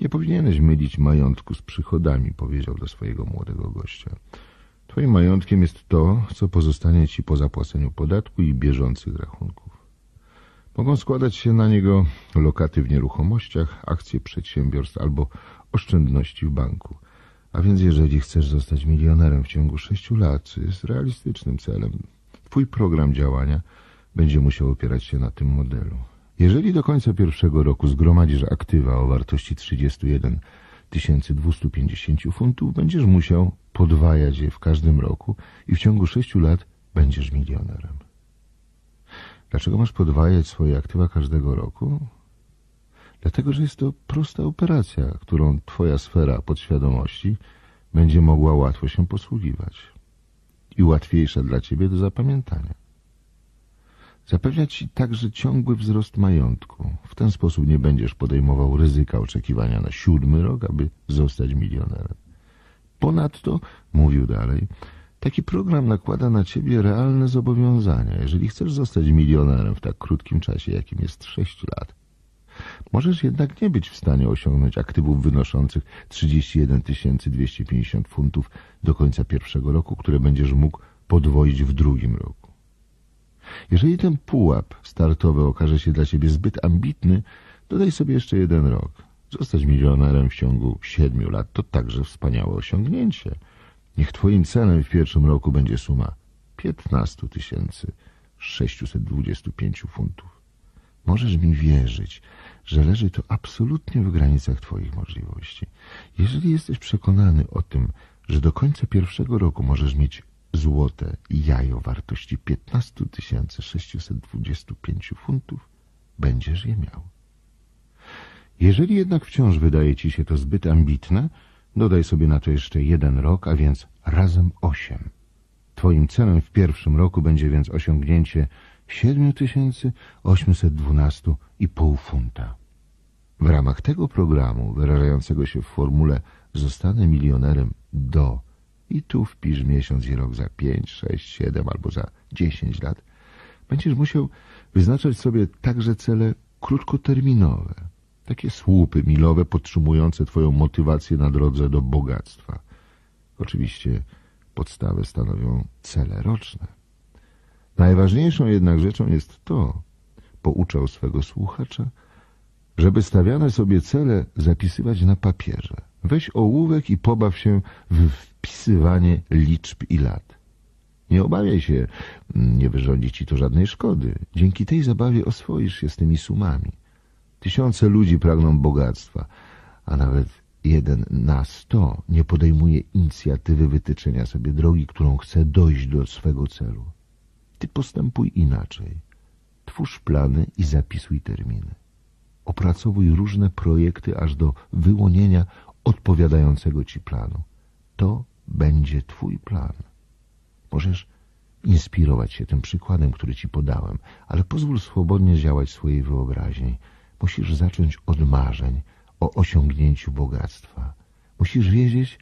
Nie powinieneś mylić majątku z przychodami, powiedział do swojego młodego gościa. Twoim majątkiem jest to, co pozostanie ci po zapłaceniu podatku i bieżących rachunków. Mogą składać się na niego lokaty w nieruchomościach, akcje przedsiębiorstw albo oszczędności w banku. A więc jeżeli chcesz zostać milionerem w ciągu sześciu lat, co jest realistycznym celem, twój program działania będzie musiał opierać się na tym modelu. Jeżeli do końca pierwszego roku zgromadzisz aktywa o wartości trzydziestu jeden tysięcy dwustu pięćdziesięciu funtów, będziesz musiał podwajać je w każdym roku i w ciągu sześciu lat będziesz milionerem. Dlaczego masz podwajać swoje aktywa każdego roku? Dlatego, że jest to prosta operacja, którą twoja sfera podświadomości będzie mogła łatwo się posługiwać i łatwiejsza dla ciebie do zapamiętania. Zapewnia ci także ciągły wzrost majątku. W ten sposób nie będziesz podejmował ryzyka oczekiwania na siódmy rok, aby zostać milionerem. Ponadto, mówił dalej, taki program nakłada na ciebie realne zobowiązania, jeżeli chcesz zostać milionerem w tak krótkim czasie, jakim jest sześć lat. Możesz jednak nie być w stanie osiągnąć aktywów wynoszących trzydzieści jeden tysięcy dwieście pięćdziesiąt funtów do końca pierwszego roku, które będziesz mógł podwoić w drugim roku. Jeżeli ten pułap startowy okaże się dla ciebie zbyt ambitny, dodaj sobie jeszcze jeden rok. Zostać milionerem w ciągu siedmiu lat to także wspaniałe osiągnięcie. Niech twoim celem w pierwszym roku będzie suma piętnaście tysięcy sześciuset dwadzieścia pięć funtów. Możesz mi wierzyć, że leży to absolutnie w granicach twoich możliwości. Jeżeli jesteś przekonany o tym, że do końca pierwszego roku możesz mieć złote jajo wartości piętnaście tysięcy sześciuset dwadzieścia pięć funtów, będziesz je miał. Jeżeli jednak wciąż wydaje ci się to zbyt ambitne, dodaj sobie na to jeszcze jeden rok, a więc razem osiem. Twoim celem w pierwszym roku będzie więc osiągnięcie siedem tysięcy osiemset dwanaście i pół funta. W ramach tego programu, wyrażającego się w formule zostanę milionerem do i tu wpisz miesiąc i rok za pięć, sześć, siedem albo za dziesięć lat, będziesz musiał wyznaczać sobie także cele krótkoterminowe, takie słupy milowe podtrzymujące twoją motywację na drodze do bogactwa. Oczywiście podstawę stanowią cele roczne. Najważniejszą jednak rzeczą jest to, pouczał swego słuchacza, żeby stawiane sobie cele zapisywać na papierze. Weź ołówek i pobaw się w wpisywanie liczb i lat. Nie obawiaj się, nie wyrządzi ci to żadnej szkody. Dzięki tej zabawie oswoisz się z tymi sumami. Tysiące ludzi pragną bogactwa, a nawet jeden na sto nie podejmuje inicjatywy wytyczenia sobie drogi, którą chce dojść do swego celu. Ty postępuj inaczej. Twórz plany i zapisuj terminy. Opracowuj różne projekty aż do wyłonienia odpowiadającego ci planu. To będzie twój plan. Możesz inspirować się tym przykładem, który ci podałem, ale pozwól swobodnie działać swojej wyobraźni. Musisz zacząć od marzeń o osiągnięciu bogactwa. Musisz wiedzieć,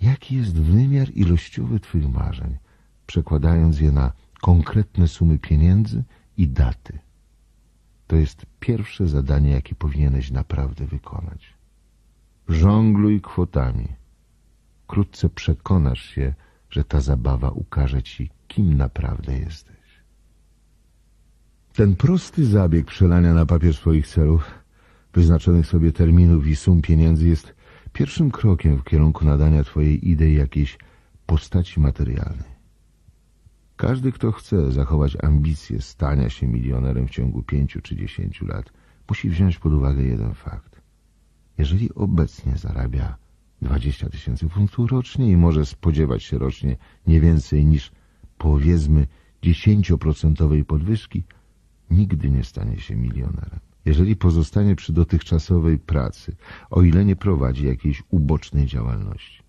jaki jest wymiar ilościowy twych marzeń, przekładając je na konkretne sumy pieniędzy i daty. To jest pierwsze zadanie, jakie powinieneś naprawdę wykonać. Żongluj kwotami. Wkrótce przekonasz się, że ta zabawa ukaże ci, kim naprawdę jesteś. Ten prosty zabieg przelania na papier swoich celów, wyznaczonych sobie terminów i sum pieniędzy jest pierwszym krokiem w kierunku nadania twojej idei jakiejś postaci materialnej. Każdy, kto chce zachować ambicję stania się milionerem w ciągu pięciu czy dziesięciu lat, musi wziąć pod uwagę jeden fakt. Jeżeli obecnie zarabia dwadzieścia tysięcy funtów rocznie i może spodziewać się rocznie nie więcej niż, powiedzmy, dziesięcioprocentowej podwyżki, nigdy nie stanie się milionerem. Jeżeli pozostanie przy dotychczasowej pracy, o ile nie prowadzi jakiejś ubocznej działalności.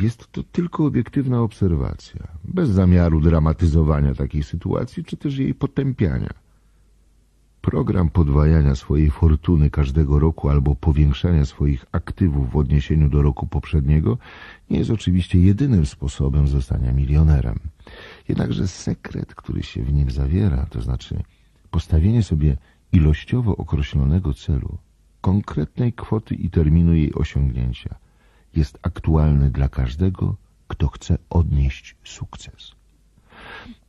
Jest to tylko obiektywna obserwacja, bez zamiaru dramatyzowania takiej sytuacji, czy też jej potępiania. Program podwajania swojej fortuny każdego roku albo powiększania swoich aktywów w odniesieniu do roku poprzedniego nie jest oczywiście jedynym sposobem zostania milionerem. Jednakże sekret, który się w nim zawiera, to znaczy postawienie sobie ilościowo określonego celu, konkretnej kwoty i terminu jej osiągnięcia, jest aktualny dla każdego, kto chce odnieść sukces.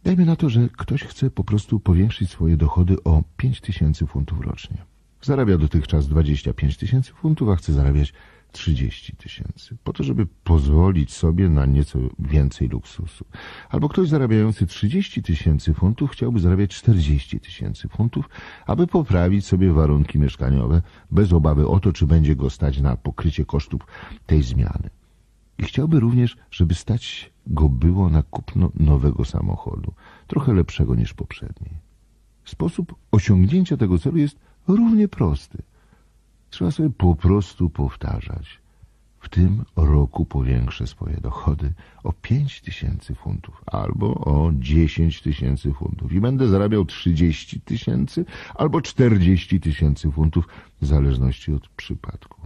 Dajmy na to, że ktoś chce po prostu powiększyć swoje dochody o pięć tysięcy funtów rocznie. Zarabia dotychczas dwadzieścia pięć tysięcy funtów, a chce zarabiać trzydzieści tysięcy, po to, żeby pozwolić sobie na nieco więcej luksusu. Albo ktoś zarabiający trzydzieści tysięcy funtów chciałby zarabiać czterdzieści tysięcy funtów, aby poprawić sobie warunki mieszkaniowe, bez obawy o to, czy będzie go stać na pokrycie kosztów tej zmiany. I chciałby również, żeby stać go było na kupno nowego samochodu, trochę lepszego niż poprzedni. Sposób osiągnięcia tego celu jest równie prosty. Trzeba sobie po prostu powtarzać. W tym roku powiększę swoje dochody o pięć tysięcy funtów albo o dziesięć tysięcy funtów i będę zarabiał trzydzieści tysięcy albo czterdzieści tysięcy funtów w zależności od przypadku.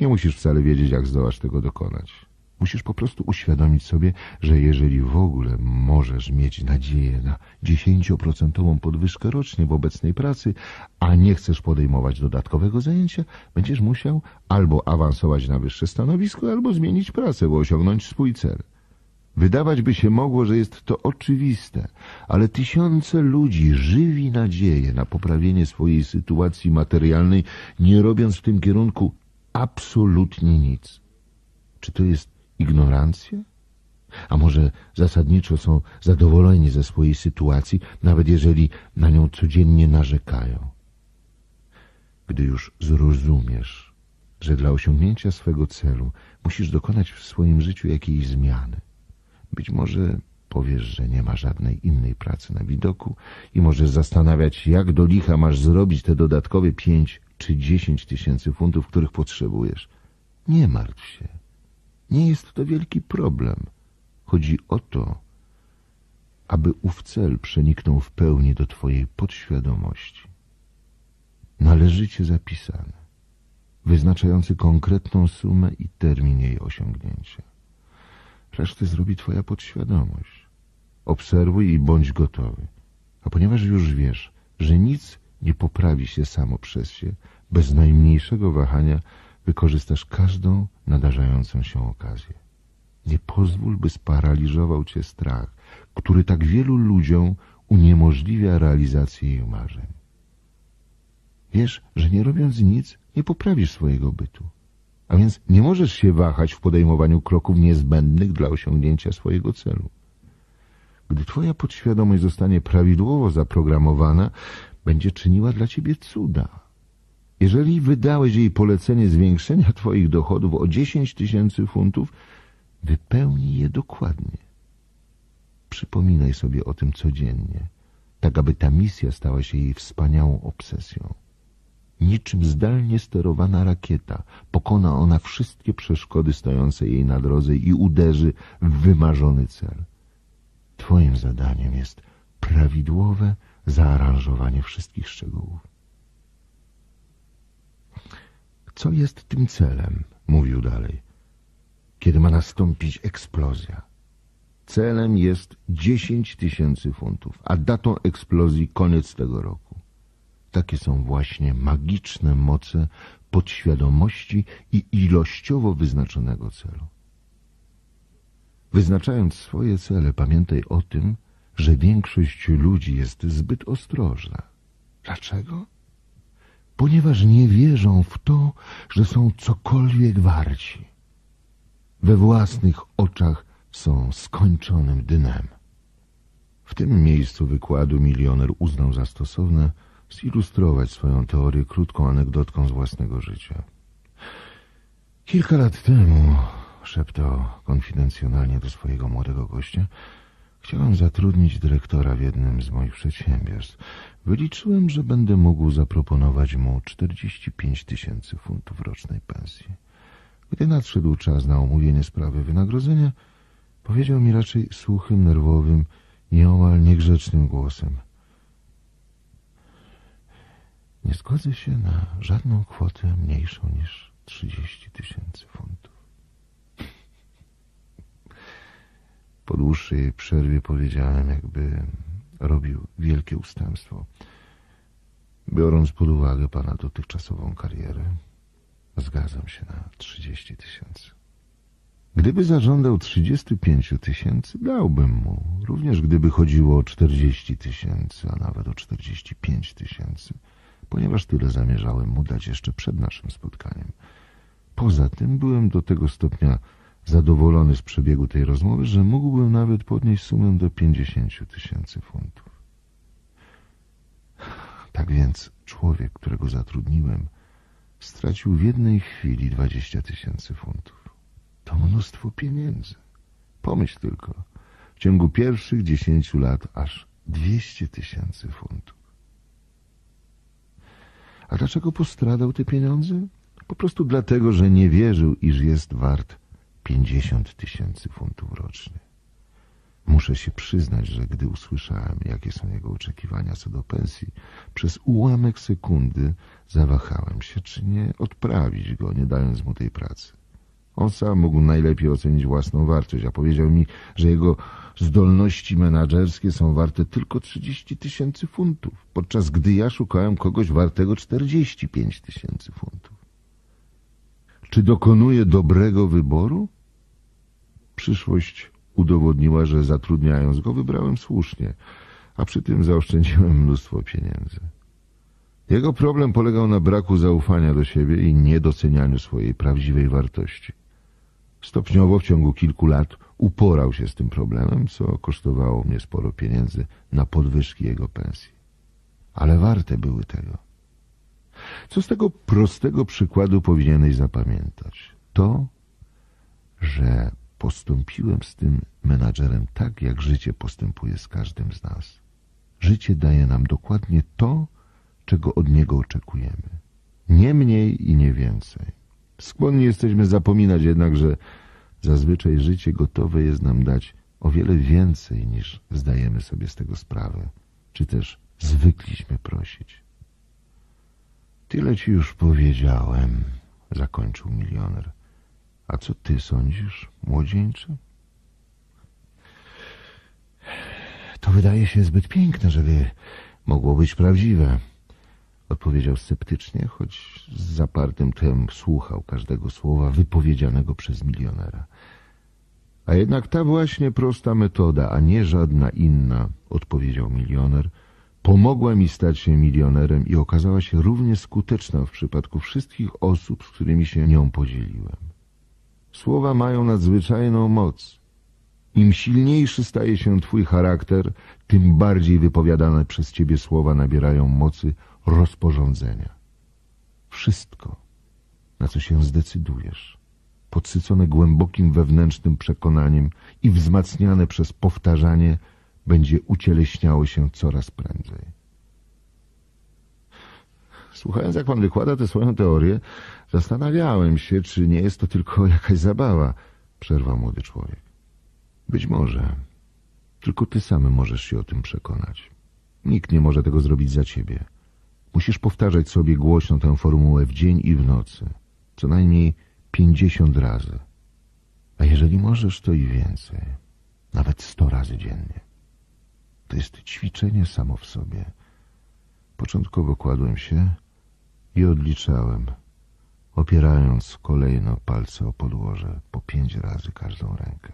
Nie musisz wcale wiedzieć, jak zdołasz tego dokonać. Musisz po prostu uświadomić sobie, że jeżeli w ogóle możesz mieć nadzieję na dziesięcioprocentową podwyżkę rocznie w obecnej pracy, a nie chcesz podejmować dodatkowego zajęcia, będziesz musiał albo awansować na wyższe stanowisko, albo zmienić pracę, by osiągnąć swój cel. Wydawać by się mogło, że jest to oczywiste, ale tysiące ludzi żywi nadzieję na poprawienie swojej sytuacji materialnej, nie robiąc w tym kierunku absolutnie nic. Czy to jest ignorancja? A może zasadniczo są zadowoleni ze swojej sytuacji, nawet jeżeli na nią codziennie narzekają? Gdy już zrozumiesz, że dla osiągnięcia swego celu musisz dokonać w swoim życiu jakiejś zmiany, być może powiesz, że nie ma żadnej innej pracy na widoku i możesz zastanawiać się, jak do licha masz zrobić te dodatkowe pięć czy dziesięć tysięcy funtów, których potrzebujesz. Nie martw się. Nie jest to wielki problem. Chodzi o to, aby ów cel przeniknął w pełni do twojej podświadomości. Należycie zapisany, wyznaczający konkretną sumę i termin jej osiągnięcia. Resztę zrobi twoja podświadomość. Obserwuj i bądź gotowy. A ponieważ już wiesz, że nic nie poprawi się samo przez się, bez najmniejszego wahania wykorzystasz każdą nadarzającą się okazję. Nie pozwól, by sparaliżował cię strach, który tak wielu ludziom uniemożliwia realizację ich marzeń. Wiesz, że nie robiąc nic, nie poprawisz swojego bytu, a więc nie możesz się wahać w podejmowaniu kroków niezbędnych dla osiągnięcia swojego celu. Gdy twoja podświadomość zostanie prawidłowo zaprogramowana, będzie czyniła dla ciebie cuda. Jeżeli wydałeś jej polecenie zwiększenia twoich dochodów o dziesięć tysięcy funtów, wypełnij je dokładnie. Przypominaj sobie o tym codziennie, tak aby ta misja stała się jej wspaniałą obsesją. Niczym zdalnie sterowana rakieta pokona ona wszystkie przeszkody stojące jej na drodze i uderzy w wymarzony cel. Twoim zadaniem jest prawidłowe zaaranżowanie wszystkich szczegółów. Co jest tym celem? Mówił dalej. Kiedy ma nastąpić eksplozja? Celem jest dziesięć tysięcy funtów, a datą eksplozji koniec tego roku. Takie są właśnie magiczne moce podświadomości i ilościowo wyznaczonego celu. Wyznaczając swoje cele, pamiętaj o tym, że większość ludzi jest zbyt ostrożna. Dlaczego? Ponieważ nie wierzą w to, że są cokolwiek warci. We własnych oczach są skończonym dnem. W tym miejscu wykładu milioner uznał za stosowne zilustrować swoją teorię krótką anegdotką z własnego życia. Kilka lat temu, szeptał konfidencjonalnie do swojego młodego gościa, chciałem zatrudnić dyrektora w jednym z moich przedsiębiorstw. Wyliczyłem, że będę mógł zaproponować mu czterdzieści pięć tysięcy funtów rocznej pensji. Gdy nadszedł czas na omówienie sprawy wynagrodzenia, powiedział mi raczej suchym, nerwowym, nieomal niegrzecznym głosem: nie zgodzę się na żadną kwotę mniejszą niż trzydzieści tysięcy funtów. Po dłuższej przerwie powiedziałem, jakby robił wielkie ustępstwo: biorąc pod uwagę pana dotychczasową karierę, zgadzam się na trzydzieści tysięcy. Gdyby zażądał trzydzieści pięć tysięcy, dałbym mu, również gdyby chodziło o czterdzieści tysięcy, a nawet o czterdzieści pięć tysięcy, ponieważ tyle zamierzałem mu dać jeszcze przed naszym spotkaniem. Poza tym byłem do tego stopnia zadowolony z przebiegu tej rozmowy, że mógłbym nawet podnieść sumę do pięćdziesiąt tysięcy funtów. Tak więc człowiek, którego zatrudniłem, stracił w jednej chwili dwadzieścia tysięcy funtów. To mnóstwo pieniędzy. Pomyśl tylko, w ciągu pierwszych dziesięciu lat aż dwieście tysięcy funtów. A dlaczego postradał te pieniądze? Po prostu dlatego, że nie wierzył, iż jest wart pięćdziesiąt tysięcy funtów rocznie. Muszę się przyznać, że gdy usłyszałem, jakie są jego oczekiwania co do pensji, przez ułamek sekundy zawahałem się, czy nie odprawić go, nie dając mu tej pracy. On sam mógł najlepiej ocenić własną wartość, a powiedział mi, że jego zdolności menadżerskie są warte tylko trzydzieści tysięcy funtów, podczas gdy ja szukałem kogoś wartego czterdzieści pięć tysięcy funtów. Czy dokonuje dobrego wyboru? Przyszłość udowodniła, że zatrudniając go wybrałem słusznie, a przy tym zaoszczędziłem mnóstwo pieniędzy. Jego problem polegał na braku zaufania do siebie i niedocenianiu swojej prawdziwej wartości. Stopniowo w ciągu kilku lat uporał się z tym problemem, co kosztowało mnie sporo pieniędzy na podwyżki jego pensji. Ale warte były tego. Co z tego prostego przykładu powinieneś zapamiętać? To, że postąpiłem z tym menadżerem tak, jak życie postępuje z każdym z nas. Życie daje nam dokładnie to, czego od niego oczekujemy. Nie mniej i nie więcej. Skłonni jesteśmy zapominać jednak, że zazwyczaj życie gotowe jest nam dać o wiele więcej, niż zdajemy sobie z tego sprawę, czy też zwykliśmy prosić. Tyle ci już powiedziałem, zakończył milioner. A co ty sądzisz, młodzieńcze? To wydaje się zbyt piękne, żeby mogło być prawdziwe, odpowiedział sceptycznie, choć z zapartym tchem słuchał każdego słowa wypowiedzianego przez milionera. A jednak ta właśnie prosta metoda, a nie żadna inna, odpowiedział milioner, pomogła mi stać się milionerem i okazała się równie skuteczna w przypadku wszystkich osób, z którymi się nią podzieliłem. Słowa mają nadzwyczajną moc. Im silniejszy staje się twój charakter, tym bardziej wypowiadane przez ciebie słowa nabierają mocy rozporządzenia. Wszystko, na co się zdecydujesz, podsycone głębokim wewnętrznym przekonaniem i wzmacniane przez powtarzanie, będzie ucieleśniało się coraz prędzej. Słuchając, jak pan wykłada tę swoją teorię, zastanawiałem się, czy nie jest to tylko jakaś zabawa, przerwał młody człowiek. Być może. Tylko ty sam możesz się o tym przekonać. Nikt nie może tego zrobić za ciebie. Musisz powtarzać sobie głośno tę formułę w dzień i w nocy. Co najmniej pięćdziesiąt razy. A jeżeli możesz, to i więcej. Nawet sto razy dziennie. To jest ćwiczenie samo w sobie. Początkowo kładłem się i odliczałem, opierając kolejno palce o podłoże po pięć razy każdą rękę.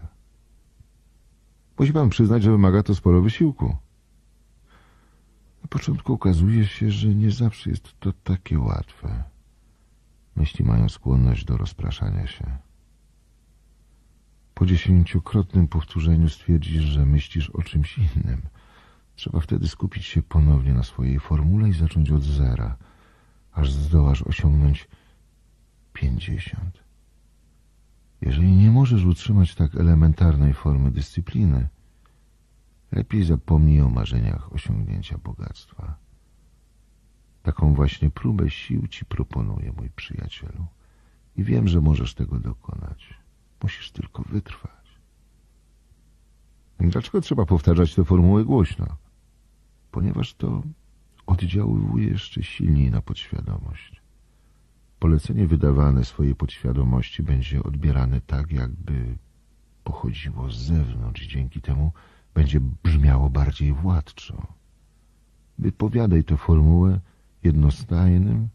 Musi pan przyznać, że wymaga to sporo wysiłku. Na początku okazuje się, że nie zawsze jest to takie łatwe. Myśli mają skłonność do rozpraszania się. Po dziesięciokrotnym powtórzeniu stwierdzisz, że myślisz o czymś innym. Trzeba wtedy skupić się ponownie na swojej formule i zacząć od zera, aż zdołasz osiągnąć pięćdziesiąt. Jeżeli nie możesz utrzymać tak elementarnej formy dyscypliny, lepiej zapomnij o marzeniach osiągnięcia bogactwa. Taką właśnie próbę sił ci proponuję, mój przyjacielu. I wiem, że możesz tego dokonać. Musisz tylko wytrwać. Dlaczego trzeba powtarzać te formuły głośno? Ponieważ to oddziaływuje jeszcze silniej na podświadomość. Polecenie wydawane swojej podświadomości będzie odbierane tak, jakby pochodziło z zewnątrz i dzięki temu będzie brzmiało bardziej władczo. Wypowiadaj tę formułę jednostajnym,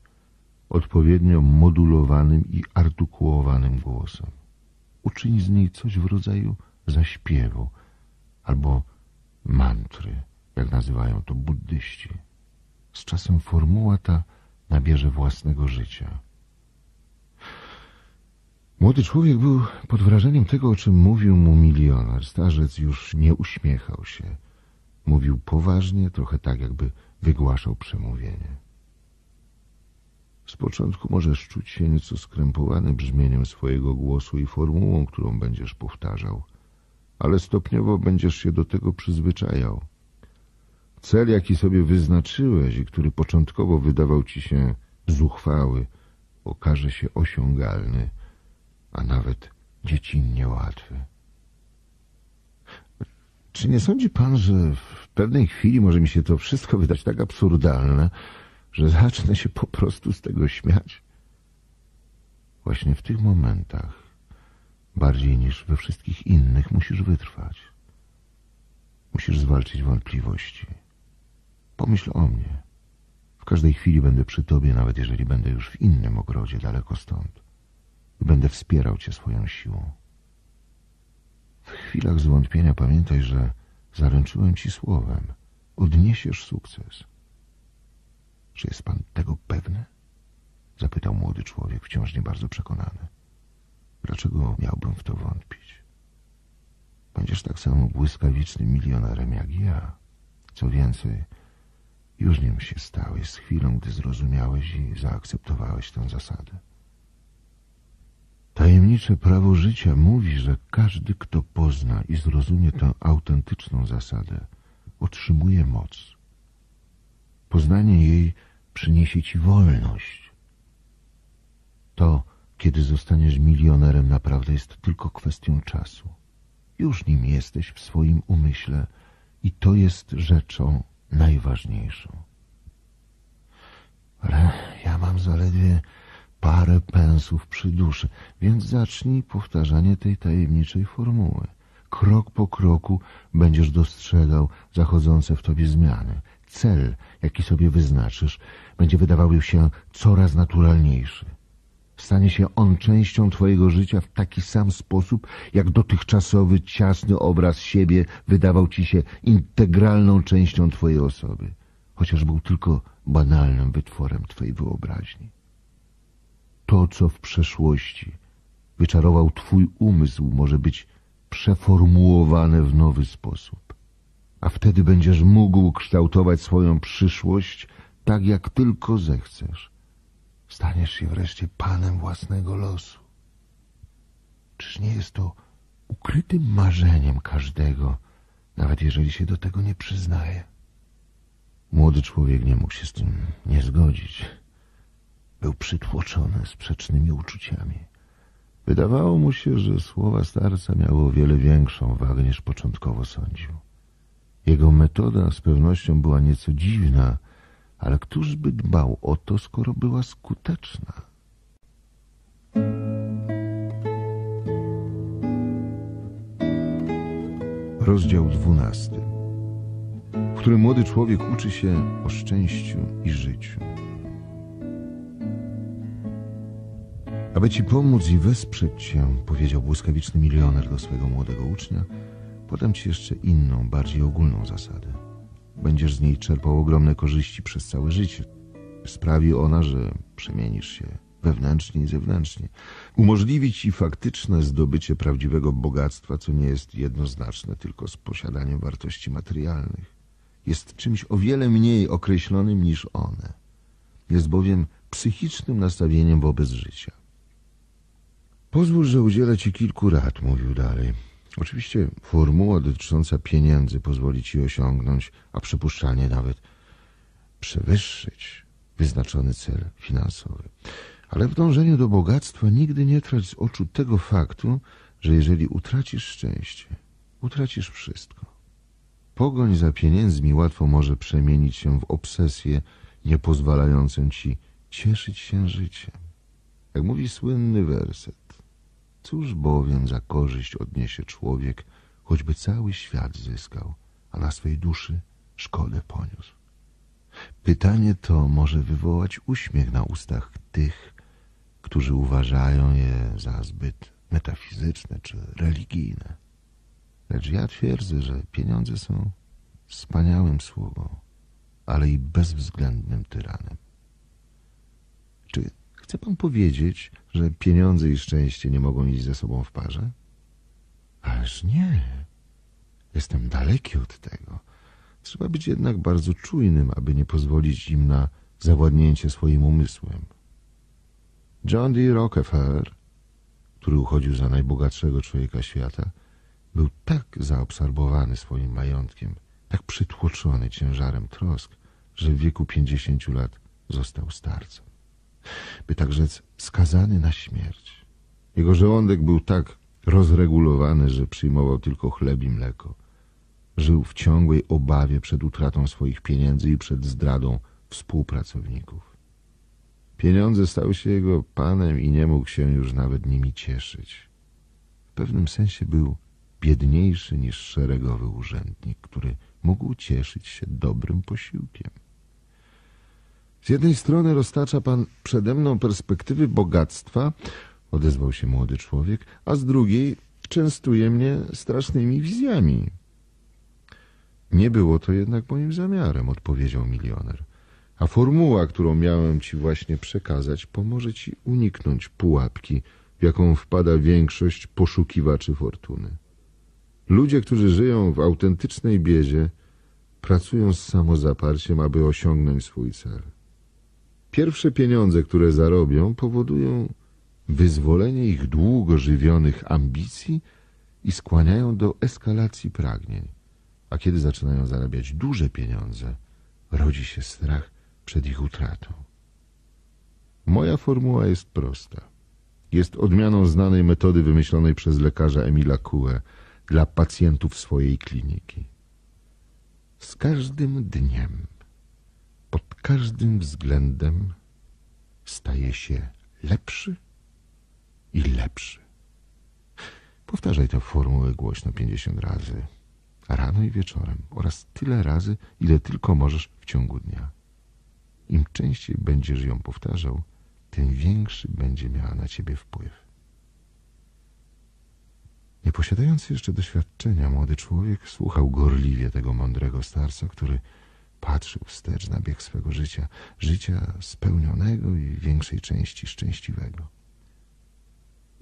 odpowiednio modulowanym i artykułowanym głosem. Uczyń z niej coś w rodzaju zaśpiewu albo mantry, jak nazywają to buddyści. Z czasem formuła ta nabierze własnego życia. Młody człowiek był pod wrażeniem tego, o czym mówił mu milioner. Starzec już nie uśmiechał się. Mówił poważnie, trochę tak, jakby wygłaszał przemówienie. Z początku możesz czuć się nieco skrępowany brzmieniem swojego głosu i formułą, którą będziesz powtarzał, ale stopniowo będziesz się do tego przyzwyczajał. Cel, jaki sobie wyznaczyłeś i który początkowo wydawał ci się zuchwały, okaże się osiągalny, a nawet dziecinnie łatwy. Czy nie sądzi pan, że w pewnej chwili może mi się to wszystko wydać tak absurdalne, że zacznę się po prostu z tego śmiać? Właśnie w tych momentach, bardziej niż we wszystkich innych, musisz wytrwać. Musisz zwalczyć wątpliwości. Pomyśl o mnie. W każdej chwili będę przy tobie, nawet jeżeli będę już w innym ogrodzie, daleko stąd. I będę wspierał cię swoją siłą. W chwilach zwątpienia pamiętaj, że zaręczyłem ci słowem. Odniesiesz sukces. Czy jest pan tego pewny? Zapytał młody człowiek, wciąż nie bardzo przekonany. Dlaczego miałbym w to wątpić? Będziesz tak samo błyskawicznym milionerem jak ja. Co więcej, już nim się stałeś z chwilą, gdy zrozumiałeś i zaakceptowałeś tę zasadę. Tajemnicze prawo życia mówi, że każdy, kto pozna i zrozumie tę autentyczną zasadę, otrzymuje moc. Poznanie jej przyniesie ci wolność. To, kiedy zostaniesz milionerem, naprawdę jest tylko kwestią czasu. Już nim jesteś w swoim umyśle i to jest rzeczą najważniejszą. Ale ja mam zaledwie parę pensów przy duszy, więc zacznij powtarzanie tej tajemniczej formuły. Krok po kroku będziesz dostrzegał zachodzące w tobie zmiany. Cel, jaki sobie wyznaczysz, będzie wydawał się coraz naturalniejszy. Stanie się on częścią twojego życia w taki sam sposób, jak dotychczasowy, ciasny obraz siebie wydawał ci się integralną częścią twojej osoby, chociaż był tylko banalnym wytworem twojej wyobraźni. To, co w przeszłości wyczarował twój umysł, może być przeformułowane w nowy sposób. A wtedy będziesz mógł kształtować swoją przyszłość tak, jak tylko zechcesz. Staniesz się wreszcie panem własnego losu. Czyż nie jest to ukrytym marzeniem każdego, nawet jeżeli się do tego nie przyznaje? Młody człowiek nie mógł się z tym nie zgodzić. Był przytłoczony sprzecznymi uczuciami. Wydawało mu się, że słowa starca miały o wiele większą wagę niż początkowo sądził. Jego metoda z pewnością była nieco dziwna, ale któż by dbał o to, skoro była skuteczna? Rozdział dwunasty, w którym młody człowiek uczy się o szczęściu i życiu. Aby ci pomóc i wesprzeć cię, powiedział błyskawiczny milioner do swojego młodego ucznia, podam ci jeszcze inną, bardziej ogólną zasadę. Będziesz z niej czerpał ogromne korzyści przez całe życie. Sprawi ona, że przemienisz się wewnętrznie i zewnętrznie. Umożliwi ci faktyczne zdobycie prawdziwego bogactwa, co nie jest jednoznaczne tylko z posiadaniem wartości materialnych. jest czymś o wiele mniej określonym niż one. Jest bowiem psychicznym nastawieniem wobec życia. Pozwól, że udzielę ci kilku rad, mówił dalej. Oczywiście formuła dotycząca pieniędzy pozwoli ci osiągnąć, a przypuszczalnie nawet przewyższyć wyznaczony cel finansowy. Ale w dążeniu do bogactwa nigdy nie trać z oczu tego faktu, że jeżeli utracisz szczęście, utracisz wszystko. Pogoń za pieniędzmi łatwo może przemienić się w obsesję niepozwalającą ci cieszyć się życiem. Jak mówi słynny werset, cóż bowiem za korzyść odniesie człowiek, choćby cały świat zyskał, a na swej duszy szkodę poniósł. Pytanie to może wywołać uśmiech na ustach tych, którzy uważają je za zbyt metafizyczne czy religijne. Lecz ja twierdzę, że pieniądze są wspaniałym sługą, ale i bezwzględnym tyranem. Czy chce pan powiedzieć, że pieniądze i szczęście nie mogą iść ze sobą w parze? Ależ nie. Jestem daleki od tego. Trzeba być jednak bardzo czujnym, aby nie pozwolić im na zawładnięcie swoim umysłem. John D. Rockefeller, który uchodził za najbogatszego człowieka świata, był tak zaabsorbowany swoim majątkiem, tak przytłoczony ciężarem trosk, że w wieku pięćdziesięciu lat został starcem. By tak rzec, skazany na śmierć. Jego żołądek był tak rozregulowany, że przyjmował tylko chleb i mleko. Żył w ciągłej obawie przed utratą swoich pieniędzy i przed zdradą współpracowników. Pieniądze stały się jego panem i nie mógł się już nawet nimi cieszyć. W pewnym sensie był biedniejszy niż szeregowy urzędnik, który mógł cieszyć się dobrym posiłkiem. Z jednej strony roztacza pan przede mną perspektywy bogactwa, odezwał się młody człowiek, a z drugiej częstuje mnie strasznymi wizjami. Nie było to jednak moim zamiarem, odpowiedział milioner. A formuła, którą miałem ci właśnie przekazać, pomoże ci uniknąć pułapki, w jaką wpada większość poszukiwaczy fortuny. Ludzie, którzy żyją w autentycznej biedzie, pracują z samozaparciem, aby osiągnąć swój cel. Pierwsze pieniądze, które zarobią, powodują wyzwolenie ich długo żywionych ambicji i skłaniają do eskalacji pragnień. A kiedy zaczynają zarabiać duże pieniądze, rodzi się strach przed ich utratą. Moja formuła jest prosta. Jest odmianą znanej metody wymyślonej przez lekarza Emila Coué dla pacjentów swojej kliniki. Z każdym dniem, pod każdym względem staje się lepszy i lepszy. Powtarzaj tę formułę głośno pięćdziesiąt razy, rano i wieczorem oraz tyle razy, ile tylko możesz w ciągu dnia. Im częściej będziesz ją powtarzał, tym większy będzie miała na ciebie wpływ. Nieposiadający jeszcze doświadczenia młody człowiek słuchał gorliwie tego mądrego starca, który patrzył wstecz na bieg swego życia, życia spełnionego i większej części szczęśliwego.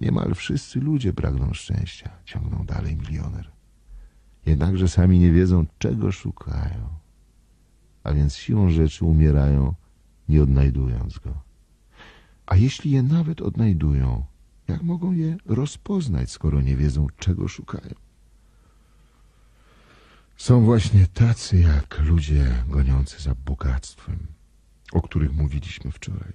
Niemal wszyscy ludzie pragną szczęścia, ciągnął dalej milioner. Jednakże sami nie wiedzą, czego szukają, a więc siłą rzeczy umierają, nie odnajdując go. A jeśli je nawet odnajdują, jak mogą je rozpoznać, skoro nie wiedzą, czego szukają? Są właśnie tacy jak ludzie goniący za bogactwem, o których mówiliśmy wczoraj.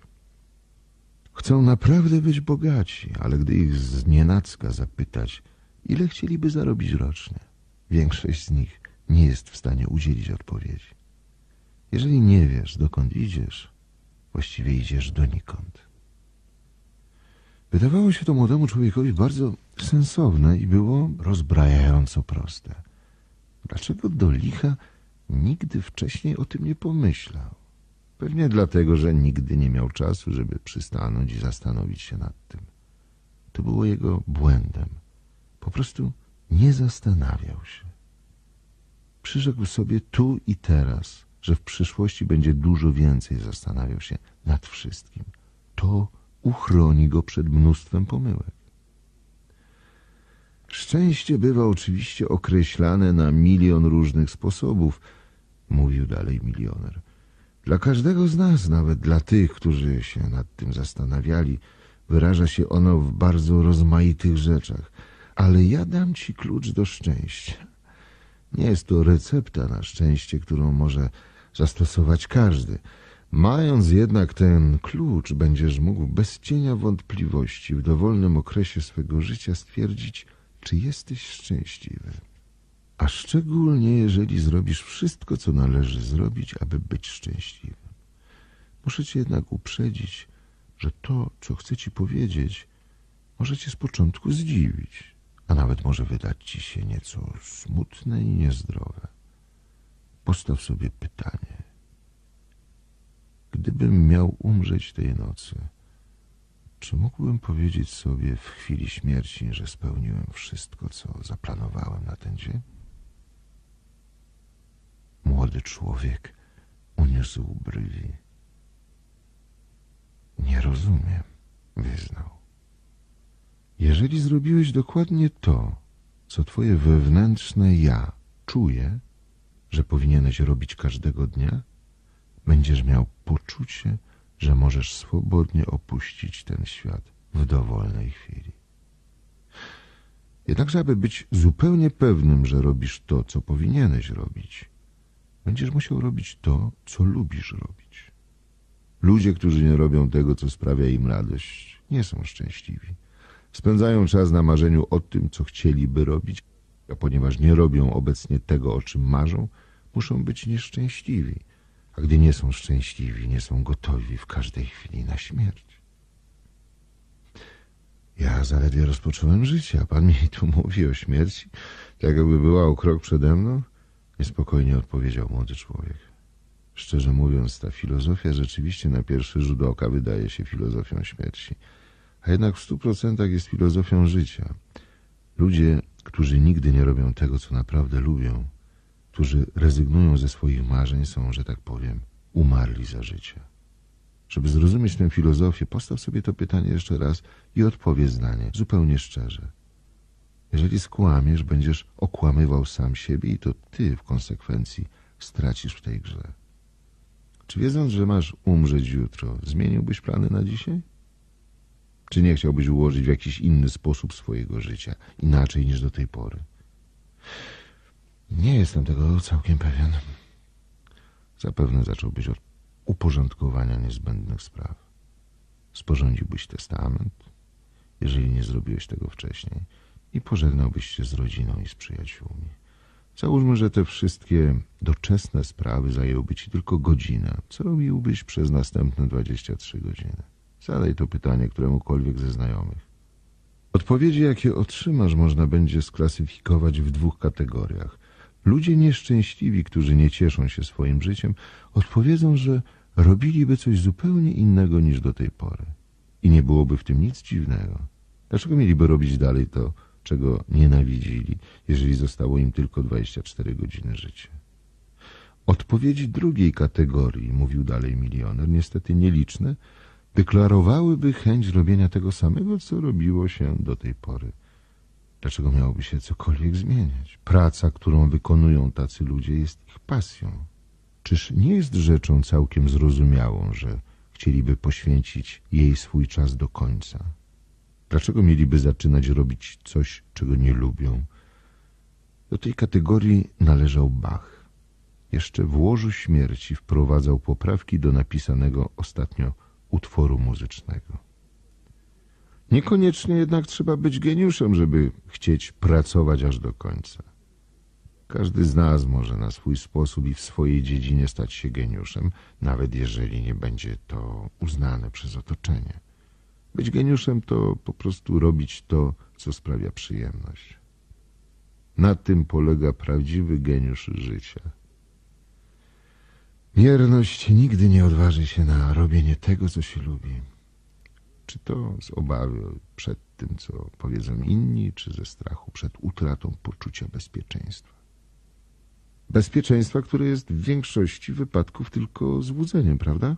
Chcą naprawdę być bogaci, ale gdy ich znienacka zapytać, ile chcieliby zarobić rocznie, większość z nich nie jest w stanie udzielić odpowiedzi. Jeżeli nie wiesz, dokąd idziesz, właściwie idziesz donikąd. Wydawało się to młodemu człowiekowi bardzo sensowne i było rozbrajająco proste. Dlaczego do licha nigdy wcześniej o tym nie pomyślał? Pewnie dlatego, że nigdy nie miał czasu, żeby przystanąć i zastanowić się nad tym. To było jego błędem. Po prostu nie zastanawiał się. Przyrzekł sobie tu i teraz, że w przyszłości będzie dużo więcej zastanawiał się nad wszystkim. To uchroni go przed mnóstwem pomyłek. Szczęście bywa oczywiście określane na milion różnych sposobów. mówił dalej milioner. Dla każdego z nas, nawet dla tych, którzy się nad tym zastanawiali, wyraża się ono w bardzo rozmaitych rzeczach. Ale ja dam ci klucz do szczęścia. Nie jest to recepta na szczęście, którą może zastosować każdy. Mając jednak ten klucz, będziesz mógł bez cienia wątpliwości w dowolnym okresie swego życia stwierdzić, czy jesteś szczęśliwy. A szczególnie, jeżeli zrobisz wszystko, co należy zrobić, aby być szczęśliwym. Muszę cię jednak uprzedzić, że to, co chcę ci powiedzieć, może cię z początku zdziwić, a nawet może wydać ci się nieco smutne i niezdrowe. Postaw sobie pytanie. Gdybym miał umrzeć tej nocy, czy mógłbym powiedzieć sobie w chwili śmierci, że spełniłem wszystko, co zaplanowałem na ten dzień? Młody człowiek uniósł brwi. Nie rozumiem, wyznał. Jeżeli zrobiłeś dokładnie to, co twoje wewnętrzne ja czuje, że powinieneś robić każdego dnia, będziesz miał poczucie, że możesz swobodnie opuścić ten świat w dowolnej chwili. Jednakże, aby być zupełnie pewnym, że robisz to, co powinieneś robić, będziesz musiał robić to, co lubisz robić. Ludzie, którzy nie robią tego, co sprawia im radość, nie są szczęśliwi. Spędzają czas na marzeniu o tym, co chcieliby robić, a ponieważ nie robią obecnie tego, o czym marzą, muszą być nieszczęśliwi. A gdy nie są szczęśliwi, nie są gotowi w każdej chwili na śmierć. Ja zaledwie rozpocząłem życie, a pan mi tu mówi o śmierci, tak jakby była o krok przede mną? Niespokojnie odpowiedział młody człowiek. Szczerze mówiąc, ta filozofia rzeczywiście na pierwszy rzut oka wydaje się filozofią śmierci, a jednak w stu procentach jest filozofią życia. Ludzie, którzy nigdy nie robią tego, co naprawdę lubią, którzy rezygnują ze swoich marzeń, są, że tak powiem, umarli za życia. Żeby zrozumieć tę filozofię, postaw sobie to pytanie jeszcze raz i odpowiedz na nie zupełnie szczerze. Jeżeli skłamiesz, będziesz okłamywał sam siebie i to ty w konsekwencji stracisz w tej grze. Czy wiedząc, że masz umrzeć jutro, zmieniłbyś plany na dzisiaj? Czy nie chciałbyś ułożyć w jakiś inny sposób swojego życia, inaczej niż do tej pory? Nie jestem tego całkiem pewien. Zapewne zacząłbyś od uporządkowania niezbędnych spraw. Sporządziłbyś testament, jeżeli nie zrobiłeś tego wcześniej, i pożegnałbyś się z rodziną i z przyjaciółmi. Załóżmy, że te wszystkie doczesne sprawy zajęłyby ci tylko godzinę. Co robiłbyś przez następne dwadzieścia trzy godziny? Zadaj to pytanie któremukolwiek ze znajomych. Odpowiedzi, jakie otrzymasz, można będzie sklasyfikować w dwóch kategoriach. Ludzie nieszczęśliwi, którzy nie cieszą się swoim życiem, odpowiedzą, że robiliby coś zupełnie innego niż do tej pory. I nie byłoby w tym nic dziwnego. Dlaczego mieliby robić dalej to, czego nienawidzili, jeżeli zostało im tylko dwadzieścia cztery godziny życia? Odpowiedzi drugiej kategorii, mówił dalej milioner, niestety nieliczne, deklarowałyby chęć robienia tego samego, co robiło się do tej pory. Dlaczego miałoby się cokolwiek zmieniać? Praca, którą wykonują tacy ludzie, jest ich pasją. Czyż nie jest rzeczą całkiem zrozumiałą, że chcieliby poświęcić jej swój czas do końca? Dlaczego mieliby zaczynać robić coś, czego nie lubią? Do tej kategorii należał Bach. Jeszcze w łożu śmierci wprowadzał poprawki do napisanego ostatnio utworu muzycznego. Niekoniecznie jednak trzeba być geniuszem, żeby chcieć pracować aż do końca. Każdy z nas może na swój sposób i w swojej dziedzinie stać się geniuszem, nawet jeżeli nie będzie to uznane przez otoczenie. Być geniuszem to po prostu robić to, co sprawia przyjemność. Na tym polega prawdziwy geniusz życia. Mierność nigdy nie odważy się na robienie tego, co się lubi. Czy to z obawy przed tym, co powiedzą inni, czy ze strachu przed utratą poczucia bezpieczeństwa. Bezpieczeństwa, które jest w większości wypadków tylko złudzeniem, prawda?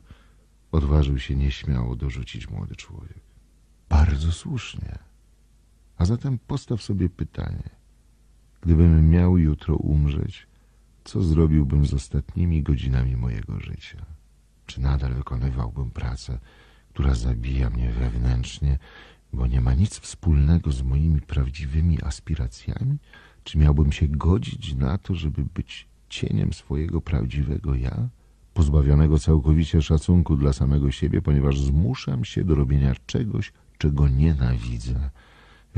Odważył się nieśmiało dorzucić młody człowiek. Bardzo słusznie. A zatem postaw sobie pytanie. Gdybym miał jutro umrzeć, Co zrobiłbym z ostatnimi godzinami mojego życia? Czy nadal wykonywałbym pracę, która zabija mnie wewnętrznie, bo nie ma nic wspólnego z moimi prawdziwymi aspiracjami? Czy miałbym się godzić na to, żeby być cieniem swojego prawdziwego ja, pozbawionego całkowicie szacunku dla samego siebie, ponieważ zmuszam się do robienia czegoś, czego nienawidzę?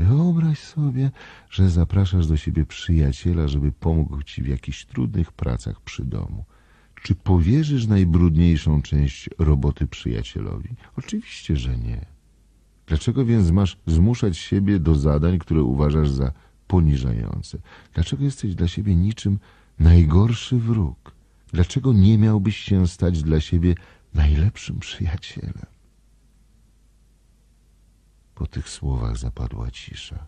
Wyobraź sobie, że zapraszasz do siebie przyjaciela, żeby pomógł ci w jakichś trudnych pracach przy domu. Czy powierzysz najbrudniejszą część roboty przyjacielowi? Oczywiście, że nie. Dlaczego więc masz zmuszać siebie do zadań, które uważasz za poniżające? Dlaczego jesteś dla siebie niczym najgorszy wróg? Dlaczego nie miałbyś się stać dla siebie najlepszym przyjacielem? Po tych słowach zapadła cisza.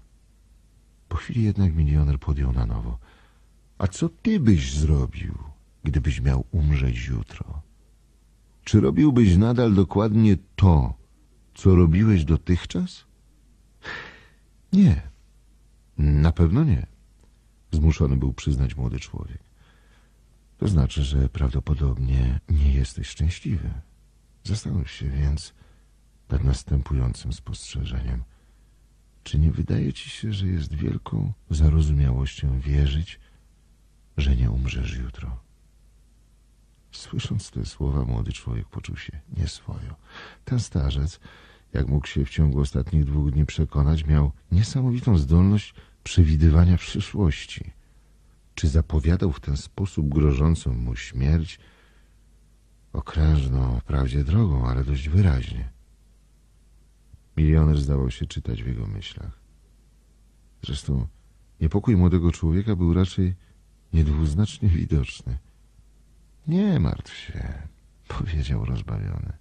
Po chwili jednak milioner podjął na nowo. A co ty byś zrobił, gdybyś miał umrzeć jutro? Czy robiłbyś nadal dokładnie to, co robiłeś dotychczas? Nie, na pewno nie, zmuszony był przyznać młody człowiek. To znaczy, że prawdopodobnie nie jesteś szczęśliwy. Zastanów się więc nad następującym spostrzeżeniem. Czy nie wydaje ci się, że jest wielką zarozumiałością wierzyć, że nie umrzesz jutro? Słysząc te słowa, młody człowiek poczuł się nieswojo. Ten starzec, jak mógł się w ciągu ostatnich dwóch dni przekonać, miał niesamowitą zdolność przewidywania przyszłości. Czy zapowiadał w ten sposób grożącą mu śmierć? Okrężną, wprawdzie drogą, ale dość wyraźnie. Milioner zdawał się czytać w jego myślach. Zresztą niepokój młodego człowieka był raczej niedwuznacznie widoczny. Nie martw się, powiedział rozbawiony.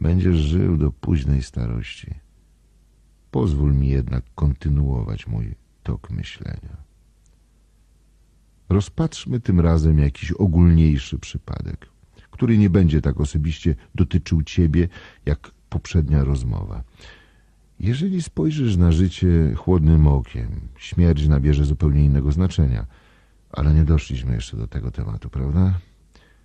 Będziesz żył do późnej starości. Pozwól mi jednak kontynuować mój tok myślenia. Rozpatrzmy tym razem jakiś ogólniejszy przypadek, który nie będzie tak osobiście dotyczył ciebie, jak poprzednia rozmowa. Jeżeli spojrzysz na życie chłodnym okiem, śmierć nabierze zupełnie innego znaczenia, ale nie doszliśmy jeszcze do tego tematu, prawda?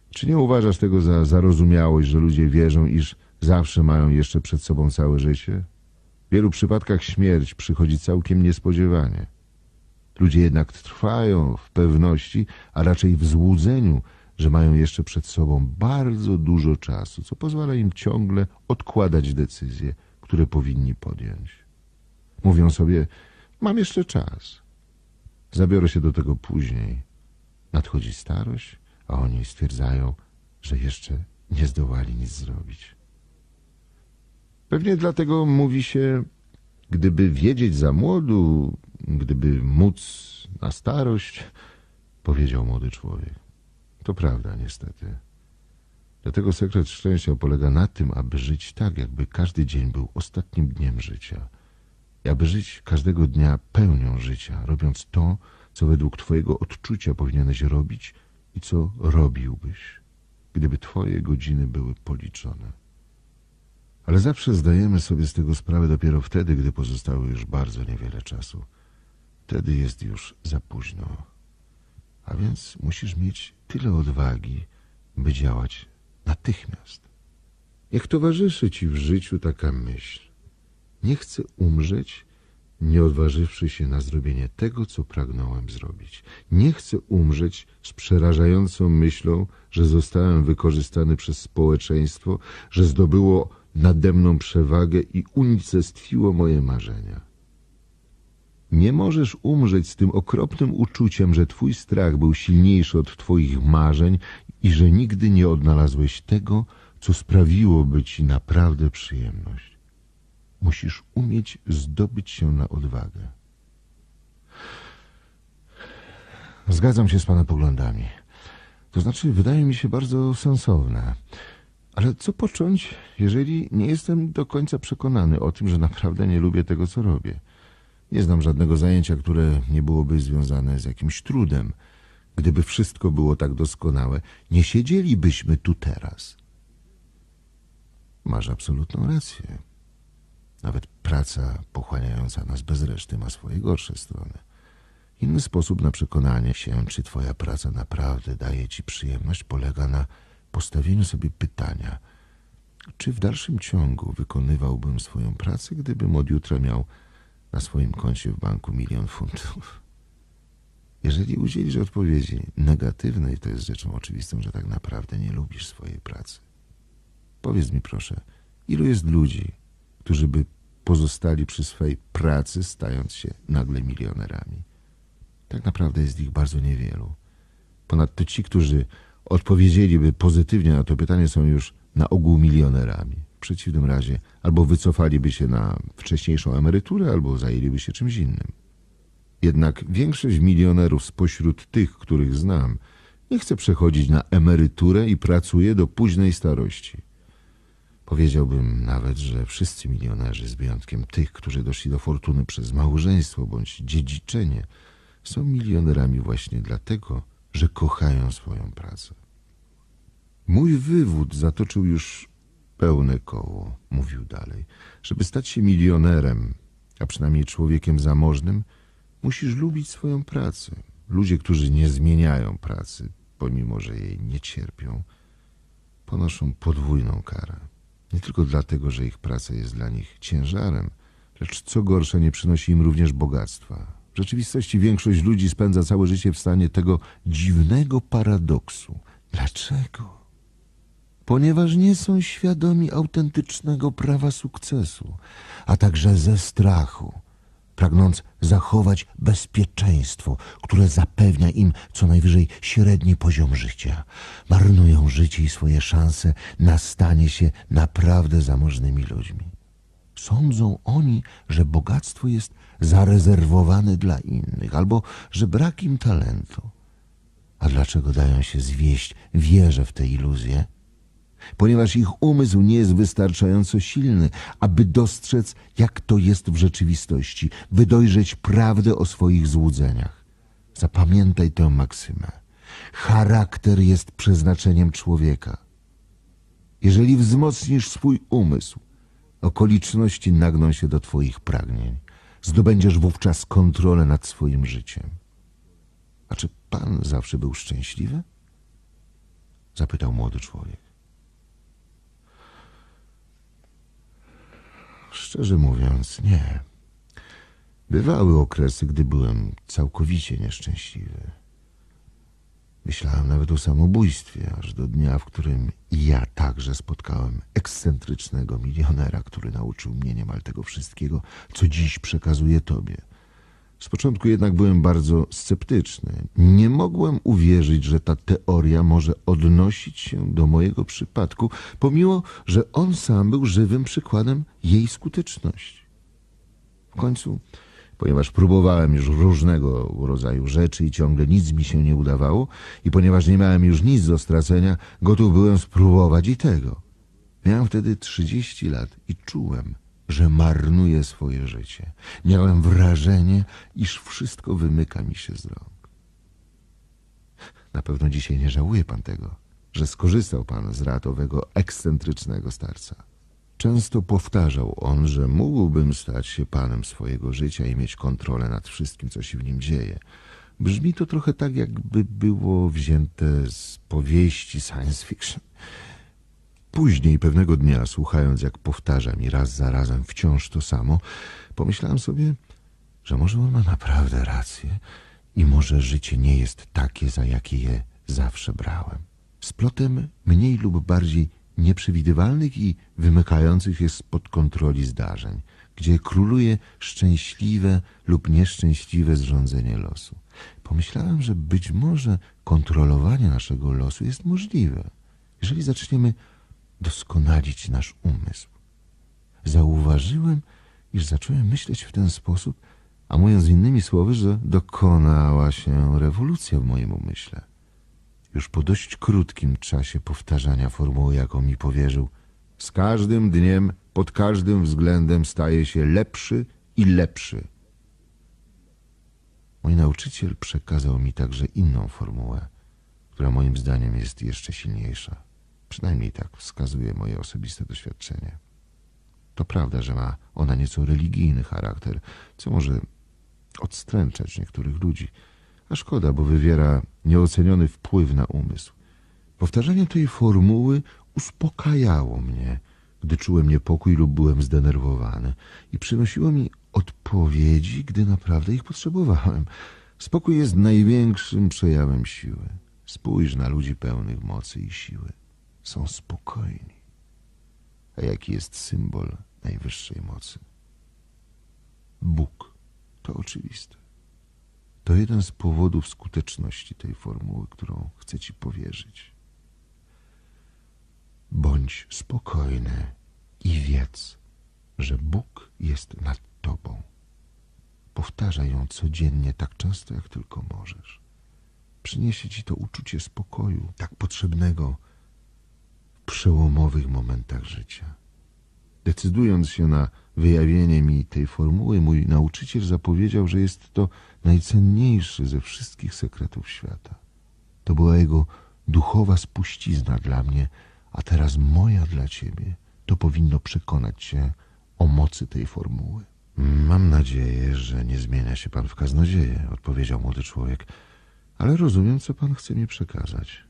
Czy nie uważasz tego za zarozumiałość, że ludzie wierzą, iż zawsze mają jeszcze przed sobą całe życie? W wielu przypadkach śmierć przychodzi całkiem niespodziewanie. Ludzie jednak trwają w pewności, a raczej w złudzeniu, że mają jeszcze przed sobą bardzo dużo czasu, co pozwala im ciągle odkładać decyzje, które powinni podjąć. Mówią sobie, mam jeszcze czas, zabiorę się do tego później. Nadchodzi starość, a oni stwierdzają, że jeszcze nie zdołali nic zrobić. Pewnie dlatego mówi się, gdyby wiedzieć za młodu, gdyby móc na starość, powiedział młody człowiek. To prawda, niestety. Dlatego sekret szczęścia polega na tym, aby żyć tak, jakby każdy dzień był ostatnim dniem życia. I aby żyć każdego dnia pełnią życia, robiąc to, co według twojego odczucia powinieneś robić i co robiłbyś, gdyby twoje godziny były policzone. Ale zawsze zdajemy sobie z tego sprawę dopiero wtedy, gdy pozostało już bardzo niewiele czasu. Wtedy jest już za późno. A więc musisz mieć tyle odwagi, by działać natychmiast. Niech towarzyszy ci w życiu taka myśl. Nie chcę umrzeć, nie odważywszy się na zrobienie tego, co pragnąłem zrobić. Nie chcę umrzeć z przerażającą myślą, że zostałem wykorzystany przez społeczeństwo, że zdobyło nade mną przewagę i unicestwiło moje marzenia. Nie możesz umrzeć z tym okropnym uczuciem, że twój strach był silniejszy od twoich marzeń i że nigdy nie odnalazłeś tego, co sprawiłoby ci naprawdę przyjemność. Musisz umieć zdobyć się na odwagę. Zgadzam się z pana poglądami. To znaczy, wydaje mi się bardzo sensowne. Ale co począć, jeżeli nie jestem do końca przekonany o tym, że naprawdę nie lubię tego, co robię? Nie znam żadnego zajęcia, które nie byłoby związane z jakimś trudem. Gdyby wszystko było tak doskonałe, nie siedzielibyśmy tu teraz. Masz absolutną rację. Nawet praca pochłaniająca nas bez reszty ma swoje gorsze strony. Inny sposób na przekonanie się, czy twoja praca naprawdę daje ci przyjemność, polega na postawieniu sobie pytania, czy w dalszym ciągu wykonywałbym swoją pracę, gdybym od jutra miał na swoim koncie w banku milion funtów. Jeżeli udzielisz odpowiedzi negatywnej, to jest rzeczą oczywistą, że tak naprawdę nie lubisz swojej pracy. Powiedz mi proszę, ilu jest ludzi, którzy by pozostali przy swej pracy, stając się nagle milionerami? Tak naprawdę jest ich bardzo niewielu. Ponadto ci, którzy odpowiedzieliby pozytywnie na to pytanie, są już na ogół milionerami. W przeciwnym razie albo wycofaliby się na wcześniejszą emeryturę, albo zajęliby się czymś innym. Jednak większość milionerów spośród tych, których znam, nie chce przechodzić na emeryturę i pracuje do późnej starości. Powiedziałbym nawet, że wszyscy milionerzy, z wyjątkiem tych, którzy doszli do fortuny przez małżeństwo bądź dziedziczenie, są milionerami właśnie dlatego, że kochają swoją pracę. Mój wywód zatoczył już pełne koło, mówił dalej. Żeby stać się milionerem, a przynajmniej człowiekiem zamożnym, musisz lubić swoją pracę. Ludzie, którzy nie zmieniają pracy, pomimo że jej nie cierpią, ponoszą podwójną karę. Nie tylko dlatego, że ich praca jest dla nich ciężarem, lecz co gorsza, nie przynosi im również bogactwa. W rzeczywistości większość ludzi spędza całe życie w stanie tego dziwnego paradoksu. Dlaczego? Ponieważ nie są świadomi autentycznego prawa sukcesu, a także ze strachu, pragnąc zachować bezpieczeństwo, które zapewnia im co najwyżej średni poziom życia. Marnują życie i swoje szanse na stanie się naprawdę zamożnymi ludźmi. Sądzą oni, że bogactwo jest zarezerwowane dla innych albo że brak im talentu. A dlaczego dają się zwieść wierze w te iluzje? Ponieważ ich umysł nie jest wystarczająco silny, aby dostrzec, jak to jest w rzeczywistości, by dojrzeć prawdę o swoich złudzeniach. Zapamiętaj tę maksymę. Charakter jest przeznaczeniem człowieka. Jeżeli wzmocnisz swój umysł, okoliczności nagną się do twoich pragnień. Zdobędziesz wówczas kontrolę nad swoim życiem. A czy pan zawsze był szczęśliwy? Zapytał młody człowiek. Szczerze mówiąc, nie. Bywały okresy, gdy byłem całkowicie nieszczęśliwy. Myślałem nawet o samobójstwie, aż do dnia, w którym ja także spotkałem ekscentrycznego milionera, który nauczył mnie niemal tego wszystkiego, co dziś przekazuję tobie. Z początku jednak byłem bardzo sceptyczny. Nie mogłem uwierzyć, że ta teoria może odnosić się do mojego przypadku, pomimo że on sam był żywym przykładem jej skuteczności. W końcu, ponieważ próbowałem już różnego rodzaju rzeczy i ciągle nic mi się nie udawało i ponieważ nie miałem już nic do stracenia, gotów byłem spróbować i tego. Miałem wtedy trzydzieści lat i czułem, że marnuję swoje życie. Miałem wrażenie, iż wszystko wymyka mi się z rąk. Na pewno dzisiaj nie żałuje pan tego, że skorzystał pan z rad owego ekscentrycznego starca. Często powtarzał on, że mógłbym stać się panem swojego życia i mieć kontrolę nad wszystkim, co się w nim dzieje. Brzmi to trochę tak, jakby było wzięte z powieści science fiction. Później pewnego dnia, słuchając jak powtarza mi raz za razem wciąż to samo, pomyślałem sobie, że może on ma naprawdę rację i może życie nie jest takie, za jakie je zawsze brałem. Z plotem mniej lub bardziej nieprzewidywalnych i wymykających się spod kontroli zdarzeń, gdzie króluje szczęśliwe lub nieszczęśliwe zrządzenie losu. Pomyślałem, że być może kontrolowanie naszego losu jest możliwe, jeżeli zaczniemy doskonalić nasz umysł. Zauważyłem, iż zacząłem myśleć w ten sposób, a mówiąc innymi słowy, że dokonała się rewolucja w moim umyśle. Już po dość krótkim czasie powtarzania formuły, jaką mi powierzył, z każdym dniem, pod każdym względem staje się lepszy i lepszy. Mój nauczyciel przekazał mi także inną formułę, która moim zdaniem jest jeszcze silniejsza. Przynajmniej tak wskazuje moje osobiste doświadczenie. To prawda, że ma ona nieco religijny charakter, co może odstręczać niektórych ludzi, a szkoda, bo wywiera nieoceniony wpływ na umysł. Powtarzanie tej formuły uspokajało mnie, gdy czułem niepokój lub byłem zdenerwowany i przynosiło mi odpowiedzi, gdy naprawdę ich potrzebowałem. Spokój jest największym przejawem siły. Spójrz na ludzi pełnych mocy i siły. Są spokojni. A jaki jest symbol najwyższej mocy? Bóg. To oczywiste. To jeden z powodów skuteczności tej formuły, którą chcę ci powierzyć. Bądź spokojny i wiedz, że Bóg jest nad tobą. Powtarzaj ją codziennie, tak często, jak tylko możesz. Przyniesie ci to uczucie spokoju, tak potrzebnego w przełomowych momentach życia. Decydując się na wyjawienie mi tej formuły, mój nauczyciel zapowiedział, że jest to najcenniejszy ze wszystkich sekretów świata. To była jego duchowa spuścizna dla mnie, a teraz moja dla ciebie. To powinno przekonać cię o mocy tej formuły. Mam nadzieję, że nie zmienia się pan w kaznodzieję, odpowiedział młody człowiek, ale rozumiem, co pan chce mi przekazać.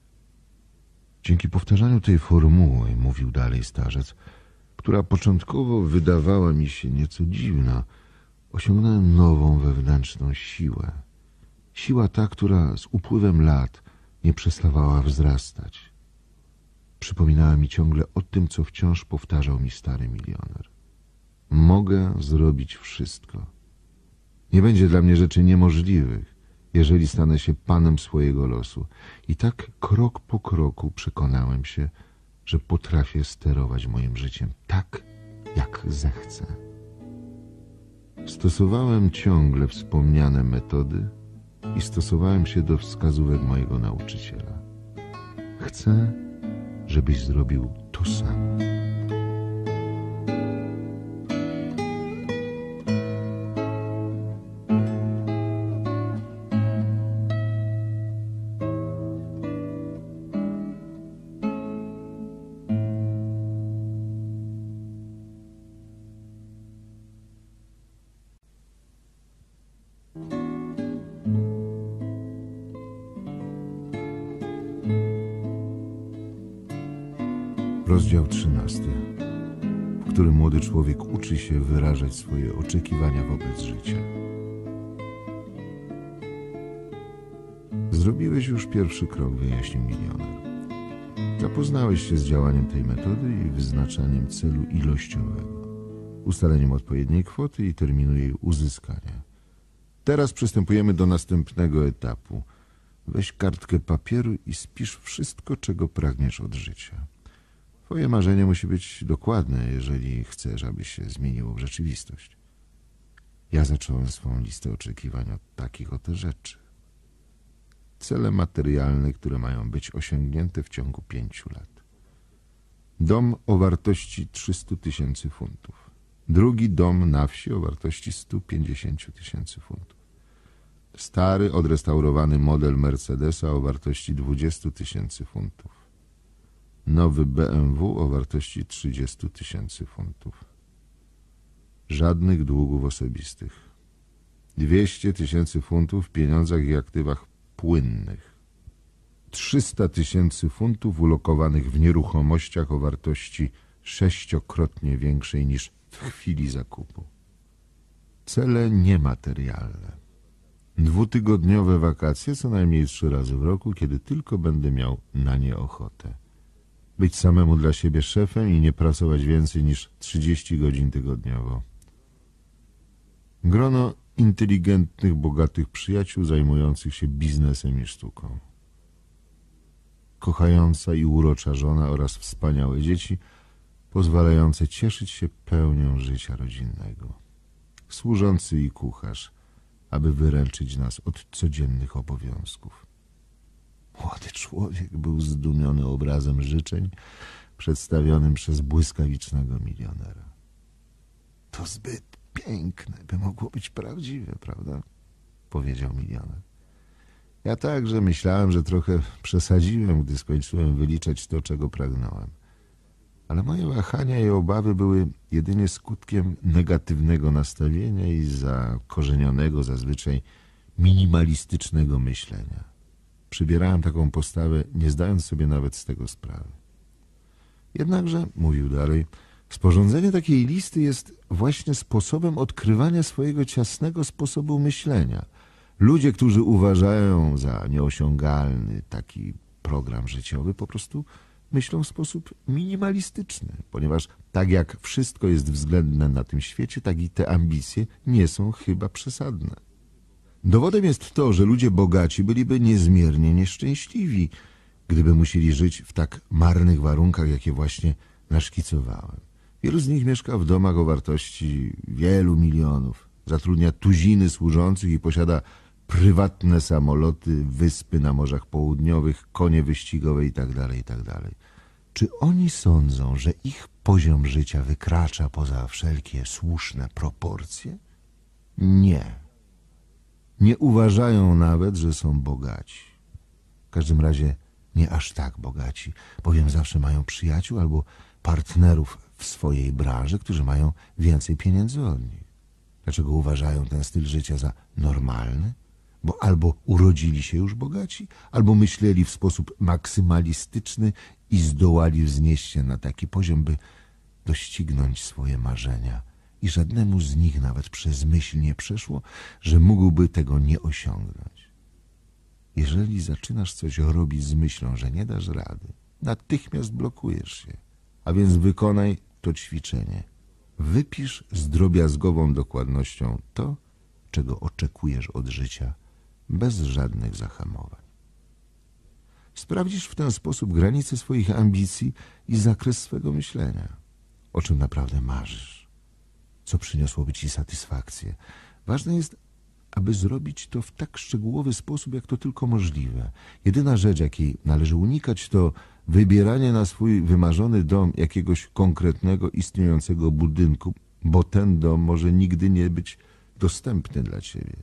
Dzięki powtarzaniu tej formuły, mówił dalej starzec, która początkowo wydawała mi się nieco dziwna, osiągnąłem nową wewnętrzną siłę. Siła ta, która z upływem lat nie przestawała wzrastać. Przypominała mi ciągle o tym, co wciąż powtarzał mi stary milioner. Mogę zrobić wszystko. Nie będzie dla mnie rzeczy niemożliwych, jeżeli stanę się panem swojego losu. I tak krok po kroku przekonałem się, że potrafię sterować moim życiem tak, jak zechcę. Stosowałem ciągle wspomniane metody i stosowałem się do wskazówek mojego nauczyciela. Chcę, żebyś zrobił to samo. Rozdział trzynasty, w którym młody człowiek uczy się wyrażać swoje oczekiwania wobec życia. Zrobiłeś już pierwszy krok, wyjaśnił milioner. Zapoznałeś się z działaniem tej metody i wyznaczaniem celu ilościowego, ustaleniem odpowiedniej kwoty i terminu jej uzyskania. Teraz przystępujemy do następnego etapu. Weź kartkę papieru i spisz wszystko, czego pragniesz od życia. Twoje marzenie musi być dokładne, jeżeli chcesz, aby się zmieniło w rzeczywistość. Ja zacząłem swą listę oczekiwań od takich oto rzeczy. Cele materialne, które mają być osiągnięte w ciągu pięciu lat. Dom o wartości trzystu tysięcy funtów. Drugi dom na wsi o wartości stu pięćdziesięciu tysięcy funtów. Stary, odrestaurowany model Mercedesa o wartości dwudziestu tysięcy funtów. Nowy B M W o wartości trzydziestu tysięcy funtów. Żadnych długów osobistych. dwieście tysięcy funtów w pieniądzach i aktywach płynnych. trzysta tysięcy funtów ulokowanych w nieruchomościach o wartości sześciokrotnie większej niż w chwili zakupu. Cele niematerialne. Dwutygodniowe wakacje co najmniej trzy razy w roku, kiedy tylko będę miał na nie ochotę. Być samemu dla siebie szefem i nie pracować więcej niż trzydzieści godzin tygodniowo. Grono inteligentnych, bogatych przyjaciół zajmujących się biznesem i sztuką. Kochająca i urocza żona oraz wspaniałe dzieci, pozwalające cieszyć się pełnią życia rodzinnego. Służący i kucharz, aby wyręczyć nas od codziennych obowiązków. Młody człowiek był zdumiony obrazem życzeń przedstawionym przez błyskawicznego milionera. To zbyt piękne, by mogło być prawdziwe, prawda? Powiedział milioner. Ja także myślałem, że trochę przesadziłem, gdy skończyłem wyliczać to, czego pragnąłem. ale moje wahania i obawy były jedynie skutkiem negatywnego nastawienia i zakorzenionego zazwyczaj minimalistycznego myślenia. Przybierałem taką postawę, nie zdając sobie nawet z tego sprawy. Jednakże, mówił dalej, sporządzenie takiej listy jest właśnie sposobem odkrywania swojego ciasnego sposobu myślenia. Ludzie, którzy uważają za nieosiągalny taki program życiowy, po prostu myślą w sposób minimalistyczny, ponieważ tak jak wszystko jest względne na tym świecie, tak i te ambicje nie są chyba przesadne. Dowodem jest to, że ludzie bogaci byliby niezmiernie nieszczęśliwi, gdyby musieli żyć w tak marnych warunkach, jakie właśnie naszkicowałem. Wielu z nich mieszka w domach o wartości wielu milionów, zatrudnia tuziny służących i posiada prywatne samoloty, wyspy na morzach południowych, konie wyścigowe itd., itd. Czy oni sądzą, że ich poziom życia wykracza poza wszelkie słuszne proporcje? Nie. Nie uważają nawet, że są bogaci. W każdym razie nie aż tak bogaci, bowiem zawsze mają przyjaciół albo partnerów w swojej branży, którzy mają więcej pieniędzy od nich. Dlaczego uważają ten styl życia za normalny? Bo albo urodzili się już bogaci, albo myśleli w sposób maksymalistyczny i zdołali wznieść się na taki poziom, by doścignąć swoje marzenia. I żadnemu z nich nawet przez myśl nie przeszło, że mógłby tego nie osiągnąć. Jeżeli zaczynasz coś robić z myślą, że nie dasz rady, natychmiast blokujesz się. A więc wykonaj to ćwiczenie. Wypisz z drobiazgową dokładnością to, czego oczekujesz od życia, bez żadnych zahamowań. Sprawdzisz w ten sposób granice swoich ambicji i zakres swego myślenia. O czym naprawdę marzysz? Co przyniosłoby ci satysfakcję? Ważne jest, aby zrobić to w tak szczegółowy sposób, jak to tylko możliwe. Jedyna rzecz, jakiej należy unikać, to wybieranie na swój wymarzony dom jakiegoś konkretnego, istniejącego budynku, bo ten dom może nigdy nie być dostępny dla ciebie.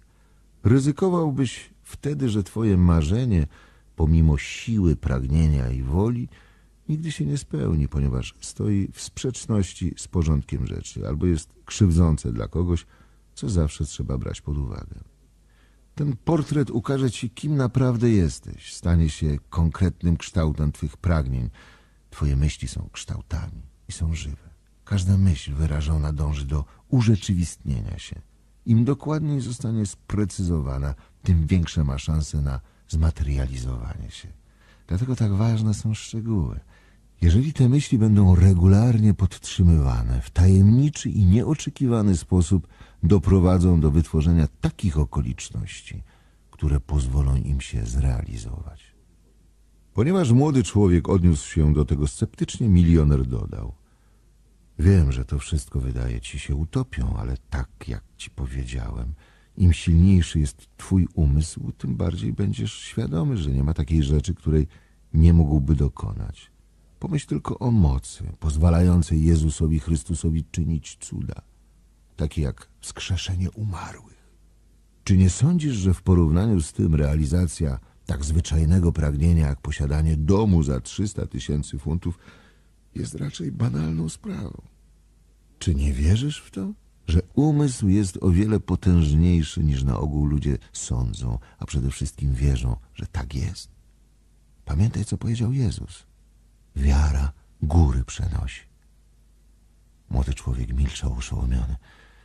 Ryzykowałbyś wtedy, że twoje marzenie, pomimo siły, pragnienia i woli, nigdy się nie spełni, ponieważ stoi w sprzeczności z porządkiem rzeczy albo jest krzywdzące dla kogoś, co zawsze trzeba brać pod uwagę. Ten portret ukaże ci, kim naprawdę jesteś. Stanie się konkretnym kształtem twych pragnień. Twoje myśli są kształtami i są żywe. Każda myśl wyrażona dąży do urzeczywistnienia się. Im dokładniej zostanie sprecyzowana, tym większe ma szanse na zmaterializowanie się. Dlatego tak ważne są szczegóły. Jeżeli te myśli będą regularnie podtrzymywane, w tajemniczy i nieoczekiwany sposób doprowadzą do wytworzenia takich okoliczności, które pozwolą im się zrealizować. Ponieważ młody człowiek odniósł się do tego sceptycznie, milioner dodał: wiem, że to wszystko wydaje ci się utopią, ale tak jak ci powiedziałem, im silniejszy jest twój umysł, tym bardziej będziesz świadomy, że nie ma takiej rzeczy, której nie mógłby dokonać. Pomyśl tylko o mocy pozwalającej Jezusowi Chrystusowi czynić cuda, takie jak wskrzeszenie umarłych. Czy nie sądzisz, że w porównaniu z tym realizacja tak zwyczajnego pragnienia jak posiadanie domu za trzysta tysięcy funtów jest raczej banalną sprawą? Czy nie wierzysz w to, że umysł jest o wiele potężniejszy niż na ogół ludzie sądzą, a przede wszystkim wierzą, że tak jest? Pamiętaj, co powiedział Jezus. Wiara góry przenosi. Młody człowiek milczał oszołomiony.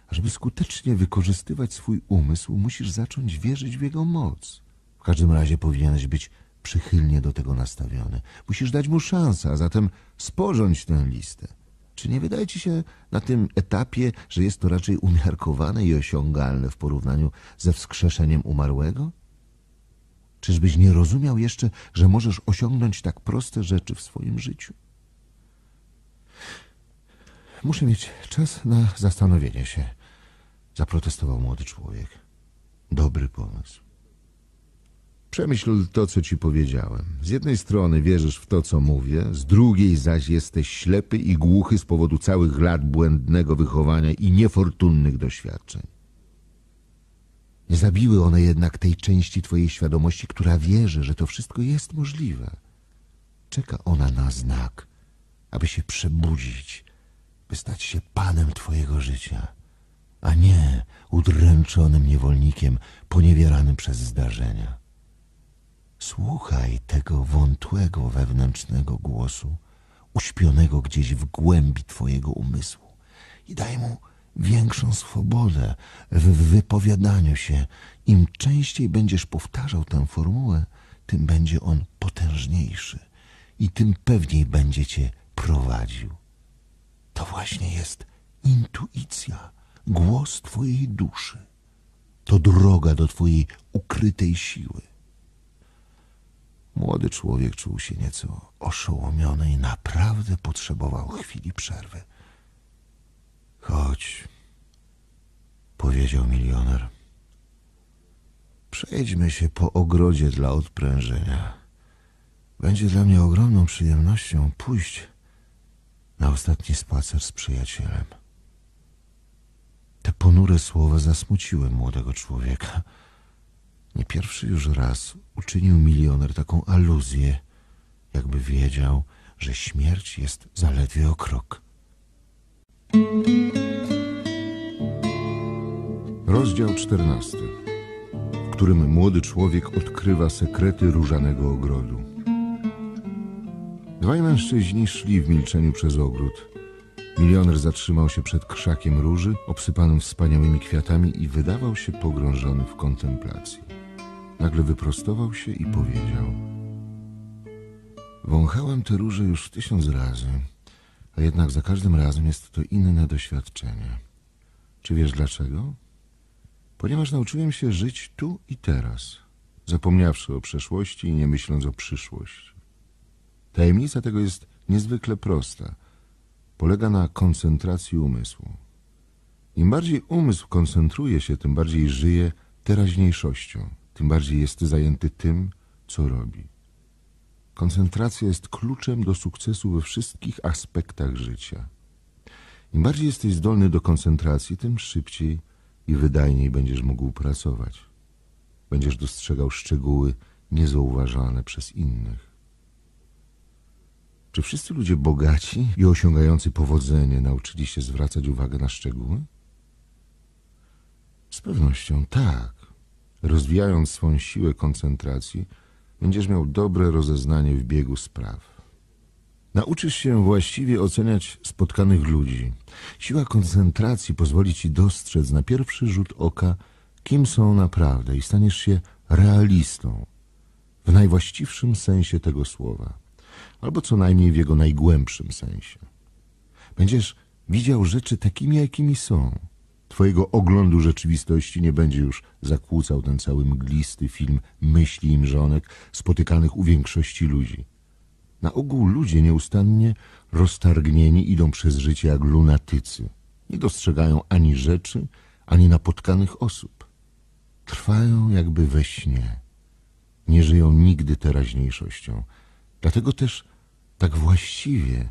A żeby skutecznie wykorzystywać swój umysł, musisz zacząć wierzyć w jego moc. W każdym razie powinieneś być przychylnie do tego nastawiony. Musisz dać mu szansę, a zatem sporządź tę listę. Czy nie wydaje ci się na tym etapie, że jest to raczej umiarkowane i osiągalne w porównaniu ze wskrzeszeniem umarłego? Czyżbyś nie rozumiał jeszcze, że możesz osiągnąć tak proste rzeczy w swoim życiu? Muszę mieć czas na zastanowienie się, zaprotestował młody człowiek. Dobry pomysł. Przemyśl to, co ci powiedziałem. Z jednej strony wierzysz w to, co mówię, z drugiej zaś jesteś ślepy i głuchy z powodu całych lat błędnego wychowania i niefortunnych doświadczeń. Nie zabiły one jednak tej części twojej świadomości, która wierzy, że to wszystko jest możliwe. Czeka ona na znak, aby się przebudzić, by stać się panem twojego życia, a nie udręczonym niewolnikiem poniewieranym przez zdarzenia. Słuchaj tego wątłego wewnętrznego głosu, uśpionego gdzieś w głębi twojego umysłu i daj mu większą swobodę w wypowiadaniu się. Im częściej będziesz powtarzał tę formułę, tym będzie on potężniejszy i tym pewniej będzie cię prowadził. To właśnie jest intuicja, głos twojej duszy. To droga do twojej ukrytej siły. Młody człowiek czuł się nieco oszołomiony i naprawdę potrzebował chwili przerwy. Chodź, powiedział milioner. Przejdźmy się po ogrodzie dla odprężenia. Będzie dla mnie ogromną przyjemnością pójść na ostatni spacer z przyjacielem. Te ponure słowa zasmuciły młodego człowieka. Nie pierwszy już raz uczynił milioner taką aluzję, jakby wiedział, że śmierć jest zaledwie o krok. Rozdział czternasty, w którym młody człowiek odkrywa sekrety różanego ogrodu. Dwaj mężczyźni szli w milczeniu przez ogród. Milioner zatrzymał się przed krzakiem róży, obsypanym wspaniałymi kwiatami i wydawał się pogrążony w kontemplacji. Nagle wyprostował się i powiedział: wąchałem te róże już tysiąc razy, a jednak za każdym razem jest to inne doświadczenie. Czy wiesz dlaczego? Ponieważ nauczyłem się żyć tu i teraz, zapomniawszy o przeszłości i nie myśląc o przyszłości. Tajemnica tego jest niezwykle prosta. Polega na koncentracji umysłu. Im bardziej umysł koncentruje się, tym bardziej żyje teraźniejszością, tym bardziej jest zajęty tym, co robi. Koncentracja jest kluczem do sukcesu we wszystkich aspektach życia. Im bardziej jesteś zdolny do koncentracji, tym szybciej i wydajniej będziesz mógł pracować. Będziesz dostrzegał szczegóły niezauważane przez innych. Czy wszyscy ludzie bogaci i osiągający powodzenie nauczyli się zwracać uwagę na szczegóły? Z pewnością tak. Rozwijając swą siłę koncentracji, będziesz miał dobre rozeznanie w biegu spraw. Nauczysz się właściwie oceniać spotkanych ludzi. Siła koncentracji pozwoli ci dostrzec na pierwszy rzut oka, kim są naprawdę i staniesz się realistą w najwłaściwszym sensie tego słowa, albo co najmniej w jego najgłębszym sensie. Będziesz widział rzeczy takimi, jakimi są. Twojego oglądu rzeczywistości nie będzie już zakłócał ten cały mglisty film myśli i mrzonek spotykanych u większości ludzi. Na ogół ludzie nieustannie roztargnieni idą przez życie jak lunatycy. Nie dostrzegają ani rzeczy, ani napotkanych osób. Trwają jakby we śnie. Nie żyją nigdy teraźniejszością. Dlatego też tak właściwie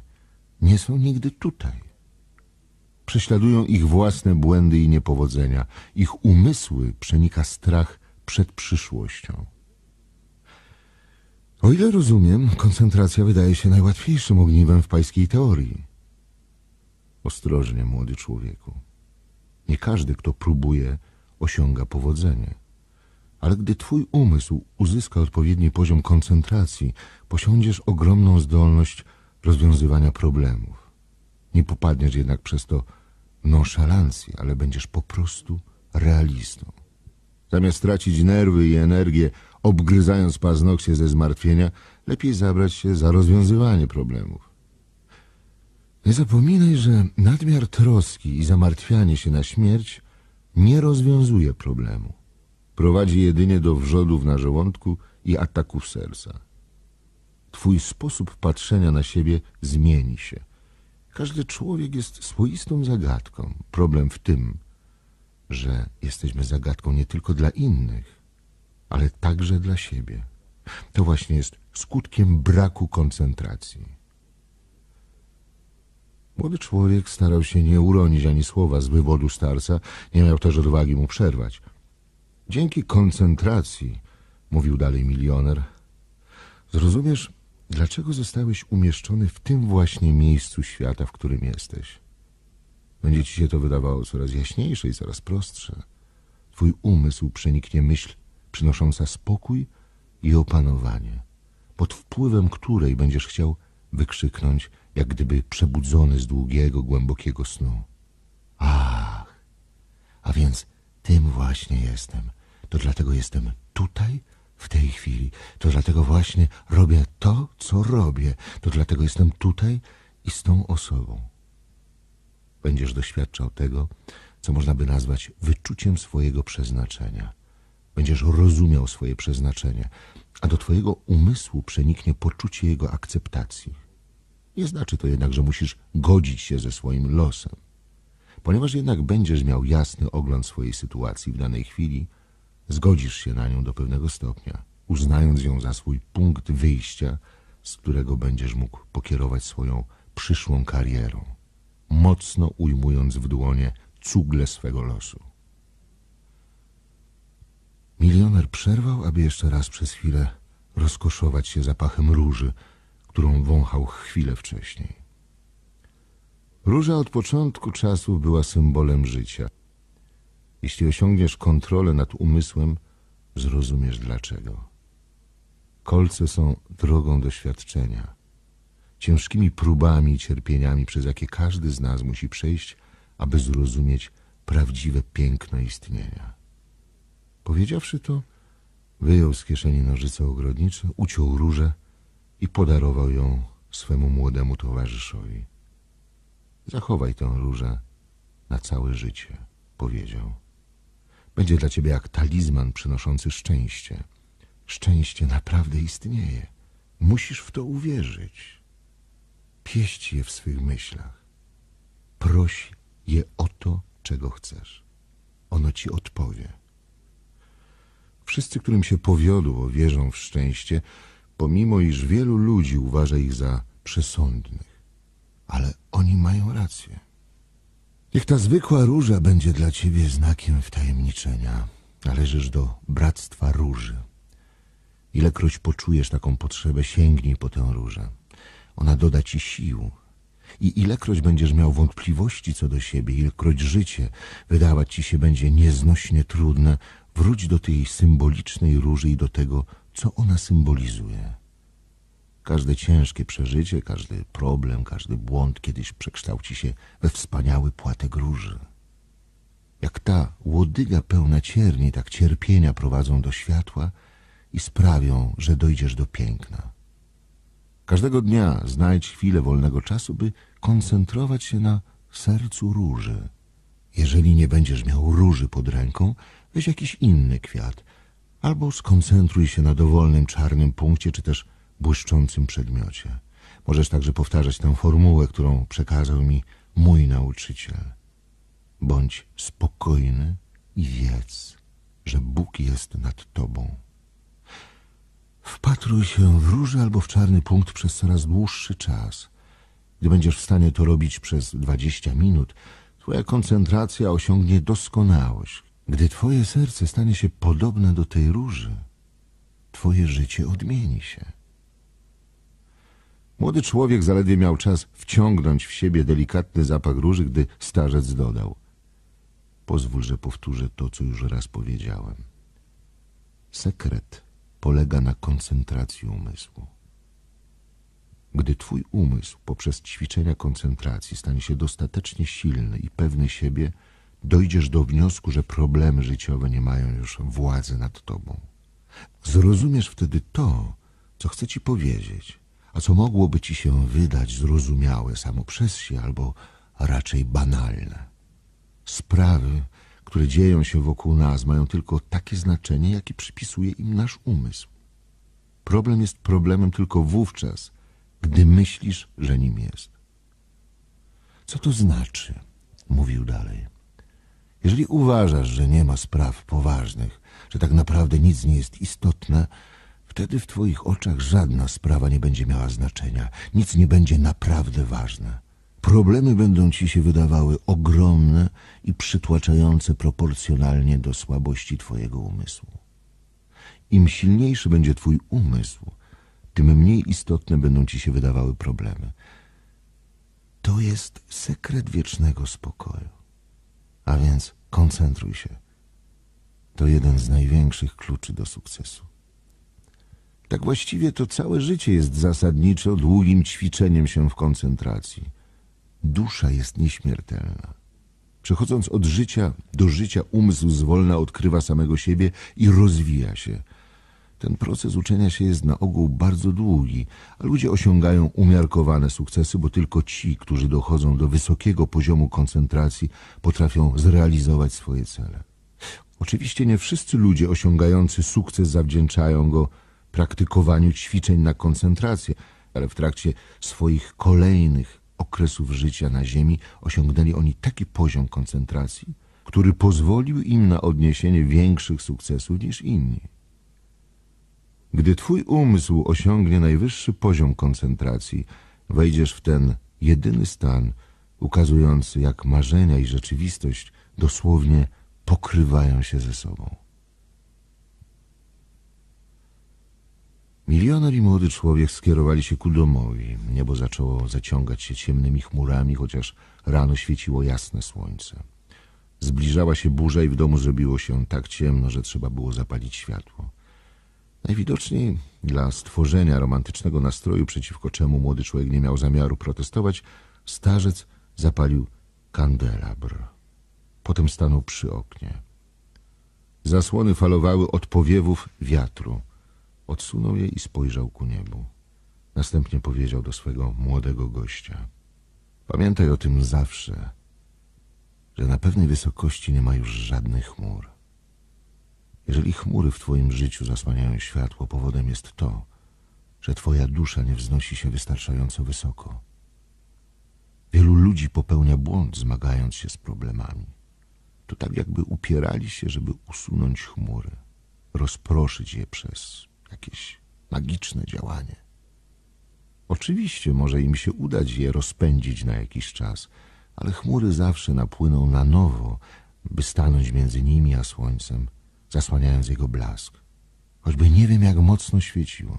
nie są nigdy tutaj. Prześladują ich własne błędy i niepowodzenia. Ich umysły przenika strach przed przyszłością. O ile rozumiem, koncentracja wydaje się najłatwiejszym ogniwem w pańskiej teorii. Ostrożnie, młody człowieku. Nie każdy, kto próbuje, osiąga powodzenie. Ale gdy twój umysł uzyska odpowiedni poziom koncentracji, posiądziesz ogromną zdolność rozwiązywania problemów. Nie popadniesz jednak przez to w nonszalancję, ale będziesz po prostu realistą. Zamiast tracić nerwy i energię, obgryzając paznokcie ze zmartwienia, lepiej zabrać się za rozwiązywanie problemów. Nie zapominaj, że nadmiar troski i zamartwianie się na śmierć nie rozwiązuje problemu. Prowadzi jedynie do wrzodów na żołądku i ataków serca. Twój sposób patrzenia na siebie zmieni się. Każdy człowiek jest swoistą zagadką. Problem w tym, że jesteśmy zagadką nie tylko dla innych, ale także dla siebie. To właśnie jest skutkiem braku koncentracji. Młody człowiek starał się nie uronić ani słowa z wywodu starca, nie miał też odwagi mu przerwać. Dzięki koncentracji, mówił dalej milioner, zrozumiesz, Dlaczego zostałeś umieszczony w tym właśnie miejscu świata, w którym jesteś? Będzie ci się to wydawało coraz jaśniejsze i coraz prostsze. Twój umysł przeniknie myśl przynosząca spokój i opanowanie, pod wpływem której będziesz chciał wykrzyknąć, jak gdyby przebudzony z długiego, głębokiego snu. Ach, a więc tym właśnie jestem. To dlatego jestem tutaj, w tej chwili. To dlatego właśnie robię to, co robię. To dlatego jestem tutaj i z tą osobą. Będziesz doświadczał tego, co można by nazwać wyczuciem swojego przeznaczenia. Będziesz rozumiał swoje przeznaczenie, a do twojego umysłu przeniknie poczucie jego akceptacji. Nie znaczy to jednak, że musisz godzić się ze swoim losem. Ponieważ jednak będziesz miał jasny ogląd swojej sytuacji w danej chwili, zgodzisz się na nią do pewnego stopnia, uznając ją za swój punkt wyjścia, z którego będziesz mógł pokierować swoją przyszłą karierą, mocno ujmując w dłonie cugle swego losu. Milioner przerwał, aby jeszcze raz przez chwilę rozkoszować się zapachem róży, którą wąchał chwilę wcześniej. Róża od początku czasów była symbolem życia. Jeśli osiągniesz kontrolę nad umysłem, zrozumiesz dlaczego. Kolce są drogą doświadczenia, ciężkimi próbami i cierpieniami, przez jakie każdy z nas musi przejść, aby zrozumieć prawdziwe piękno istnienia. Powiedziawszy to, wyjął z kieszeni nożyce ogrodnicze, uciął różę i podarował ją swemu młodemu towarzyszowi. Zachowaj tę różę na całe życie, powiedział. Będzie dla ciebie jak talizman przynoszący szczęście. Szczęście naprawdę istnieje. Musisz w to uwierzyć. Pieść je w swych myślach. Proś je o to, czego chcesz. Ono ci odpowie. Wszyscy, którym się powiodło, wierzą w szczęście, pomimo iż wielu ludzi uważa ich za przesądnych. Ale oni mają rację. Niech ta zwykła róża będzie dla ciebie znakiem wtajemniczenia. Należysz do bractwa róży. Ilekroć poczujesz taką potrzebę, sięgnij po tę różę. Ona doda ci sił. I ilekroć będziesz miał wątpliwości co do siebie, ilekroć życie wydawać ci się będzie nieznośnie trudne, wróć do tej symbolicznej róży i do tego, co ona symbolizuje. Każde ciężkie przeżycie, każdy problem, każdy błąd kiedyś przekształci się we wspaniały płatek róży. Jak ta łodyga pełna cierni, tak cierpienia prowadzą do światła i sprawią, że dojdziesz do piękna. Każdego dnia znajdź chwilę wolnego czasu, by koncentrować się na sercu róży. Jeżeli nie będziesz miał róży pod ręką, weź jakiś inny kwiat, albo skoncentruj się na dowolnym czarnym punkcie, czy też błyszczącym przedmiocie. Możesz także powtarzać tę formułę, którą przekazał mi mój nauczyciel. Bądź spokojny i wiedz, że Bóg jest nad tobą. Wpatruj się w różę albo w czarny punkt przez coraz dłuższy czas. Gdy będziesz w stanie to robić przez dwadzieścia minut, twoja koncentracja osiągnie doskonałość. Gdy twoje serce stanie się podobne do tej róży, twoje życie odmieni się. Młody człowiek zaledwie miał czas wciągnąć w siebie delikatny zapach róży, gdy starzec dodał. Pozwól, że powtórzę to, co już raz powiedziałem. Sekret polega na koncentracji umysłu. Gdy twój umysł poprzez ćwiczenia koncentracji stanie się dostatecznie silny i pewny siebie, dojdziesz do wniosku, że problemy życiowe nie mają już władzy nad tobą. Zrozumiesz wtedy to, co chcę ci powiedzieć, a co mogłoby ci się wydać zrozumiałe samo przez się albo raczej banalne. Sprawy, które dzieją się wokół nas, mają tylko takie znaczenie, jakie przypisuje im nasz umysł. Problem jest problemem tylko wówczas, gdy myślisz, że nim jest. Co to znaczy? Mówił dalej. Jeżeli uważasz, że nie ma spraw poważnych, że tak naprawdę nic nie jest istotne, wtedy w twoich oczach żadna sprawa nie będzie miała znaczenia. Nic nie będzie naprawdę ważne. Problemy będą ci się wydawały ogromne i przytłaczające proporcjonalnie do słabości twojego umysłu. Im silniejszy będzie twój umysł, tym mniej istotne będą ci się wydawały problemy. To jest sekret wiecznego spokoju. A więc koncentruj się. To jeden z największych kluczy do sukcesu. Tak właściwie to całe życie jest zasadniczo długim ćwiczeniem się w koncentracji. Dusza jest nieśmiertelna. Przechodząc od życia do życia, umysł zwolna odkrywa samego siebie i rozwija się. Ten proces uczenia się jest na ogół bardzo długi, a ludzie osiągają umiarkowane sukcesy, bo tylko ci, którzy dochodzą do wysokiego poziomu koncentracji, potrafią zrealizować swoje cele. Oczywiście nie wszyscy ludzie osiągający sukces zawdzięczają go praktykowaniu ćwiczeń na koncentrację, ale w trakcie swoich kolejnych okresów życia na ziemi osiągnęli oni taki poziom koncentracji, który pozwolił im na odniesienie większych sukcesów niż inni. Gdy twój umysł osiągnie najwyższy poziom koncentracji, wejdziesz w ten jedyny stan, ukazujący, jak marzenia i rzeczywistość dosłownie pokrywają się ze sobą. Milioner i młody człowiek skierowali się ku domowi. Niebo zaczęło zaciągać się ciemnymi chmurami, chociaż rano świeciło jasne słońce. Zbliżała się burza i w domu zrobiło się tak ciemno, że trzeba było zapalić światło. Najwidoczniej dla stworzenia romantycznego nastroju, przeciwko czemu młody człowiek nie miał zamiaru protestować, starzec zapalił kandelabr. Potem stanął przy oknie. Zasłony falowały od powiewów wiatru. Odsunął je i spojrzał ku niebu. Następnie powiedział do swego młodego gościa: pamiętaj o tym zawsze, że na pewnej wysokości nie ma już żadnych chmur. Jeżeli chmury w twoim życiu zasłaniają światło, powodem jest to, że twoja dusza nie wznosi się wystarczająco wysoko. Wielu ludzi popełnia błąd, zmagając się z problemami. To tak jakby upierali się, żeby usunąć chmury, rozproszyć je przez jakieś magiczne działanie. Oczywiście może im się udać je rozpędzić na jakiś czas, ale chmury zawsze napłyną na nowo, by stanąć między nimi a słońcem, zasłaniając jego blask, choćby nie wiem jak mocno świeciło.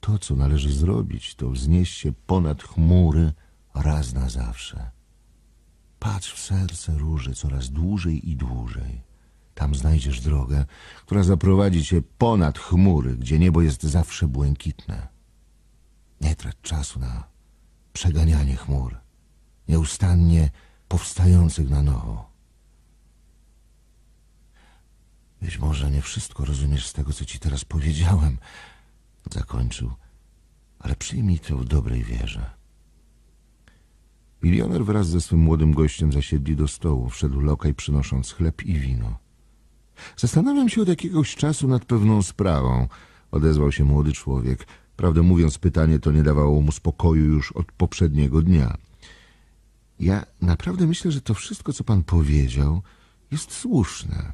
To, co należy zrobić, to wznieść się ponad chmury raz na zawsze. Patrz w serce róży coraz dłużej i dłużej. Tam znajdziesz drogę, która zaprowadzi cię ponad chmury, gdzie niebo jest zawsze błękitne. Nie trać czasu na przeganianie chmur, nieustannie powstających na nowo. Być może nie wszystko rozumiesz z tego, co ci teraz powiedziałem, zakończył, ale przyjmij to w dobrej wierze. Milioner wraz ze swym młodym gościem zasiedli do stołu. Wszedł lokaj, przynosząc chleb i wino. Zastanawiam się od jakiegoś czasu nad pewną sprawą, odezwał się młody człowiek. Prawdę mówiąc, pytanie to nie dawało mu spokoju już od poprzedniego dnia. Ja naprawdę myślę, że to wszystko, co pan powiedział, jest słuszne.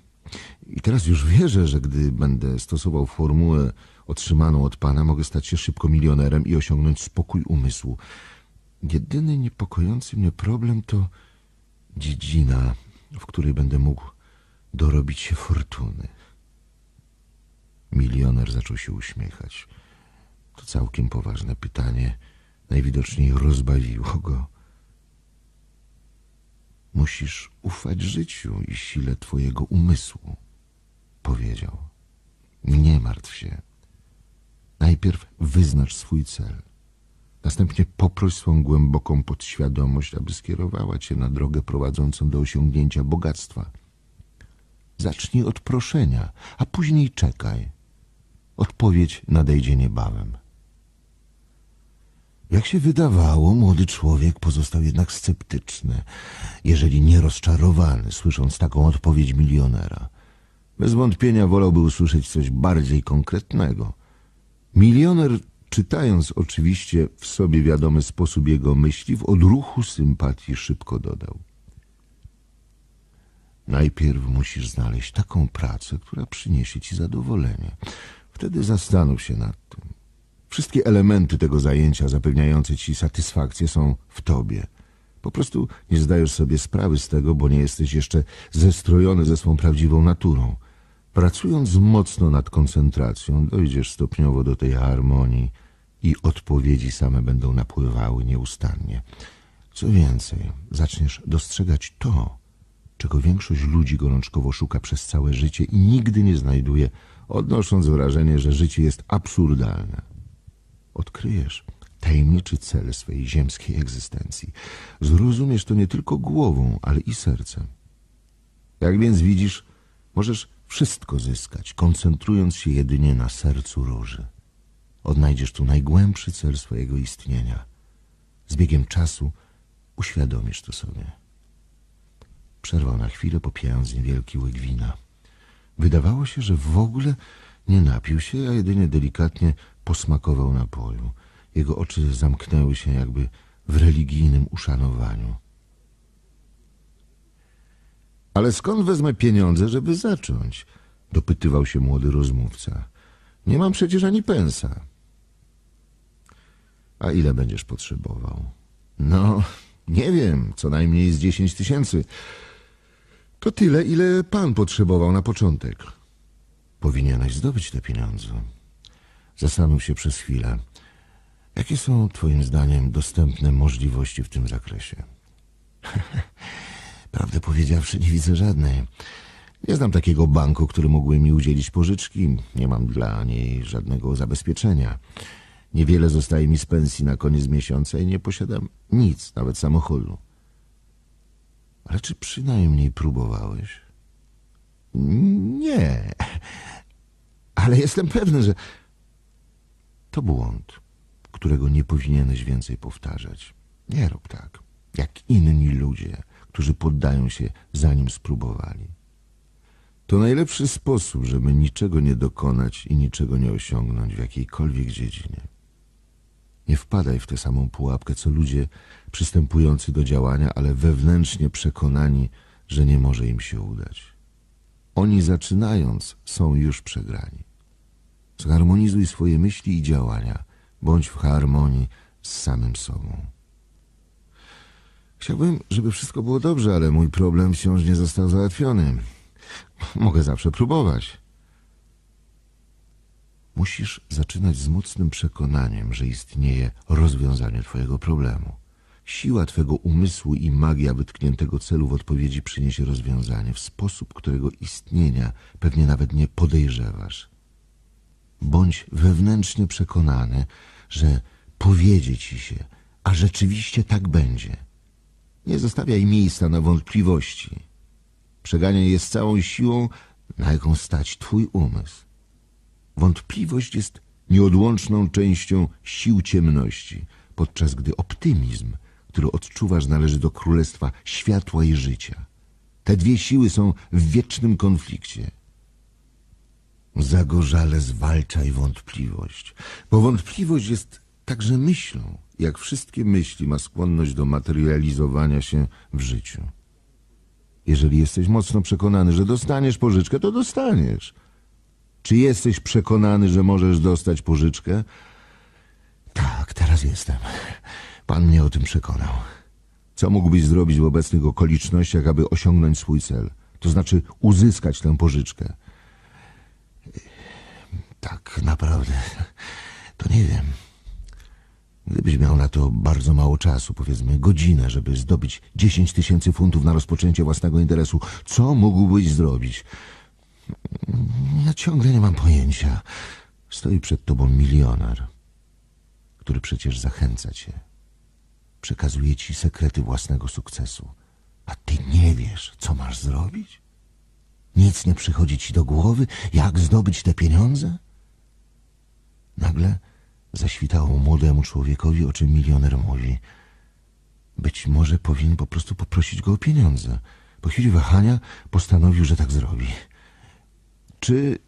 I teraz już wierzę, że gdy będę stosował formułę otrzymaną od pana, mogę stać się szybko milionerem i osiągnąć spokój umysłu. Jedyny niepokojący mnie problem to dziedzina, w której będę mógł dorobić się fortuny. Milioner zaczął się uśmiechać. To całkiem poważne pytanie. Najwidoczniej rozbawiło go. Musisz ufać życiu i sile twojego umysłu, powiedział. Nie martw się. Najpierw wyznacz swój cel. Następnie poproś swą głęboką podświadomość, aby skierowała cię na drogę prowadzącą do osiągnięcia bogactwa. Zacznij od proszenia, a później czekaj. Odpowiedź nadejdzie niebawem. Jak się wydawało, młody człowiek pozostał jednak sceptyczny, jeżeli nie rozczarowany, słysząc taką odpowiedź milionera. Bez wątpienia wolałby usłyszeć coś bardziej konkretnego. Milioner, czytając oczywiście w sobie wiadomy sposób jego myśli, w odruchu sympatii szybko dodał: najpierw musisz znaleźć taką pracę, która przyniesie ci zadowolenie. Wtedy zastanów się nad tym. Wszystkie elementy tego zajęcia zapewniające ci satysfakcję są w tobie. Po prostu nie zdajesz sobie sprawy z tego, bo nie jesteś jeszcze zestrojony ze swą prawdziwą naturą. Pracując mocno nad koncentracją, dojdziesz stopniowo do tej harmonii i odpowiedzi same będą napływały nieustannie. Co więcej, zaczniesz dostrzegać to, czego większość ludzi gorączkowo szuka przez całe życie i nigdy nie znajduje, odnosząc wrażenie, że życie jest absurdalne. Odkryjesz tajemniczy cel swojej ziemskiej egzystencji. Zrozumiesz to nie tylko głową, ale i sercem. Jak więc widzisz, możesz wszystko zyskać, koncentrując się jedynie na sercu róży. Odnajdziesz tu najgłębszy cel swojego istnienia. Z biegiem czasu uświadomisz to sobie. Przerwał na chwilę, popijając niewielki łyk wina. Wydawało się, że w ogóle nie napił się, a jedynie delikatnie posmakował napoju. Jego oczy zamknęły się jakby w religijnym uszanowaniu. Ale skąd wezmę pieniądze, żeby zacząć? Dopytywał się młody rozmówca. Nie mam przecież ani pensa. A ile będziesz potrzebował? No, nie wiem, co najmniej z dziesięć tysięcy. To tyle, ile pan potrzebował na początek. Powinieneś zdobyć te pieniądze. Zastanów się przez chwilę. Jakie są twoim zdaniem dostępne możliwości w tym zakresie? Prawdę powiedziawszy, nie widzę żadnej. Nie znam takiego banku, który mógłby mi udzielić pożyczki. Nie mam dla niej żadnego zabezpieczenia. Niewiele zostaje mi z pensji na koniec miesiąca i nie posiadam nic, nawet samochodu. Ale czy przynajmniej próbowałeś? Nie. Ale jestem pewny, że... To błąd, którego nie powinieneś więcej powtarzać. Nie rób tak, jak inni ludzie, którzy poddają się, zanim spróbowali. To najlepszy sposób, żeby niczego nie dokonać i niczego nie osiągnąć w jakiejkolwiek dziedzinie. Nie wpadaj w tę samą pułapkę, co ludzie przystępujący do działania, ale wewnętrznie przekonani, że nie może im się udać. Oni zaczynając są już przegrani. Zharmonizuj swoje myśli i działania. Bądź w harmonii z samym sobą. Chciałbym, żeby wszystko było dobrze, ale mój problem wciąż nie został załatwiony. Mogę zawsze próbować. Musisz zaczynać z mocnym przekonaniem, że istnieje rozwiązanie twojego problemu. Siła twego umysłu i magia wytkniętego celu w odpowiedzi przyniesie rozwiązanie w sposób, którego istnienia pewnie nawet nie podejrzewasz. Bądź wewnętrznie przekonany, że powiedzie ci się, a rzeczywiście tak będzie. Nie zostawiaj miejsca na wątpliwości. Przeganie jest całą siłą, na jaką stać twój umysł. Wątpliwość jest nieodłączną częścią sił ciemności, podczas gdy optymizm, który odczuwasz, należy do królestwa światła i życia. Te dwie siły są w wiecznym konflikcie. Zagorzale zwalczaj wątpliwość, bo wątpliwość jest także myślą, jak wszystkie myśli ma skłonność do materializowania się w życiu. Jeżeli jesteś mocno przekonany, że dostaniesz pożyczkę, to dostaniesz. Czy jesteś przekonany, że możesz dostać pożyczkę? Tak, teraz jestem. Pan mnie o tym przekonał. Co mógłbyś zrobić w obecnych okolicznościach, aby osiągnąć swój cel? To znaczy uzyskać tę pożyczkę. Tak naprawdę, to nie wiem. Gdybyś miał na to bardzo mało czasu, powiedzmy godzinę, żeby zdobyć dziesięć tysięcy funtów na rozpoczęcie własnego interesu, co mógłbyś zrobić? Ja ciągle nie mam pojęcia. Stoi przed tobą milioner, który przecież zachęca cię. Przekazuje ci sekrety własnego sukcesu. A ty nie wiesz, co masz zrobić? Nic nie przychodzi ci do głowy, jak zdobyć te pieniądze? Nagle zaświtało młodemu człowiekowi, o czym milioner mówi. Być może powinien po prostu poprosić go o pieniądze. Po chwili wahania postanowił, że tak zrobi. Czy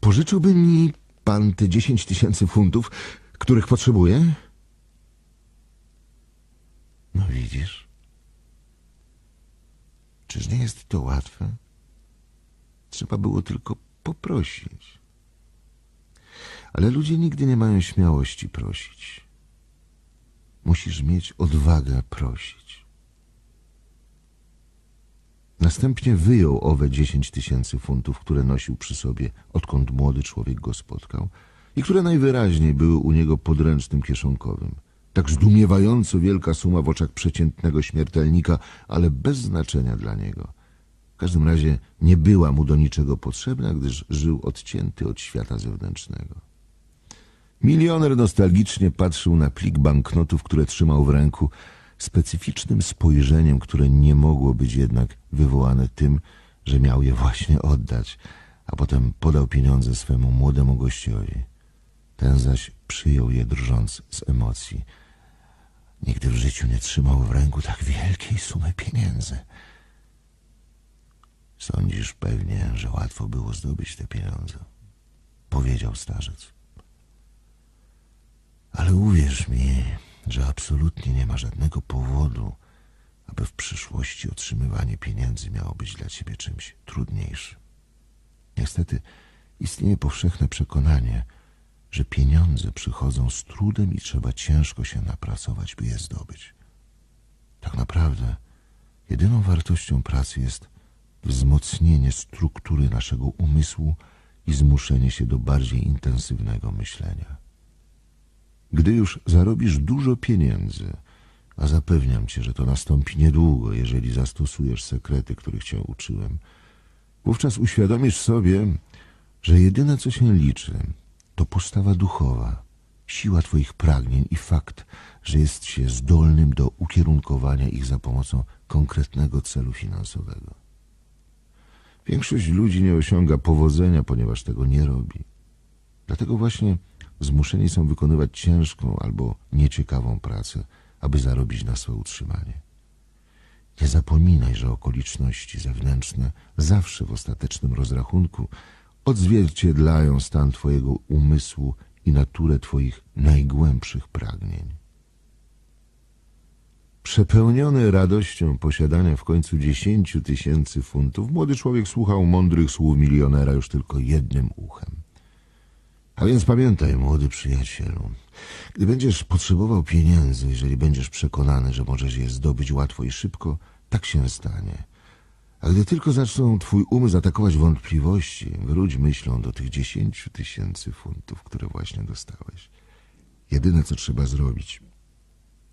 pożyczyłby mi pan te dziesięć tysięcy funtów, których potrzebuję? No widzisz. Czyż nie jest to łatwe? Trzeba było tylko poprosić. Ale ludzie nigdy nie mają śmiałości prosić. Musisz mieć odwagę prosić. Następnie wyjął owe dziesięć tysięcy funtów, które nosił przy sobie, odkąd młody człowiek go spotkał i które najwyraźniej były u niego podręcznym kieszonkowym. Tak zdumiewająco wielka suma w oczach przeciętnego śmiertelnika, ale bez znaczenia dla niego. W każdym razie nie była mu do niczego potrzebna, gdyż żył odcięty od świata zewnętrznego. Milioner nostalgicznie patrzył na plik banknotów, które trzymał w ręku, specyficznym spojrzeniem, które nie mogło być jednak wywołane tym, że miał je właśnie oddać, a potem podał pieniądze swemu młodemu gościowi. Ten zaś przyjął je drżąc z emocji. Nigdy w życiu nie trzymał w ręku tak wielkiej sumy pieniędzy. Sądzisz pewnie, że łatwo było zdobyć te pieniądze, powiedział starzec. Ale uwierz mi, że absolutnie nie ma żadnego powodu, aby w przyszłości otrzymywanie pieniędzy miało być dla ciebie czymś trudniejszym. Niestety istnieje powszechne przekonanie, że pieniądze przychodzą z trudem i trzeba ciężko się napracować, by je zdobyć. Tak naprawdę jedyną wartością pracy jest wzmocnienie struktury naszego umysłu i zmuszenie się do bardziej intensywnego myślenia. Gdy już zarobisz dużo pieniędzy, a zapewniam cię, że to nastąpi niedługo, jeżeli zastosujesz sekrety, których cię uczyłem, wówczas uświadomisz sobie, że jedyne, co się liczy, to postawa duchowa, siła twoich pragnień i fakt, że jest się zdolnym do ukierunkowania ich za pomocą konkretnego celu finansowego. Większość ludzi nie osiąga powodzenia, ponieważ tego nie robi. Dlatego właśnie zmuszeni są wykonywać ciężką albo nieciekawą pracę, aby zarobić na swoje utrzymanie. Nie zapominaj, że okoliczności zewnętrzne zawsze w ostatecznym rozrachunku odzwierciedlają stan twojego umysłu i naturę twoich najgłębszych pragnień. Przepełniony radością posiadania w końcu dziesięciu tysięcy funtów, młody człowiek słuchał mądrych słów milionera już tylko jednym uchem. A więc pamiętaj, młody przyjacielu, gdy będziesz potrzebował pieniędzy, jeżeli będziesz przekonany, że możesz je zdobyć łatwo i szybko, tak się stanie. A gdy tylko zaczną twój umysł atakować wątpliwości, wróć myślą do tych dziesięciu tysięcy funtów, które właśnie dostałeś. Jedyne, co trzeba zrobić,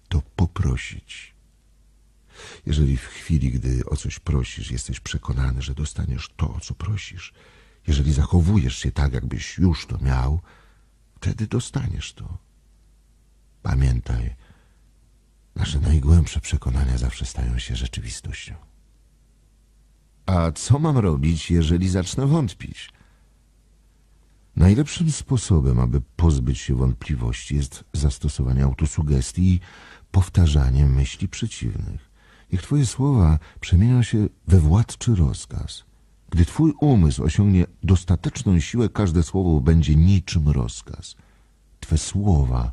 to poprosić. Jeżeli w chwili, gdy o coś prosisz, jesteś przekonany, że dostaniesz to, o co prosisz, jeżeli zachowujesz się tak, jakbyś już to miał, wtedy dostaniesz to. Pamiętaj, nasze najgłębsze przekonania zawsze stają się rzeczywistością. A co mam robić, jeżeli zacznę wątpić? Najlepszym sposobem, aby pozbyć się wątpliwości, jest zastosowanie autosugestii i powtarzanie myśli przeciwnych. Niech twoje słowa przemienią się we władczy rozkaz. Gdy twój umysł osiągnie dostateczną siłę, każde słowo będzie niczym rozkaz. Twe słowa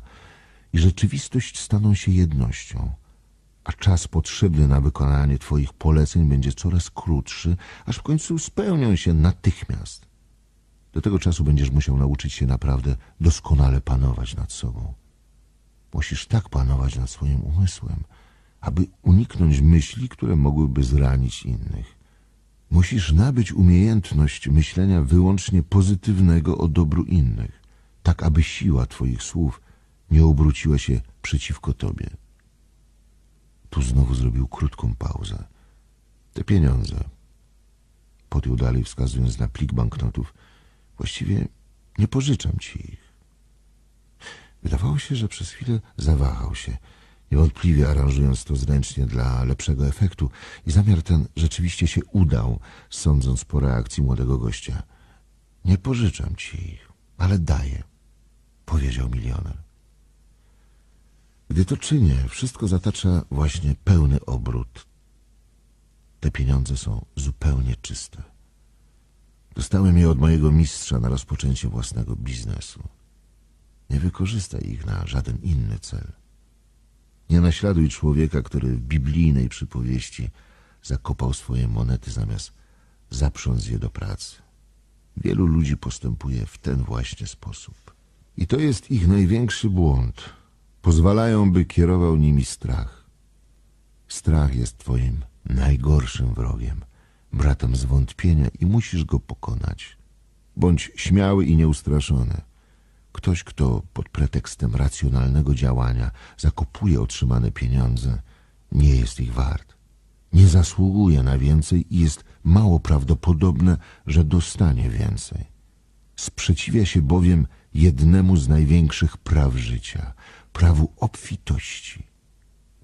i rzeczywistość staną się jednością, a czas potrzebny na wykonanie twoich poleceń będzie coraz krótszy, aż w końcu spełnią się natychmiast. Do tego czasu będziesz musiał nauczyć się naprawdę doskonale panować nad sobą. Musisz tak panować nad swoim umysłem, aby uniknąć myśli, które mogłyby zranić innych. Musisz nabyć umiejętność myślenia wyłącznie pozytywnego o dobru innych, tak aby siła twoich słów nie obróciła się przeciwko tobie. Tu znowu zrobił krótką pauzę. Te pieniądze, podjął dalej, wskazując na plik banknotów, właściwie nie pożyczam ci ich. Wydawało się, że przez chwilę zawahał się, niewątpliwie aranżując to zręcznie dla lepszego efektu, i zamiar ten rzeczywiście się udał, sądząc po reakcji młodego gościa. Nie pożyczam ci ich, ale daję, powiedział milioner. Gdy to czynię, wszystko zatacza właśnie pełny obrót. Te pieniądze są zupełnie czyste. Dostałem je od mojego mistrza na rozpoczęcie własnego biznesu. Nie wykorzystaj ich na żaden inny cel. Nie naśladuj człowieka, który w biblijnej przypowieści zakopał swoje monety zamiast zaprząc je do pracy. Wielu ludzi postępuje w ten właśnie sposób. I to jest ich największy błąd. Pozwalają, by kierował nimi strach. Strach jest twoim najgorszym wrogiem. bratem zwątpienia i musisz go pokonać. Bądź śmiały i nieustraszony. Ktoś, kto pod pretekstem racjonalnego działania zakopuje otrzymane pieniądze, nie jest ich wart. Nie zasługuje na więcej i jest mało prawdopodobne, że dostanie więcej. Sprzeciwia się bowiem jednemu z największych praw życia, prawu obfitości.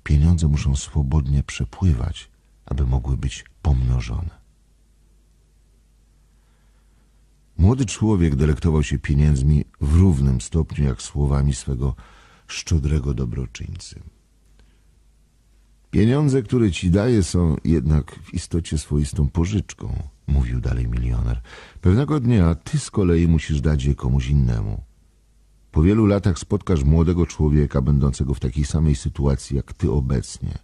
Pieniądze muszą swobodnie przepływać, aby mogły być pomnożone. Młody człowiek delektował się pieniędzmi w równym stopniu jak słowami swego szczodrego dobroczyńcy. Pieniądze, które ci daję, są jednak w istocie swoistą pożyczką, mówił dalej milioner. Pewnego dnia ty z kolei musisz dać je komuś innemu. Po wielu latach spotkasz młodego człowieka będącego w takiej samej sytuacji jak ty obecnie.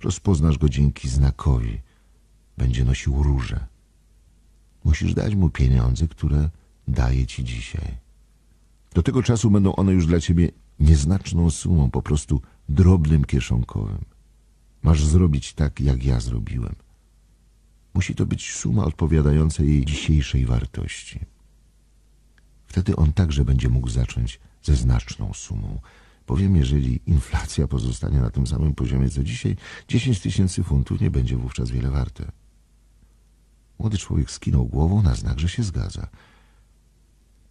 Rozpoznasz go dzięki znakowi. Będzie nosił różę. Musisz dać mu pieniądze, które daje ci dzisiaj. Do tego czasu będą one już dla ciebie nieznaczną sumą, po prostu drobnym kieszonkowym. Masz zrobić tak, jak ja zrobiłem. Musi to być suma odpowiadająca jej dzisiejszej wartości. Wtedy on także będzie mógł zacząć ze znaczną sumą. Bowiem jeżeli inflacja pozostanie na tym samym poziomie co dzisiaj, dziesięć tysięcy funtów nie będzie wówczas wiele warte. Młody człowiek skinął głową na znak, że się zgadza.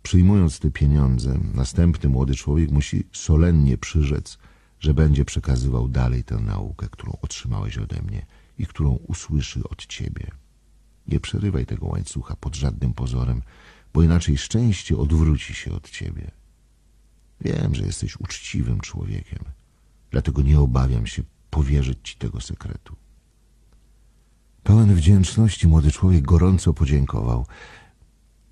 Przyjmując te pieniądze, następny młody człowiek musi solennie przyrzec, że będzie przekazywał dalej tę naukę, którą otrzymałeś ode mnie i którą usłyszy od ciebie. Nie przerywaj tego łańcucha pod żadnym pozorem, bo inaczej szczęście odwróci się od ciebie. Wiem, że jesteś uczciwym człowiekiem, dlatego nie obawiam się powierzyć ci tego sekretu. Pełen wdzięczności młody człowiek gorąco podziękował.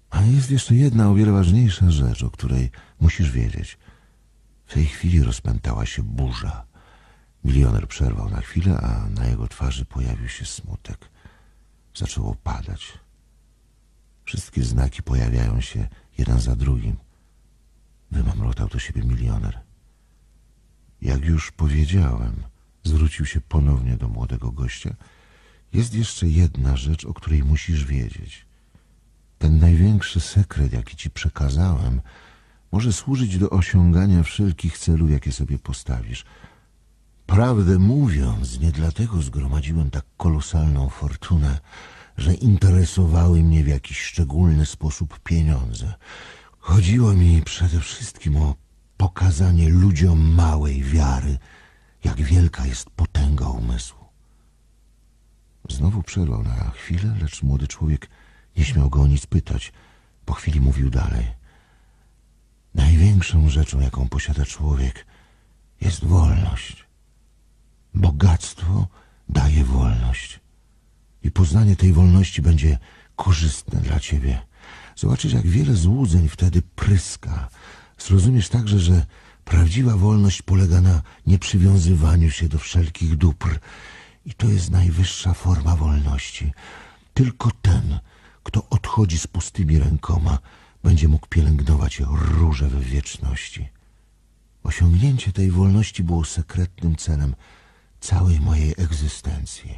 Ale jest jeszcze jedna, o wiele ważniejsza rzecz, o której musisz wiedzieć. W tej chwili rozpętała się burza. Milioner przerwał na chwilę, a na jego twarzy pojawił się smutek. Zaczęło padać. Wszystkie znaki pojawiają się jeden za drugim. Wymamrotał do siebie milioner. Jak już powiedziałem, zwrócił się ponownie do młodego gościa. Jest jeszcze jedna rzecz, o której musisz wiedzieć. Ten największy sekret, jaki ci przekazałem, może służyć do osiągania wszelkich celów, jakie sobie postawisz. Prawdę mówiąc, nie dlatego zgromadziłem tak kolosalną fortunę, że interesowały mnie w jakiś szczególny sposób pieniądze. Chodziło mi przede wszystkim o pokazanie ludziom małej wiary, jak wielka jest potęga umysłu. Znowu przerwał na chwilę, lecz młody człowiek nie śmiał go o nic pytać. Po chwili mówił dalej. Największą rzeczą, jaką posiada człowiek, jest wolność. Bogactwo daje wolność. I poznanie tej wolności będzie korzystne dla ciebie. Zobaczysz, jak wiele złudzeń wtedy pryska. Zrozumiesz także, że prawdziwa wolność polega na nieprzywiązywaniu się do wszelkich dóbr. I to jest najwyższa forma wolności. Tylko ten, kto odchodzi z pustymi rękoma, będzie mógł pielęgnować róże we wieczności. Osiągnięcie tej wolności było sekretnym celem całej mojej egzystencji.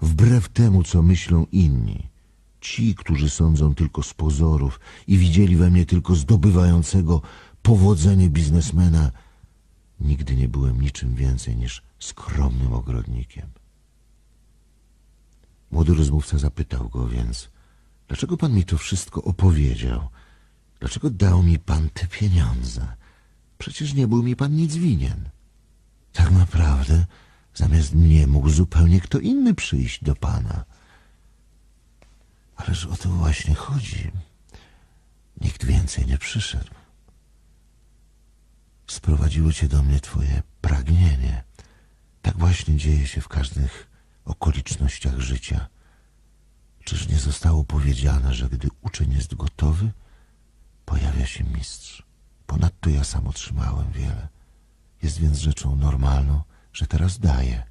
Wbrew temu, co myślą inni, ci, którzy sądzą tylko z pozorów i widzieli we mnie tylko zdobywającego powodzenie biznesmena, nigdy nie byłem niczym więcej niż skromnym ogrodnikiem. Młody rozmówca zapytał go więc, dlaczego pan mi to wszystko opowiedział? Dlaczego dał mi pan te pieniądze? Przecież nie był mi pan nic winien. Tak naprawdę zamiast mnie mógł zupełnie kto inny przyjść do pana. Ależ o to właśnie chodzi. Nikt więcej nie przyszedł. Sprowadziło cię do mnie twoje pragnienie. Tak właśnie dzieje się w każdych okolicznościach życia. Czyż nie zostało powiedziane, że gdy uczeń jest gotowy, pojawia się mistrz. Ponadto ja sam otrzymałem wiele. Jest więc rzeczą normalną, że teraz daję.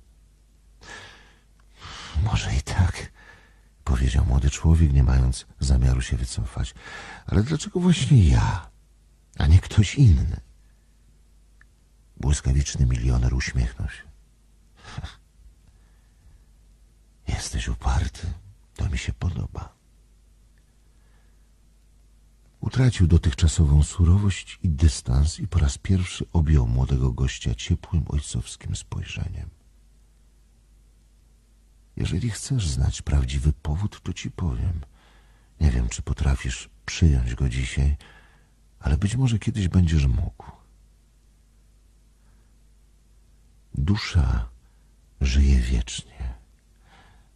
Może i tak, powiedział młody człowiek, nie mając zamiaru się wycofać. Ale dlaczego właśnie ja, a nie ktoś inny? Błyskawiczny milioner uśmiechnął się. Jesteś jesteś uparty. To mi się podoba. Utracił dotychczasową surowość i dystans i po raz pierwszy objął młodego gościa ciepłym, ojcowskim spojrzeniem. Jeżeli chcesz znać prawdziwy powód, to ci powiem. Nie wiem, czy potrafisz przyjąć go dzisiaj, ale być może kiedyś będziesz mógł. Dusza żyje wiecznie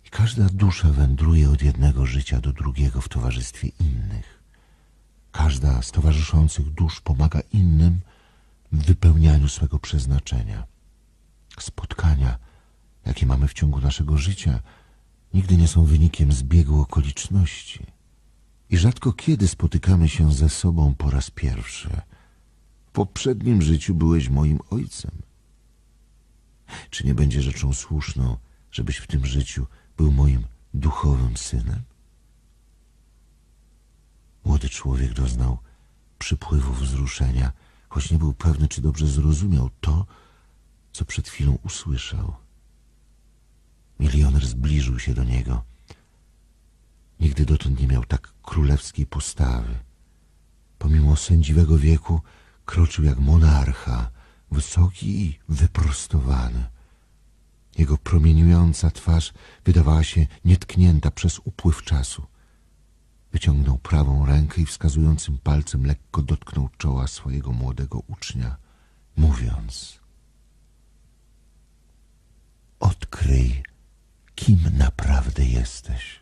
i każda dusza wędruje od jednego życia do drugiego w towarzystwie innych. Każda z towarzyszących dusz pomaga innym w wypełnianiu swego przeznaczenia. Spotkania, jakie mamy w ciągu naszego życia, nigdy nie są wynikiem zbiegu okoliczności i rzadko kiedy spotykamy się ze sobą po raz pierwszy. W poprzednim życiu byłeś moim ojcem. Czy nie będzie rzeczą słuszną, żebyś w tym życiu był moim duchowym synem? Młody człowiek doznał przypływu wzruszenia, choć nie był pewny, czy dobrze zrozumiał to, co przed chwilą usłyszał. Milioner zbliżył się do niego. Nigdy dotąd nie miał tak królewskiej postawy. Pomimo sędziwego wieku kroczył jak monarcha, wysoki i wyprostowany. Jego promieniująca twarz wydawała się nietknięta przez upływ czasu. Wyciągnął prawą rękę i wskazującym palcem lekko dotknął czoła swojego młodego ucznia, mówiąc: odkryj, kim naprawdę jesteś.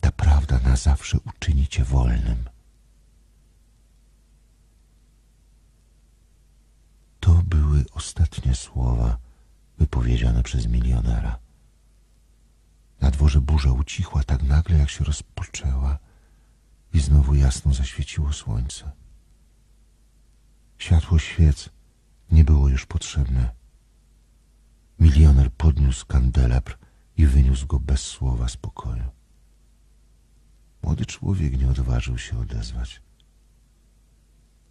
Ta prawda na zawsze uczyni cię wolnym. To były ostatnie słowa wypowiedziane przez milionera. Na dworze burza ucichła tak nagle, jak się rozpoczęła, i znowu jasno zaświeciło słońce. Światło świec nie było już potrzebne. Milioner podniósł kandelabr i wyniósł go bez słowa z pokoju. Młody człowiek nie odważył się odezwać.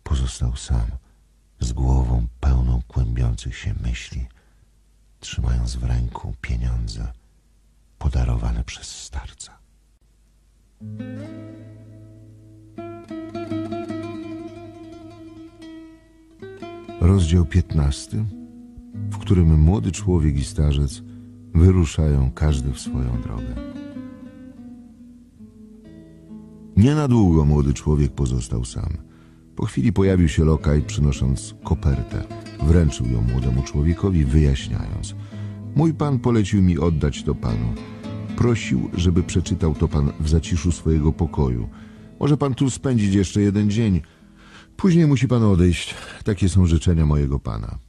Pozostał sam, z głową pełną kłębiących się myśli, trzymając w ręku pieniądze podarowane przez starca. Rozdział piętnasty, w którym młody człowiek i starzec wyruszają każdy w swoją drogę. Nie na długo młody człowiek pozostał sam. Po chwili pojawił się lokaj, przynosząc kopertę. Wręczył ją młodemu człowiekowi, wyjaśniając: mój pan polecił mi oddać to panu. Prosił, żeby przeczytał to pan w zaciszu swojego pokoju. Może pan tu spędzić jeszcze jeden dzień. Później musi pan odejść. Takie są życzenia mojego pana.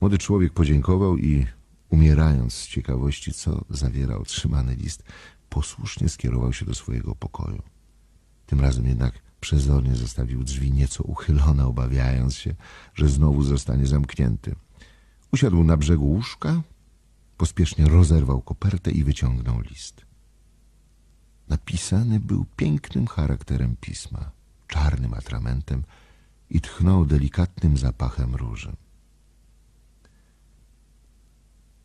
Młody człowiek podziękował i, umierając z ciekawości, co zawiera otrzymany list, posłusznie skierował się do swojego pokoju. Tym razem jednak przezornie zostawił drzwi nieco uchylone, obawiając się, że znowu zostanie zamknięty. Usiadł na brzegu łóżka, pospiesznie rozerwał kopertę i wyciągnął list. Napisany był pięknym charakterem pisma, czarnym atramentem i tchnął delikatnym zapachem róży.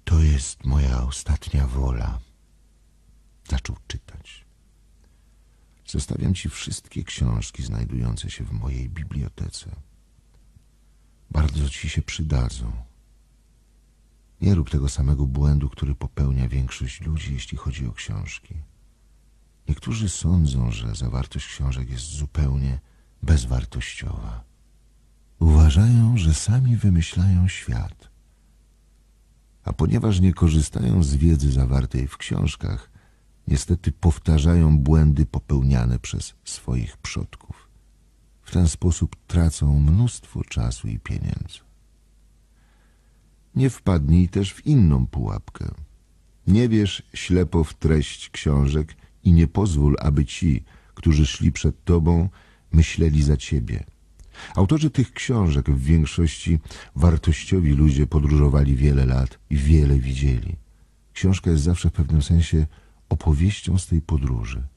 To jest moja ostatnia wola, zaczął czytać. Zostawiam ci wszystkie książki znajdujące się w mojej bibliotece. Bardzo ci się przydadzą. Nie rób tego samego błędu, który popełnia większość ludzi, jeśli chodzi o książki. Niektórzy sądzą, że zawartość książek jest zupełnie bezwartościowa. Uważają, że sami wymyślają świat. A ponieważ nie korzystają z wiedzy zawartej w książkach, niestety powtarzają błędy popełniane przez swoich przodków. W ten sposób tracą mnóstwo czasu i pieniędzy. Nie wpadnij też w inną pułapkę. Nie wierz ślepo w treść książek i nie pozwól, aby ci, którzy szli przed tobą, myśleli za ciebie. Autorzy tych książek, w większości wartościowi ludzie, podróżowali wiele lat i wiele widzieli. Książka jest zawsze w pewnym sensie opowieścią z tej podróży.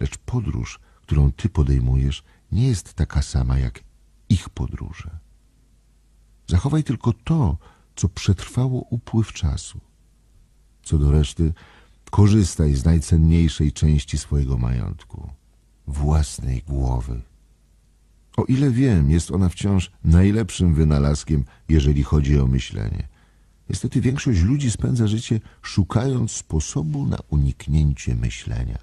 Lecz podróż, którą ty podejmujesz, nie jest taka sama jak ich podróże. Zachowaj tylko to, co przetrwało upływ czasu. Co do reszty, korzystaj z najcenniejszej części swojego majątku, własnej głowy. O ile wiem, jest ona wciąż najlepszym wynalazkiem, jeżeli chodzi o myślenie. Niestety większość ludzi spędza życie szukając sposobu na uniknięcie myślenia.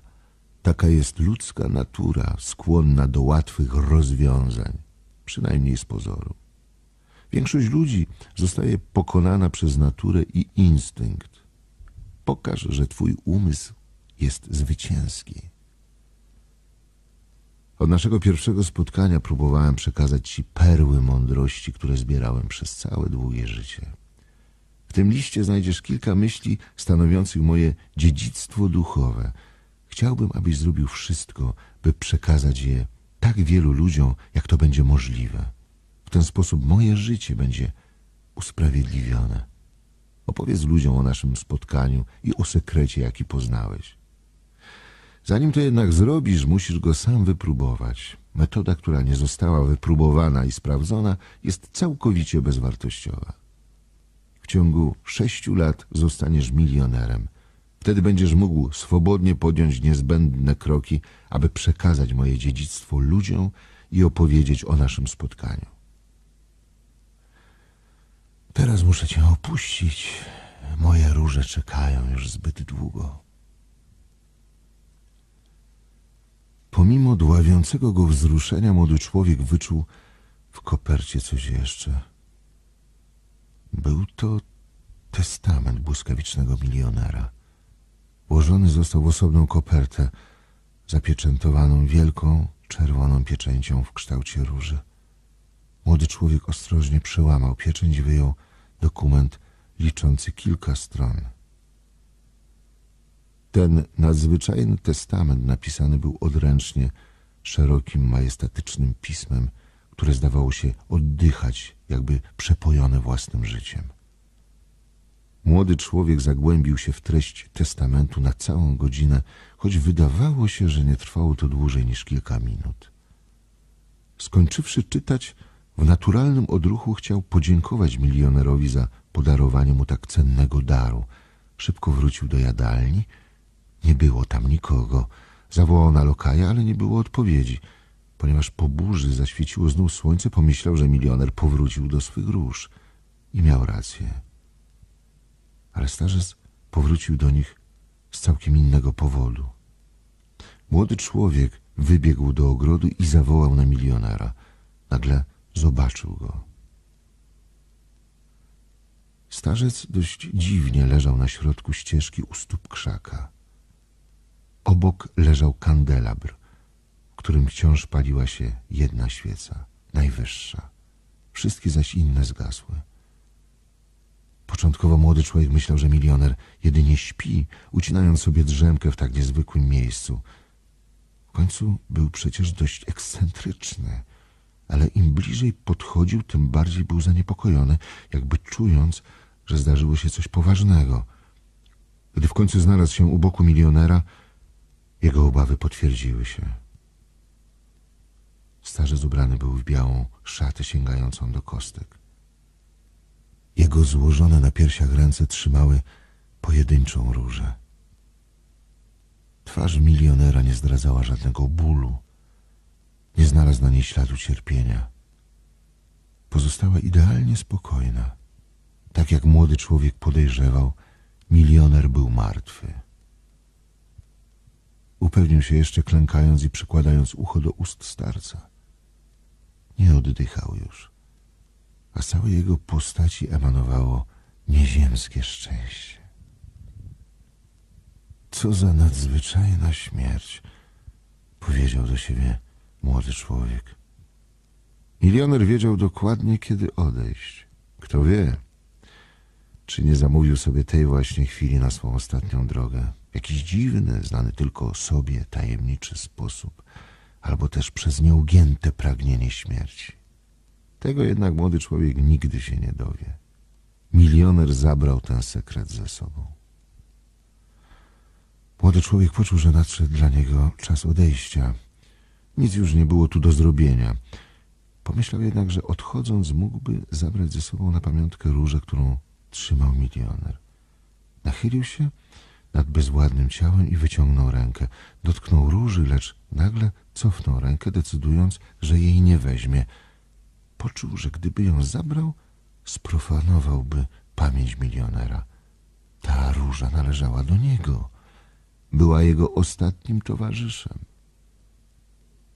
Taka jest ludzka natura, skłonna do łatwych rozwiązań, przynajmniej z pozoru. Większość ludzi zostaje pokonana przez naturę i instynkt. Pokaż, że twój umysł jest zwycięski. Od naszego pierwszego spotkania próbowałem przekazać ci perły mądrości, które zbierałem przez całe długie życie. W tym liście znajdziesz kilka myśli stanowiących moje dziedzictwo duchowe. Chciałbym, abyś zrobił wszystko, by przekazać je tak wielu ludziom, jak to będzie możliwe. W ten sposób moje życie będzie usprawiedliwione. Opowiedz ludziom o naszym spotkaniu i o sekrecie, jaki poznałeś. Zanim to jednak zrobisz, musisz go sam wypróbować. Metoda, która nie została wypróbowana i sprawdzona, jest całkowicie bezwartościowa. W ciągu sześciu lat zostaniesz milionerem. Wtedy będziesz mógł swobodnie podjąć niezbędne kroki, aby przekazać moje dziedzictwo ludziom i opowiedzieć o naszym spotkaniu. Teraz muszę cię opuścić. Moje róże czekają już zbyt długo. Pomimo dławiącego go wzruszenia, młody człowiek wyczuł w kopercie coś jeszcze. Był to testament błyskawicznego milionera. Włożony został w osobną kopertę, zapieczętowaną wielką, czerwoną pieczęcią w kształcie róży. Młody człowiek ostrożnie przełamał pieczęć i wyjął dokument liczący kilka stron. Ten nadzwyczajny testament napisany był odręcznie, szerokim, majestatycznym pismem, które zdawało się oddychać, jakby przepojone własnym życiem. Młody człowiek zagłębił się w treść testamentu na całą godzinę, choć wydawało się, że nie trwało to dłużej niż kilka minut. Skończywszy czytać, w naturalnym odruchu chciał podziękować milionerowi za podarowanie mu tak cennego daru. Szybko wrócił do jadalni. Nie było tam nikogo. Zawołał na lokaja, ale nie było odpowiedzi. Ponieważ po burzy zaświeciło znów słońce, pomyślał, że milioner powrócił do swych róż. I miał rację. Ale starzec powrócił do nich z całkiem innego powodu. Młody człowiek wybiegł do ogrodu i zawołał na milionera. Nagle zobaczył go. Starzec dość dziwnie leżał na środku ścieżki u stóp krzaka. Obok leżał kandelabr, w którym wciąż paliła się jedna świeca, najwyższa. Wszystkie zaś inne zgasły. Początkowo młody człowiek myślał, że milioner jedynie śpi, ucinając sobie drzemkę w tak niezwykłym miejscu. W końcu był przecież dość ekscentryczny, ale im bliżej podchodził, tym bardziej był zaniepokojony, jakby czując, że zdarzyło się coś poważnego. Gdy w końcu znalazł się u boku milionera, jego obawy potwierdziły się. Starzec ubrany był w białą szatę sięgającą do kostek. Jego złożone na piersiach ręce trzymały pojedynczą różę. Twarz milionera nie zdradzała żadnego bólu. Nie znalazł na niej śladu cierpienia. Pozostała idealnie spokojna. Tak jak młody człowiek podejrzewał, milioner był martwy. Upewnił się jeszcze, klękając i przykładając ucho do ust starca. Nie oddychał już, a z całej jego postaci emanowało nieziemskie szczęście. Co za nadzwyczajna śmierć, powiedział do siebie młody człowiek. Milioner wiedział dokładnie, kiedy odejść. Kto wie, czy nie zamówił sobie tej właśnie chwili na swą ostatnią drogę. Jakiś dziwny, znany tylko sobie, tajemniczy sposób, albo też przez nieugięte pragnienie śmierci. Tego jednak młody człowiek nigdy się nie dowie. Milioner zabrał ten sekret ze sobą. Młody człowiek poczuł, że nadszedł dla niego czas odejścia. Nic już nie było tu do zrobienia. Pomyślał jednak, że odchodząc mógłby zabrać ze sobą na pamiątkę różę, którą trzymał milioner. Nachylił się nad bezładnym ciałem i wyciągnął rękę. Dotknął róży, lecz nagle cofnął rękę, decydując, że jej nie weźmie. Poczuł, że gdyby ją zabrał, sprofanowałby pamięć milionera. Ta róża należała do niego. Była jego ostatnim towarzyszem.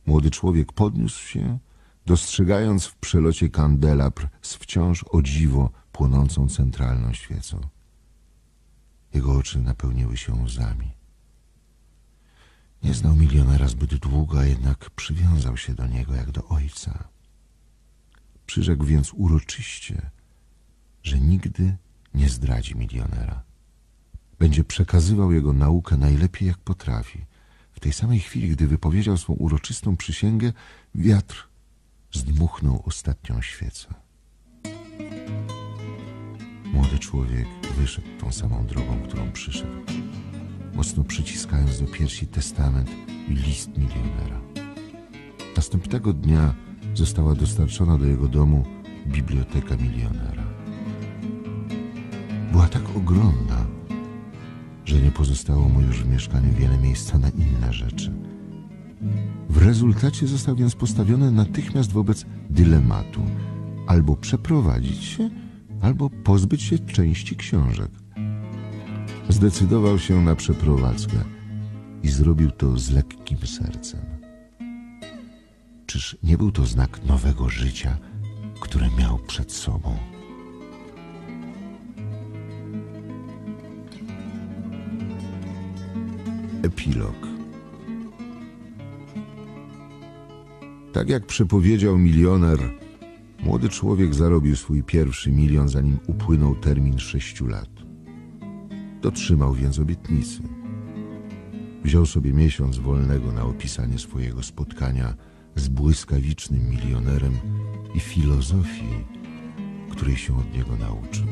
Młody człowiek podniósł się, dostrzegając w przelocie kandelabr z wciąż o dziwo płonącą centralną świecą. Jego oczy napełniły się łzami. Nie znał milionera zbyt długo, a jednak przywiązał się do niego jak do ojca. Przyrzekł więc uroczyście, że nigdy nie zdradzi milionera. Będzie przekazywał jego naukę najlepiej jak potrafi. W tej samej chwili, gdy wypowiedział swą uroczystą przysięgę, wiatr zdmuchnął ostatnią świecę. Młody człowiek wyszedł tą samą drogą, którą przyszedł, mocno przyciskając do piersi testament i list milionera. Następnego dnia została dostarczona do jego domu biblioteka milionera. Była tak ogromna, że nie pozostało mu już w mieszkaniu wiele miejsca na inne rzeczy. W rezultacie został więc postawiony natychmiast wobec dylematu: albo przeprowadzić się, albo pozbyć się części książek. Zdecydował się na przeprowadzkę i zrobił to z lekkim sercem. Czyż nie był to znak nowego życia, które miał przed sobą? Epilog. Tak jak przepowiedział milioner, młody człowiek zarobił swój pierwszy milion, zanim upłynął termin sześciu lat. Dotrzymał więc obietnicy. Wziął sobie miesiąc wolnego na opisanie swojego spotkania z błyskawicznym milionerem i filozofii, której się od niego nauczył.